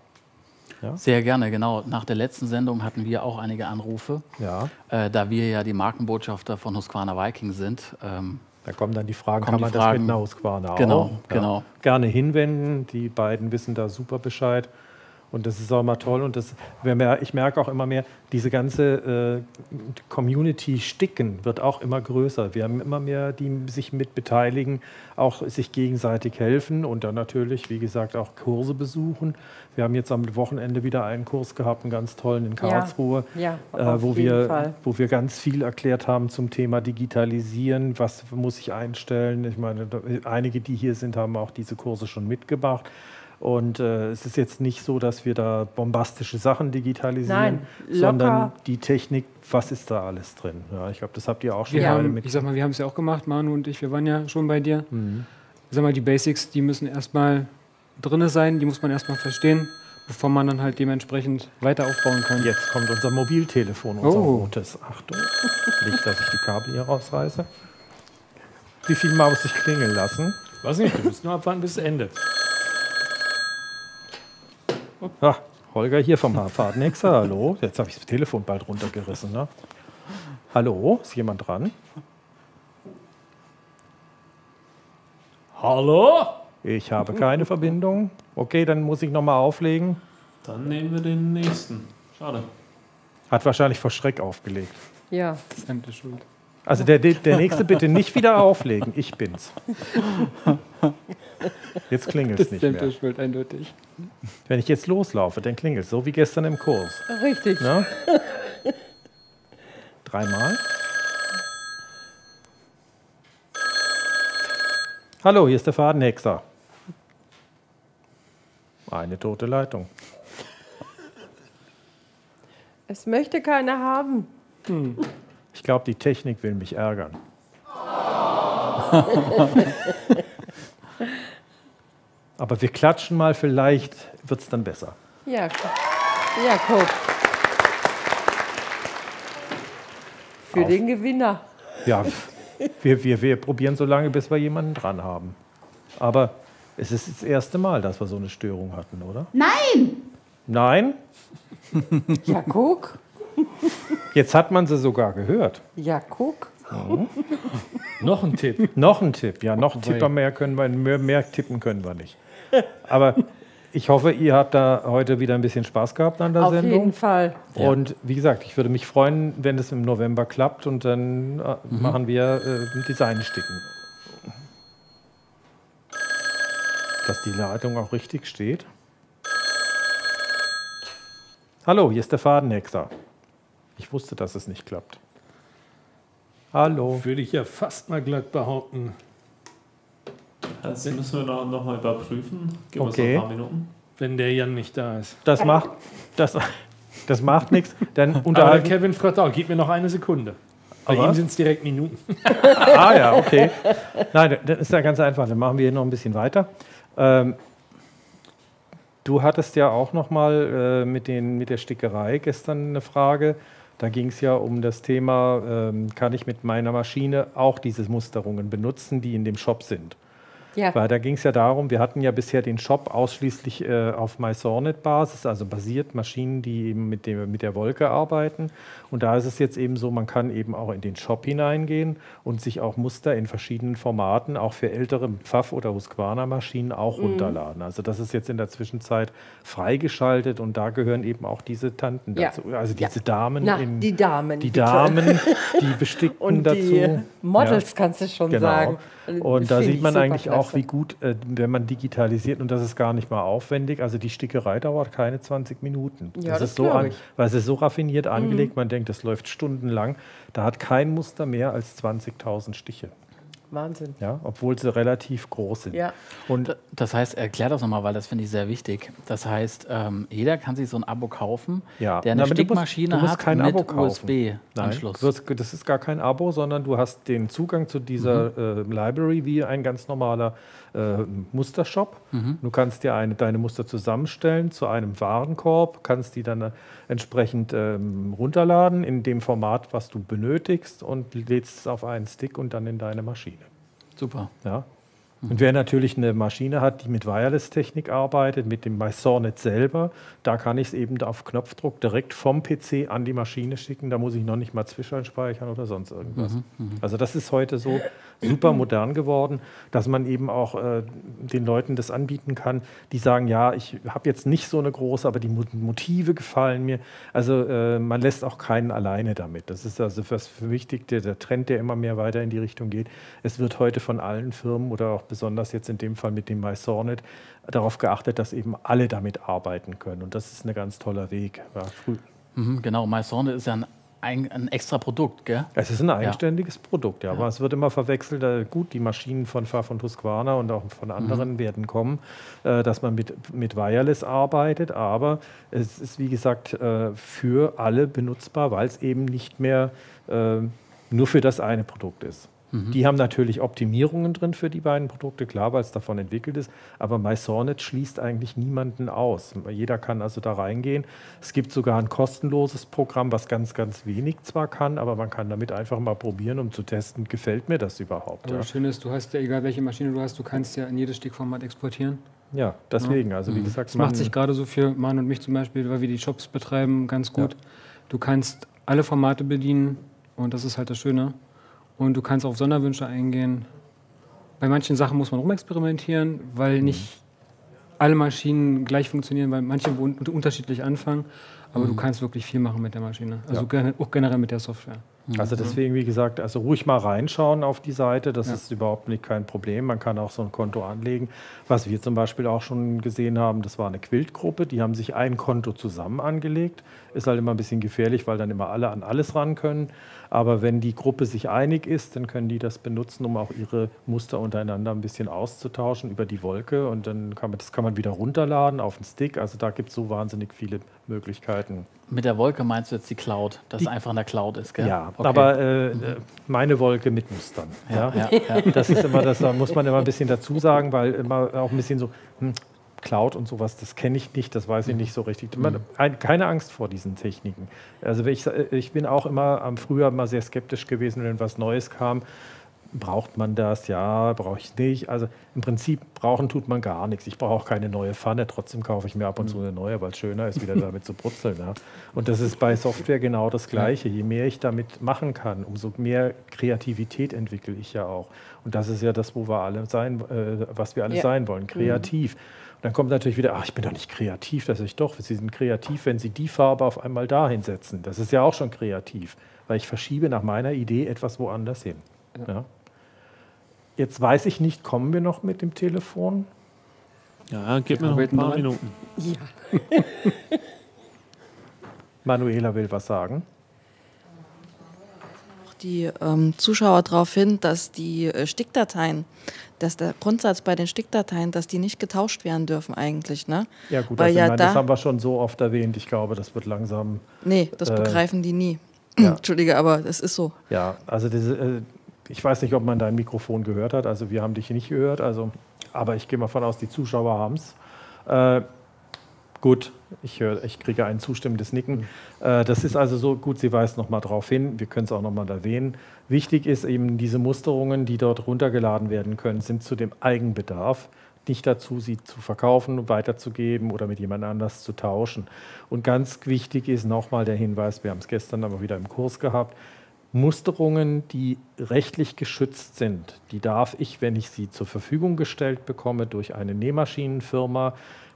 Ja? Sehr gerne, genau. Nach der letzten Sendung hatten wir auch einige Anrufe, ja. äh, da wir ja die Markenbotschafter von Husqvarna Viking sind. Ähm, da kommen dann die Fragen, kann man Fragen, das mit einer Husqvarna genau, auch? Ja. Genau. Gerne hinwenden, die beiden wissen da super Bescheid. Und das ist auch mal toll. Und das, ich merke auch immer mehr, diese ganze äh, Community-Sticken wird auch immer größer. Wir haben immer mehr, die sich mit beteiligen, auch sich gegenseitig helfen und dann natürlich, wie gesagt, auch Kurse besuchen. Wir haben jetzt am Wochenende wieder einen Kurs gehabt, einen ganz tollen in Karlsruhe, ja, ja, äh, wo, wir, wo wir ganz viel erklärt haben zum Thema Digitalisieren. Was muss ich einstellen? Ich meine, einige, die hier sind, haben auch diese Kurse schon mitgemacht. Und äh, es ist jetzt nicht so, dass wir da bombastische Sachen digitalisieren, Nein, sondern die Technik, was ist da alles drin? Ja, ich glaube, das habt ihr auch schon mal mit. Ich sag mal, wir haben es ja auch gemacht, Manu und ich, wir waren ja schon bei dir. Mhm. Ich sag mal, die Basics, die müssen erstmal drin sein, die muss man erstmal verstehen, bevor man dann halt dementsprechend weiter aufbauen kann. Jetzt kommt unser Mobiltelefon, unser oh. rotes. Achtung, nicht, dass ich die Kabel hier rausreiße. Wie viel mal muss ich klingeln lassen? Weiß nicht, du musst nur abwarten, bis es endet. Ah, Holger hier vom Fadenhexer, hallo. Jetzt habe ich das Telefon bald runtergerissen. Ne? Hallo, ist jemand dran? Hallo? Ich habe keine Verbindung. Okay, dann muss ich nochmal auflegen. Dann nehmen wir den nächsten. Schade. Hat wahrscheinlich vor Schreck aufgelegt. Ja. Fremde Schuld. Also der, der nächste bitte nicht wieder auflegen. Ich bin's. Jetzt klingelt es nicht mehr. Schuld, eindeutig. Wenn ich jetzt loslaufe, dann klingelt es. So wie gestern im Kurs. Richtig. Na? Dreimal. Hallo, hier ist der Fadenhexer. Eine tote Leitung. Es möchte keiner haben. Hm. Ich glaube, die Technik will mich ärgern. Oh. Aber wir klatschen mal, vielleicht wird es dann besser. Ja, ja, guck. Für Auf. Den Gewinner. Ja, wir, wir, wir probieren so lange, bis wir jemanden dran haben. Aber es ist das erste Mal, dass wir so eine Störung hatten, oder? Nein! Nein? Ja, guck. Jetzt hat man sie sogar gehört. Ja, guck. Oh. Noch ein Tipp. Noch ein Tipp. Ja, noch ein Tipper mehr können wir, mehr, mehr tippen können wir nicht. Aber ich hoffe, ihr habt da heute wieder ein bisschen Spaß gehabt an der Auf Sendung. Auf jeden Fall. Und wie gesagt, ich würde mich freuen, wenn es im November klappt und dann mhm. machen wir äh, Designsticken. Dass die Leitung auch richtig steht. Hallo, hier ist der Fadenhexer. Ich wusste, dass es nicht klappt. Hallo. Würde ich ja fast mal glatt behaupten. Das müssen wir noch, noch mal überprüfen. Geben okay. wir so ein paar Minuten. Wenn der Jan nicht da ist. Das macht, das, das macht nichts. Dann unterhalten. Aber der Kevin fragt auch, gib mir noch eine Sekunde. Bei aber? Ihm sind es direkt Minuten. Ah ja, okay. Nein, das ist ja ganz einfach. Dann machen wir hier noch ein bisschen weiter. Ähm, du hattest ja auch noch mal äh, mit, den, mit der Stickerei gestern eine Frage. Da ging es ja um das Thema, ähm, kann ich mit meiner Maschine auch diese Musterungen benutzen, die in dem Shop sind. Ja. Weil da ging es ja darum, wir hatten ja bisher den Shop ausschließlich äh, auf MySornet-Basis, also basiert Maschinen, die eben mit, dem, mit der Wolke arbeiten. Und da ist es jetzt eben so, man kann eben auch in den Shop hineingehen und sich auch Muster in verschiedenen Formaten, auch für ältere Pfaff- oder Husqvarna-Maschinen auch mhm. runterladen. Also das ist jetzt in der Zwischenzeit freigeschaltet und da gehören eben auch diese Tanten ja. dazu. Also diese ja. Damen. Na, in, die Damen. Die bitte. Damen, die Bestickten und dazu. Die Models ja. kannst du schon genau. sagen. Und da sieht man eigentlich klasse. Auch, wie gut, äh, wenn man digitalisiert und das ist gar nicht mal aufwendig. Also die Stickerei dauert keine zwanzig Minuten. Ja, das, das ist so an, weil es ist so raffiniert angelegt, mhm. man denkt, das läuft stundenlang. Da hat kein Muster mehr als zwanzigtausend Stiche. Wahnsinn. Ja, obwohl sie relativ groß sind. Ja. Und das heißt, erklär das nochmal, weil das finde ich sehr wichtig. Das heißt, ähm, jeder kann sich so ein Abo kaufen, ja. der eine Na, Stickmaschine du musst, du musst hat mit U S B-Anschluss. Das ist gar kein Abo, sondern du hast den Zugang zu dieser mhm. äh, Library wie ein ganz normaler äh, Mustershop. Mhm. Du kannst dir eine, deine Muster zusammenstellen zu einem Warenkorb, kannst die dann entsprechend ähm, runterladen in dem Format, was du benötigst und lädst es auf einen Stick und dann in deine Maschine. Super. Ja. Und wer natürlich eine Maschine hat, die mit Wireless-Technik arbeitet, mit dem MySornet selber, da kann ich es eben auf Knopfdruck direkt vom P C an die Maschine schicken. Da muss ich noch nicht mal zwischenspeichern oder sonst irgendwas. Mhm, mh. Also das ist heute so super modern geworden, dass man eben auch äh, den Leuten das anbieten kann, die sagen, ja, ich habe jetzt nicht so eine große, aber die Motive gefallen mir. Also äh, man lässt auch keinen alleine damit. Das ist also was wichtig, der, der Trend, der immer mehr weiter in die Richtung geht. Es wird heute von allen Firmen oder auch besonders jetzt in dem Fall mit dem MySornet, darauf geachtet, dass eben alle damit arbeiten können. Und das ist ein ganz toller Weg. Ja, früh. Mhm, genau, MySornet ist ja ein, ein, ein extra Produkt, gell? Es ist ein eigenständiges ja. Produkt, ja, ja. Aber es wird immer verwechselt, äh, gut, die Maschinen von Pfaff und Husqvarna und auch von anderen mhm. werden kommen, äh, dass man mit, mit Wireless arbeitet. Aber es ist, wie gesagt, äh, für alle benutzbar, weil es eben nicht mehr äh, nur für das eine Produkt ist. Die haben natürlich Optimierungen drin für die beiden Produkte, klar, weil es davon entwickelt ist. Aber MySornet schließt eigentlich niemanden aus. Jeder kann also da reingehen. Es gibt sogar ein kostenloses Programm, was ganz, ganz wenig zwar kann, aber man kann damit einfach mal probieren, um zu testen, gefällt mir das überhaupt. Aber ja. das Schöne ist, du hast ja, egal welche Maschine du hast, du kannst ja in jedes Stickformat exportieren. Ja, deswegen. Ja. Also wie mhm. gesagt, das macht sich gerade so für Manu und mich zum Beispiel, weil wir die Shops betreiben, ganz gut. Ja. Du kannst alle Formate bedienen und das ist halt das Schöne. Und du kannst auf Sonderwünsche eingehen. Bei manchen Sachen muss man rumexperimentieren, weil mhm. nicht alle Maschinen gleich funktionieren, weil manche unterschiedlich anfangen. Aber mhm. du kannst wirklich viel machen mit der Maschine, also ja. auch generell mit der Software. Also deswegen, wie gesagt, also ruhig mal reinschauen auf die Seite, das ja. ist überhaupt nicht kein Problem. Man kann auch so ein Konto anlegen, was wir zum Beispiel auch schon gesehen haben, das war eine Quiltgruppe, die haben sich ein Konto zusammen angelegt. Ist halt immer ein bisschen gefährlich, weil dann immer alle an alles ran können. Aber wenn die Gruppe sich einig ist, dann können die das benutzen, um auch ihre Muster untereinander ein bisschen auszutauschen über die Wolke. Und dann kann man, das kann man wieder runterladen auf den Stick. Also da gibt es so wahnsinnig viele Möglichkeiten. Mit der Wolke meinst du jetzt die Cloud, dass die, es einfach in der Cloud ist, gell? Ja, okay. aber äh, meine Wolke mit Mustern. Ja, ja. Ja, ja. Das ist immer, das muss man immer ein bisschen dazu sagen, weil immer auch ein bisschen so hm, Cloud und sowas, das kenne ich nicht, das weiß ich nicht so richtig. Man, keine Angst vor diesen Techniken. Also ich, ich bin auch immer am Frühjahr mal sehr skeptisch gewesen, wenn was Neues kam. braucht man das? Ja, brauche ich nicht. Also im Prinzip brauchen tut man gar nichts. Ich brauche auch keine neue Pfanne. Trotzdem kaufe ich mir ab und zu eine neue, weil es schöner ist, wieder damit zu brutzeln. Ja. Und das ist bei Software genau das Gleiche. Je mehr ich damit machen kann, umso mehr Kreativität entwickle ich ja auch. Und das ist ja das, wo wir alle sein, äh, was wir alle ja. sein wollen, kreativ. Mhm. Dann kommt natürlich wieder, ach, ich bin doch nicht kreativ, das ist doch, Sie sind kreativ, wenn Sie die Farbe auf einmal dahin setzen. Das ist ja auch schon kreativ, weil ich verschiebe nach meiner Idee etwas woanders hin. Ja. Ja. Jetzt weiß ich nicht, kommen wir noch mit dem Telefon? Ja, gib mir noch ein paar Minuten. Ja. Manuela will was sagen. Die ähm, Zuschauer darauf hin, dass die äh, Stickdateien, dass der Grundsatz bei den Stickdateien, dass die nicht getauscht werden dürfen eigentlich, ne? Ja gut, weil also ja ich meine, da das haben wir schon so oft erwähnt, ich glaube, das wird langsam... Nee, das äh, begreifen die nie. Ja. Entschuldige, aber es ist so. Ja, also diese, äh, ich weiß nicht, ob man dein Mikrofon gehört hat, also wir haben dich nicht gehört, also, aber ich gehe mal von aus, die Zuschauer haben es. Äh, Gut, ich, höre, ich kriege ein zustimmendes Nicken. Äh, das ist also so, gut, sie weist nochmal darauf hin, wir können es auch nochmal erwähnen. Wichtig ist eben, diese Musterungen, die dort runtergeladen werden können, sind zu dem Eigenbedarf, nicht dazu, sie zu verkaufen, weiterzugeben oder mit jemand anders zu tauschen. Und ganz wichtig ist nochmal der Hinweis, wir haben es gestern aber wieder im Kurs gehabt, Musterungen, die rechtlich geschützt sind, die darf ich, wenn ich sie zur Verfügung gestellt bekomme durch eine Nähmaschinenfirma,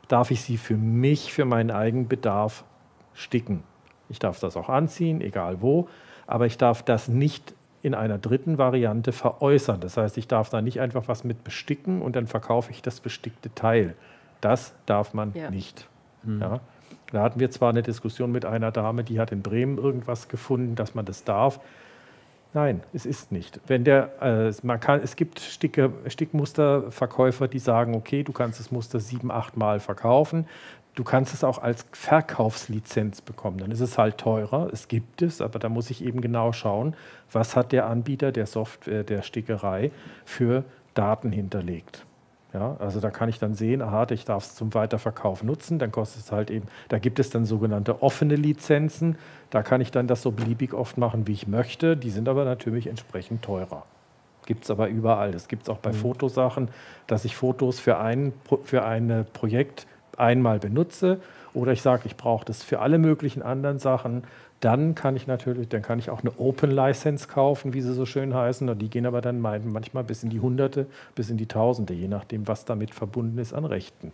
darf ich sie für mich, für meinen eigenen Bedarf sticken. Ich darf das auch anziehen, egal wo, aber ich darf das nicht in einer dritten Variante veräußern. Das heißt, ich darf da nicht einfach was mit besticken und dann verkaufe ich das bestickte Teil. Das darf man ja. nicht. Mhm. Ja? Da hatten wir zwar eine Diskussion mit einer Dame, die hat in Bremen irgendwas gefunden, dass man das darf. Nein, es ist nicht. Wenn der, äh, man kann, es gibt Sticke, Stickmusterverkäufer, die sagen, okay, du kannst das Muster sieben, acht Mal verkaufen. Du kannst es auch als Verkaufslizenz bekommen. Dann ist es halt teurer. Es gibt es, aber da muss ich eben genau schauen, was hat der Anbieter der Software, der Stickerei für Daten hinterlegt. Ja, also da kann ich dann sehen, aha, ich darf es zum Weiterverkauf nutzen, dann kostet es halt eben, da gibt es dann sogenannte offene Lizenzen, da kann ich dann das so beliebig oft machen, wie ich möchte, die sind aber natürlich entsprechend teurer. Gibt es aber überall, das gibt es auch bei mhm. Fotosachen, dass ich Fotos für ein, für ein Projekt einmal benutze oder ich sage, ich brauche das für alle möglichen anderen Sachen, dann kann ich natürlich, dann kann ich auch eine Open License kaufen, wie sie so schön heißen. Und die gehen aber dann manchmal bis in die Hunderte, bis in die Tausende, je nachdem, was damit verbunden ist an Rechten.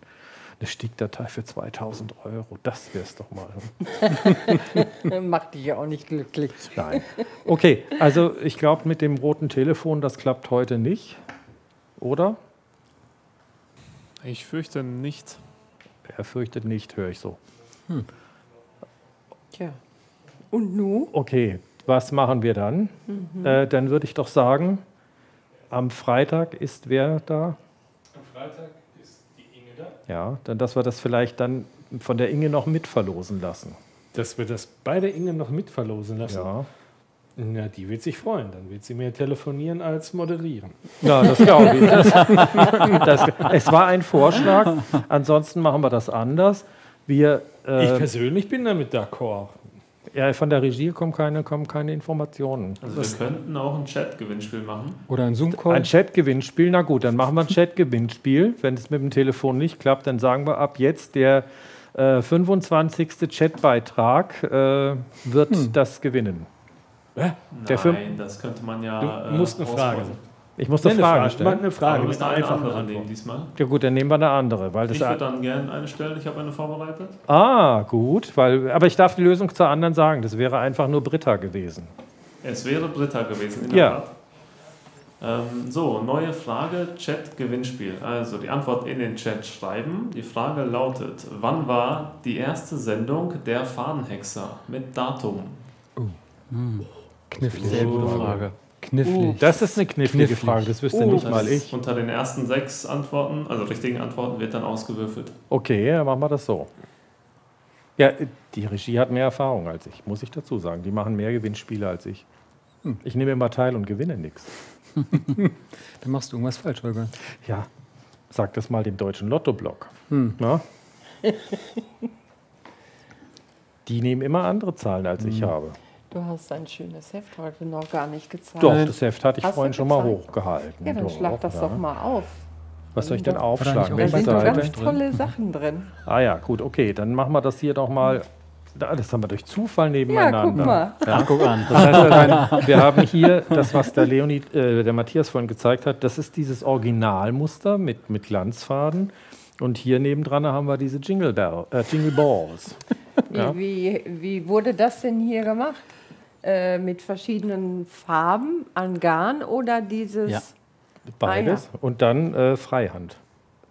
Eine Stickdatei für zweitausend Euro, das wär's doch mal. Macht dich ja auch nicht glücklich. Nein. Okay, also ich glaube, mit dem roten Telefon, das klappt heute nicht, oder? Ich fürchte nicht. Er fürchtet nicht, höre ich so. Hm. Tja. Und nun? Okay, was machen wir dann? Mhm. Äh, dann würde ich doch sagen, am Freitag ist wer da? Am Freitag ist die Inge da. Ja, dann, dass wir das vielleicht dann von der Inge noch mitverlosen lassen. Dass wir das bei der Inge noch mitverlosen lassen? Ja. Na, die wird sich freuen. Dann wird sie mehr telefonieren als moderieren. Na, das glaube ich. Das, das, es war ein Vorschlag. Ansonsten machen wir das anders. Wir, äh, ich persönlich bin damit d'accord. Ja, von der Regie kommen keine, kommen keine Informationen. Also wir könnten auch ein Chat-Gewinnspiel machen. Oder ein Zoom-Call. Ein Chat-Gewinnspiel, na gut, dann machen wir ein Chat-Gewinnspiel. Wenn es mit dem Telefon nicht klappt, dann sagen wir ab jetzt, der äh, fünfundzwanzigste Chat-Beitrag äh, wird hm. das gewinnen. Nein, der das könnte man ja... Du musst eine Frage stellen. Ich muss eine Frage stellen. Eine Frage, eine andere nehmen diesmal. Ja gut, dann nehmen wir eine andere. Weil das ich würde dann gerne eine stellen, ich habe eine vorbereitet. Ah, gut, weil, aber ich darf die Lösung zur anderen sagen. Das wäre einfach nur Britta gewesen. Es wäre Britta gewesen, in der Tat. Ähm, so, neue Frage, Chat-Gewinnspiel. Also die Antwort in den Chat schreiben. Die Frage lautet, wann war die erste Sendung der Fadenhexer mit Datum? Uh, mh, knifflig. Sehr gute Frage. Knifflig. Uh, das ist eine knifflige knifflig. Frage, das wüsste uh, nicht das mal ich. Unter den ersten sechs Antworten, also richtigen Antworten, wird dann ausgewürfelt. Okay, dann machen wir das so. Ja, die Regie hat mehr Erfahrung als ich, muss ich dazu sagen. Die machen mehr Gewinnspiele als ich. Hm. Ich nehme immer teil und gewinne nichts. Dann machst du irgendwas falsch, Holger. Ja, sag das mal dem deutschen Lotto-Blog. Hm. Die nehmen immer andere Zahlen als hm. ich habe. Du hast ein schönes Heft heute noch gar nicht gezeigt. Doch, das Heft hatte ich hast vorhin schon mal hochgehalten. Ja, dann schlag das doch, doch mal auf. Was soll ich denn aufschlagen? Da sind doch ganz tolle Sachen drin. Ah ja, gut, okay, dann machen wir das hier doch mal. Das haben wir durch Zufall nebeneinander. Ja, guck mal. Ja, ja, guck an. Das heißt, also, wir haben hier das, was der, Leonid, äh, der Matthias vorhin gezeigt hat. Das ist dieses Originalmuster mit, mit Glanzfaden. Und hier nebendran haben wir diese Jingle, Bell, äh, Jingle Balls. Ja. Wie, wie, wie wurde das denn hier gemacht? Äh, mit verschiedenen Farben an Garn oder dieses? Ja. Beides. Ah, ja. Und dann äh, Freihand.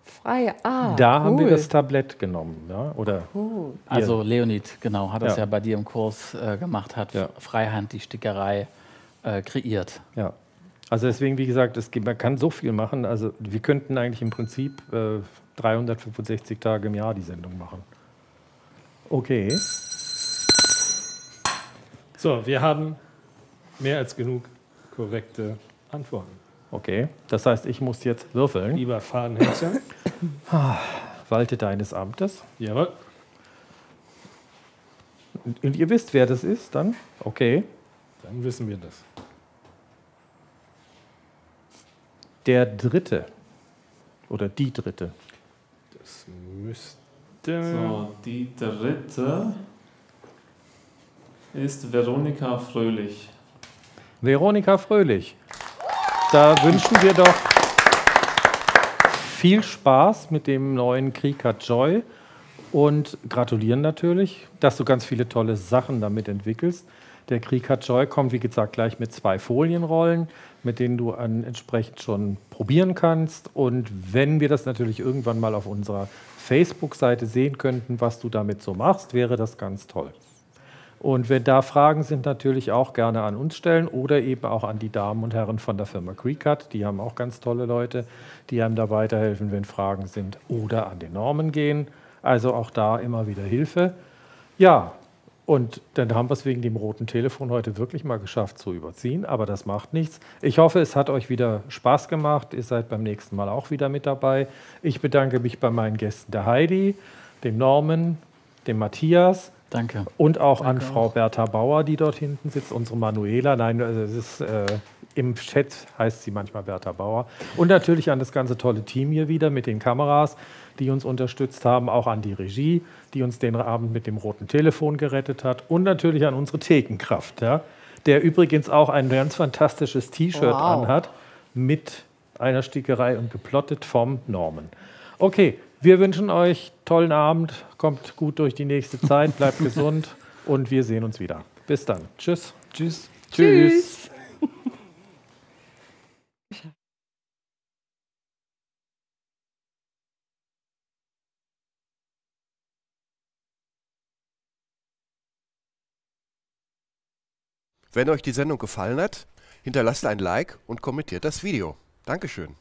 Freie, ah, da cool. haben wir das Tablett genommen. Ja? Oder cool. Also Leonid, genau, hat das ja, ja bei dir im Kurs äh, gemacht, hat ja. Freihand die Stickerei äh, kreiert. Ja. Also deswegen, wie gesagt, es gibt, man kann so viel machen. Also wir könnten eigentlich im Prinzip äh, dreihundertfünfundsechzig Tage im Jahr die Sendung machen. Okay. So, wir haben mehr als genug korrekte Antworten. Okay, das heißt, ich muss jetzt würfeln. Lieber Fadenhexer. Walte deines Amtes. Jawohl. Und, und ihr wisst, wer das ist, dann? Okay. Dann wissen wir das. Der Dritte. Oder die Dritte. Das müsste... So, die Dritte ist Veronika Fröhlich. Veronika Fröhlich. Da wünschen wir doch viel Spaß mit dem neuen Cricut Joy und gratulieren natürlich, dass du ganz viele tolle Sachen damit entwickelst. Der Cricut Joy kommt, wie gesagt, gleich mit zwei Folienrollen, mit denen du an entsprechend schon probieren kannst. Und wenn wir das natürlich irgendwann mal auf unserer Facebook-Seite sehen könnten, was du damit so machst, wäre das ganz toll. Und wenn da Fragen sind, natürlich auch gerne an uns stellen oder eben auch an die Damen und Herren von der Firma Cricut. Die haben auch ganz tolle Leute, die einem da weiterhelfen, wenn Fragen sind oder an den Norman gehen. Also auch da immer wieder Hilfe. Ja, und dann haben wir es wegen dem roten Telefon heute wirklich mal geschafft zu überziehen, aber das macht nichts. Ich hoffe, es hat euch wieder Spaß gemacht. Ihr seid beim nächsten Mal auch wieder mit dabei. Ich bedanke mich bei meinen Gästen, der Heidi, dem Norman, dem Matthias. Danke. Und auch Danke an Frau Bertha Bauer, die dort hinten sitzt, unsere Manuela. Nein, es ist, äh, im Chat heißt sie manchmal Bertha Bauer. Und natürlich an das ganze tolle Team hier wieder mit den Kameras, die uns unterstützt haben. Auch an die Regie, die uns den Abend mit dem roten Telefon gerettet hat. Und natürlich an unsere Thekenkraft, ja, der übrigens auch ein ganz fantastisches T-Shirt wow. anhat mit einer Stickerei und geplottet vom Norman. Okay. Wir wünschen euch einen tollen Abend, kommt gut durch die nächste Zeit, bleibt gesund und wir sehen uns wieder. Bis dann. Tschüss. Tschüss. Tschüss. Tschüss. Wenn euch die Sendung gefallen hat, hinterlasst ein Like und kommentiert das Video. Dankeschön.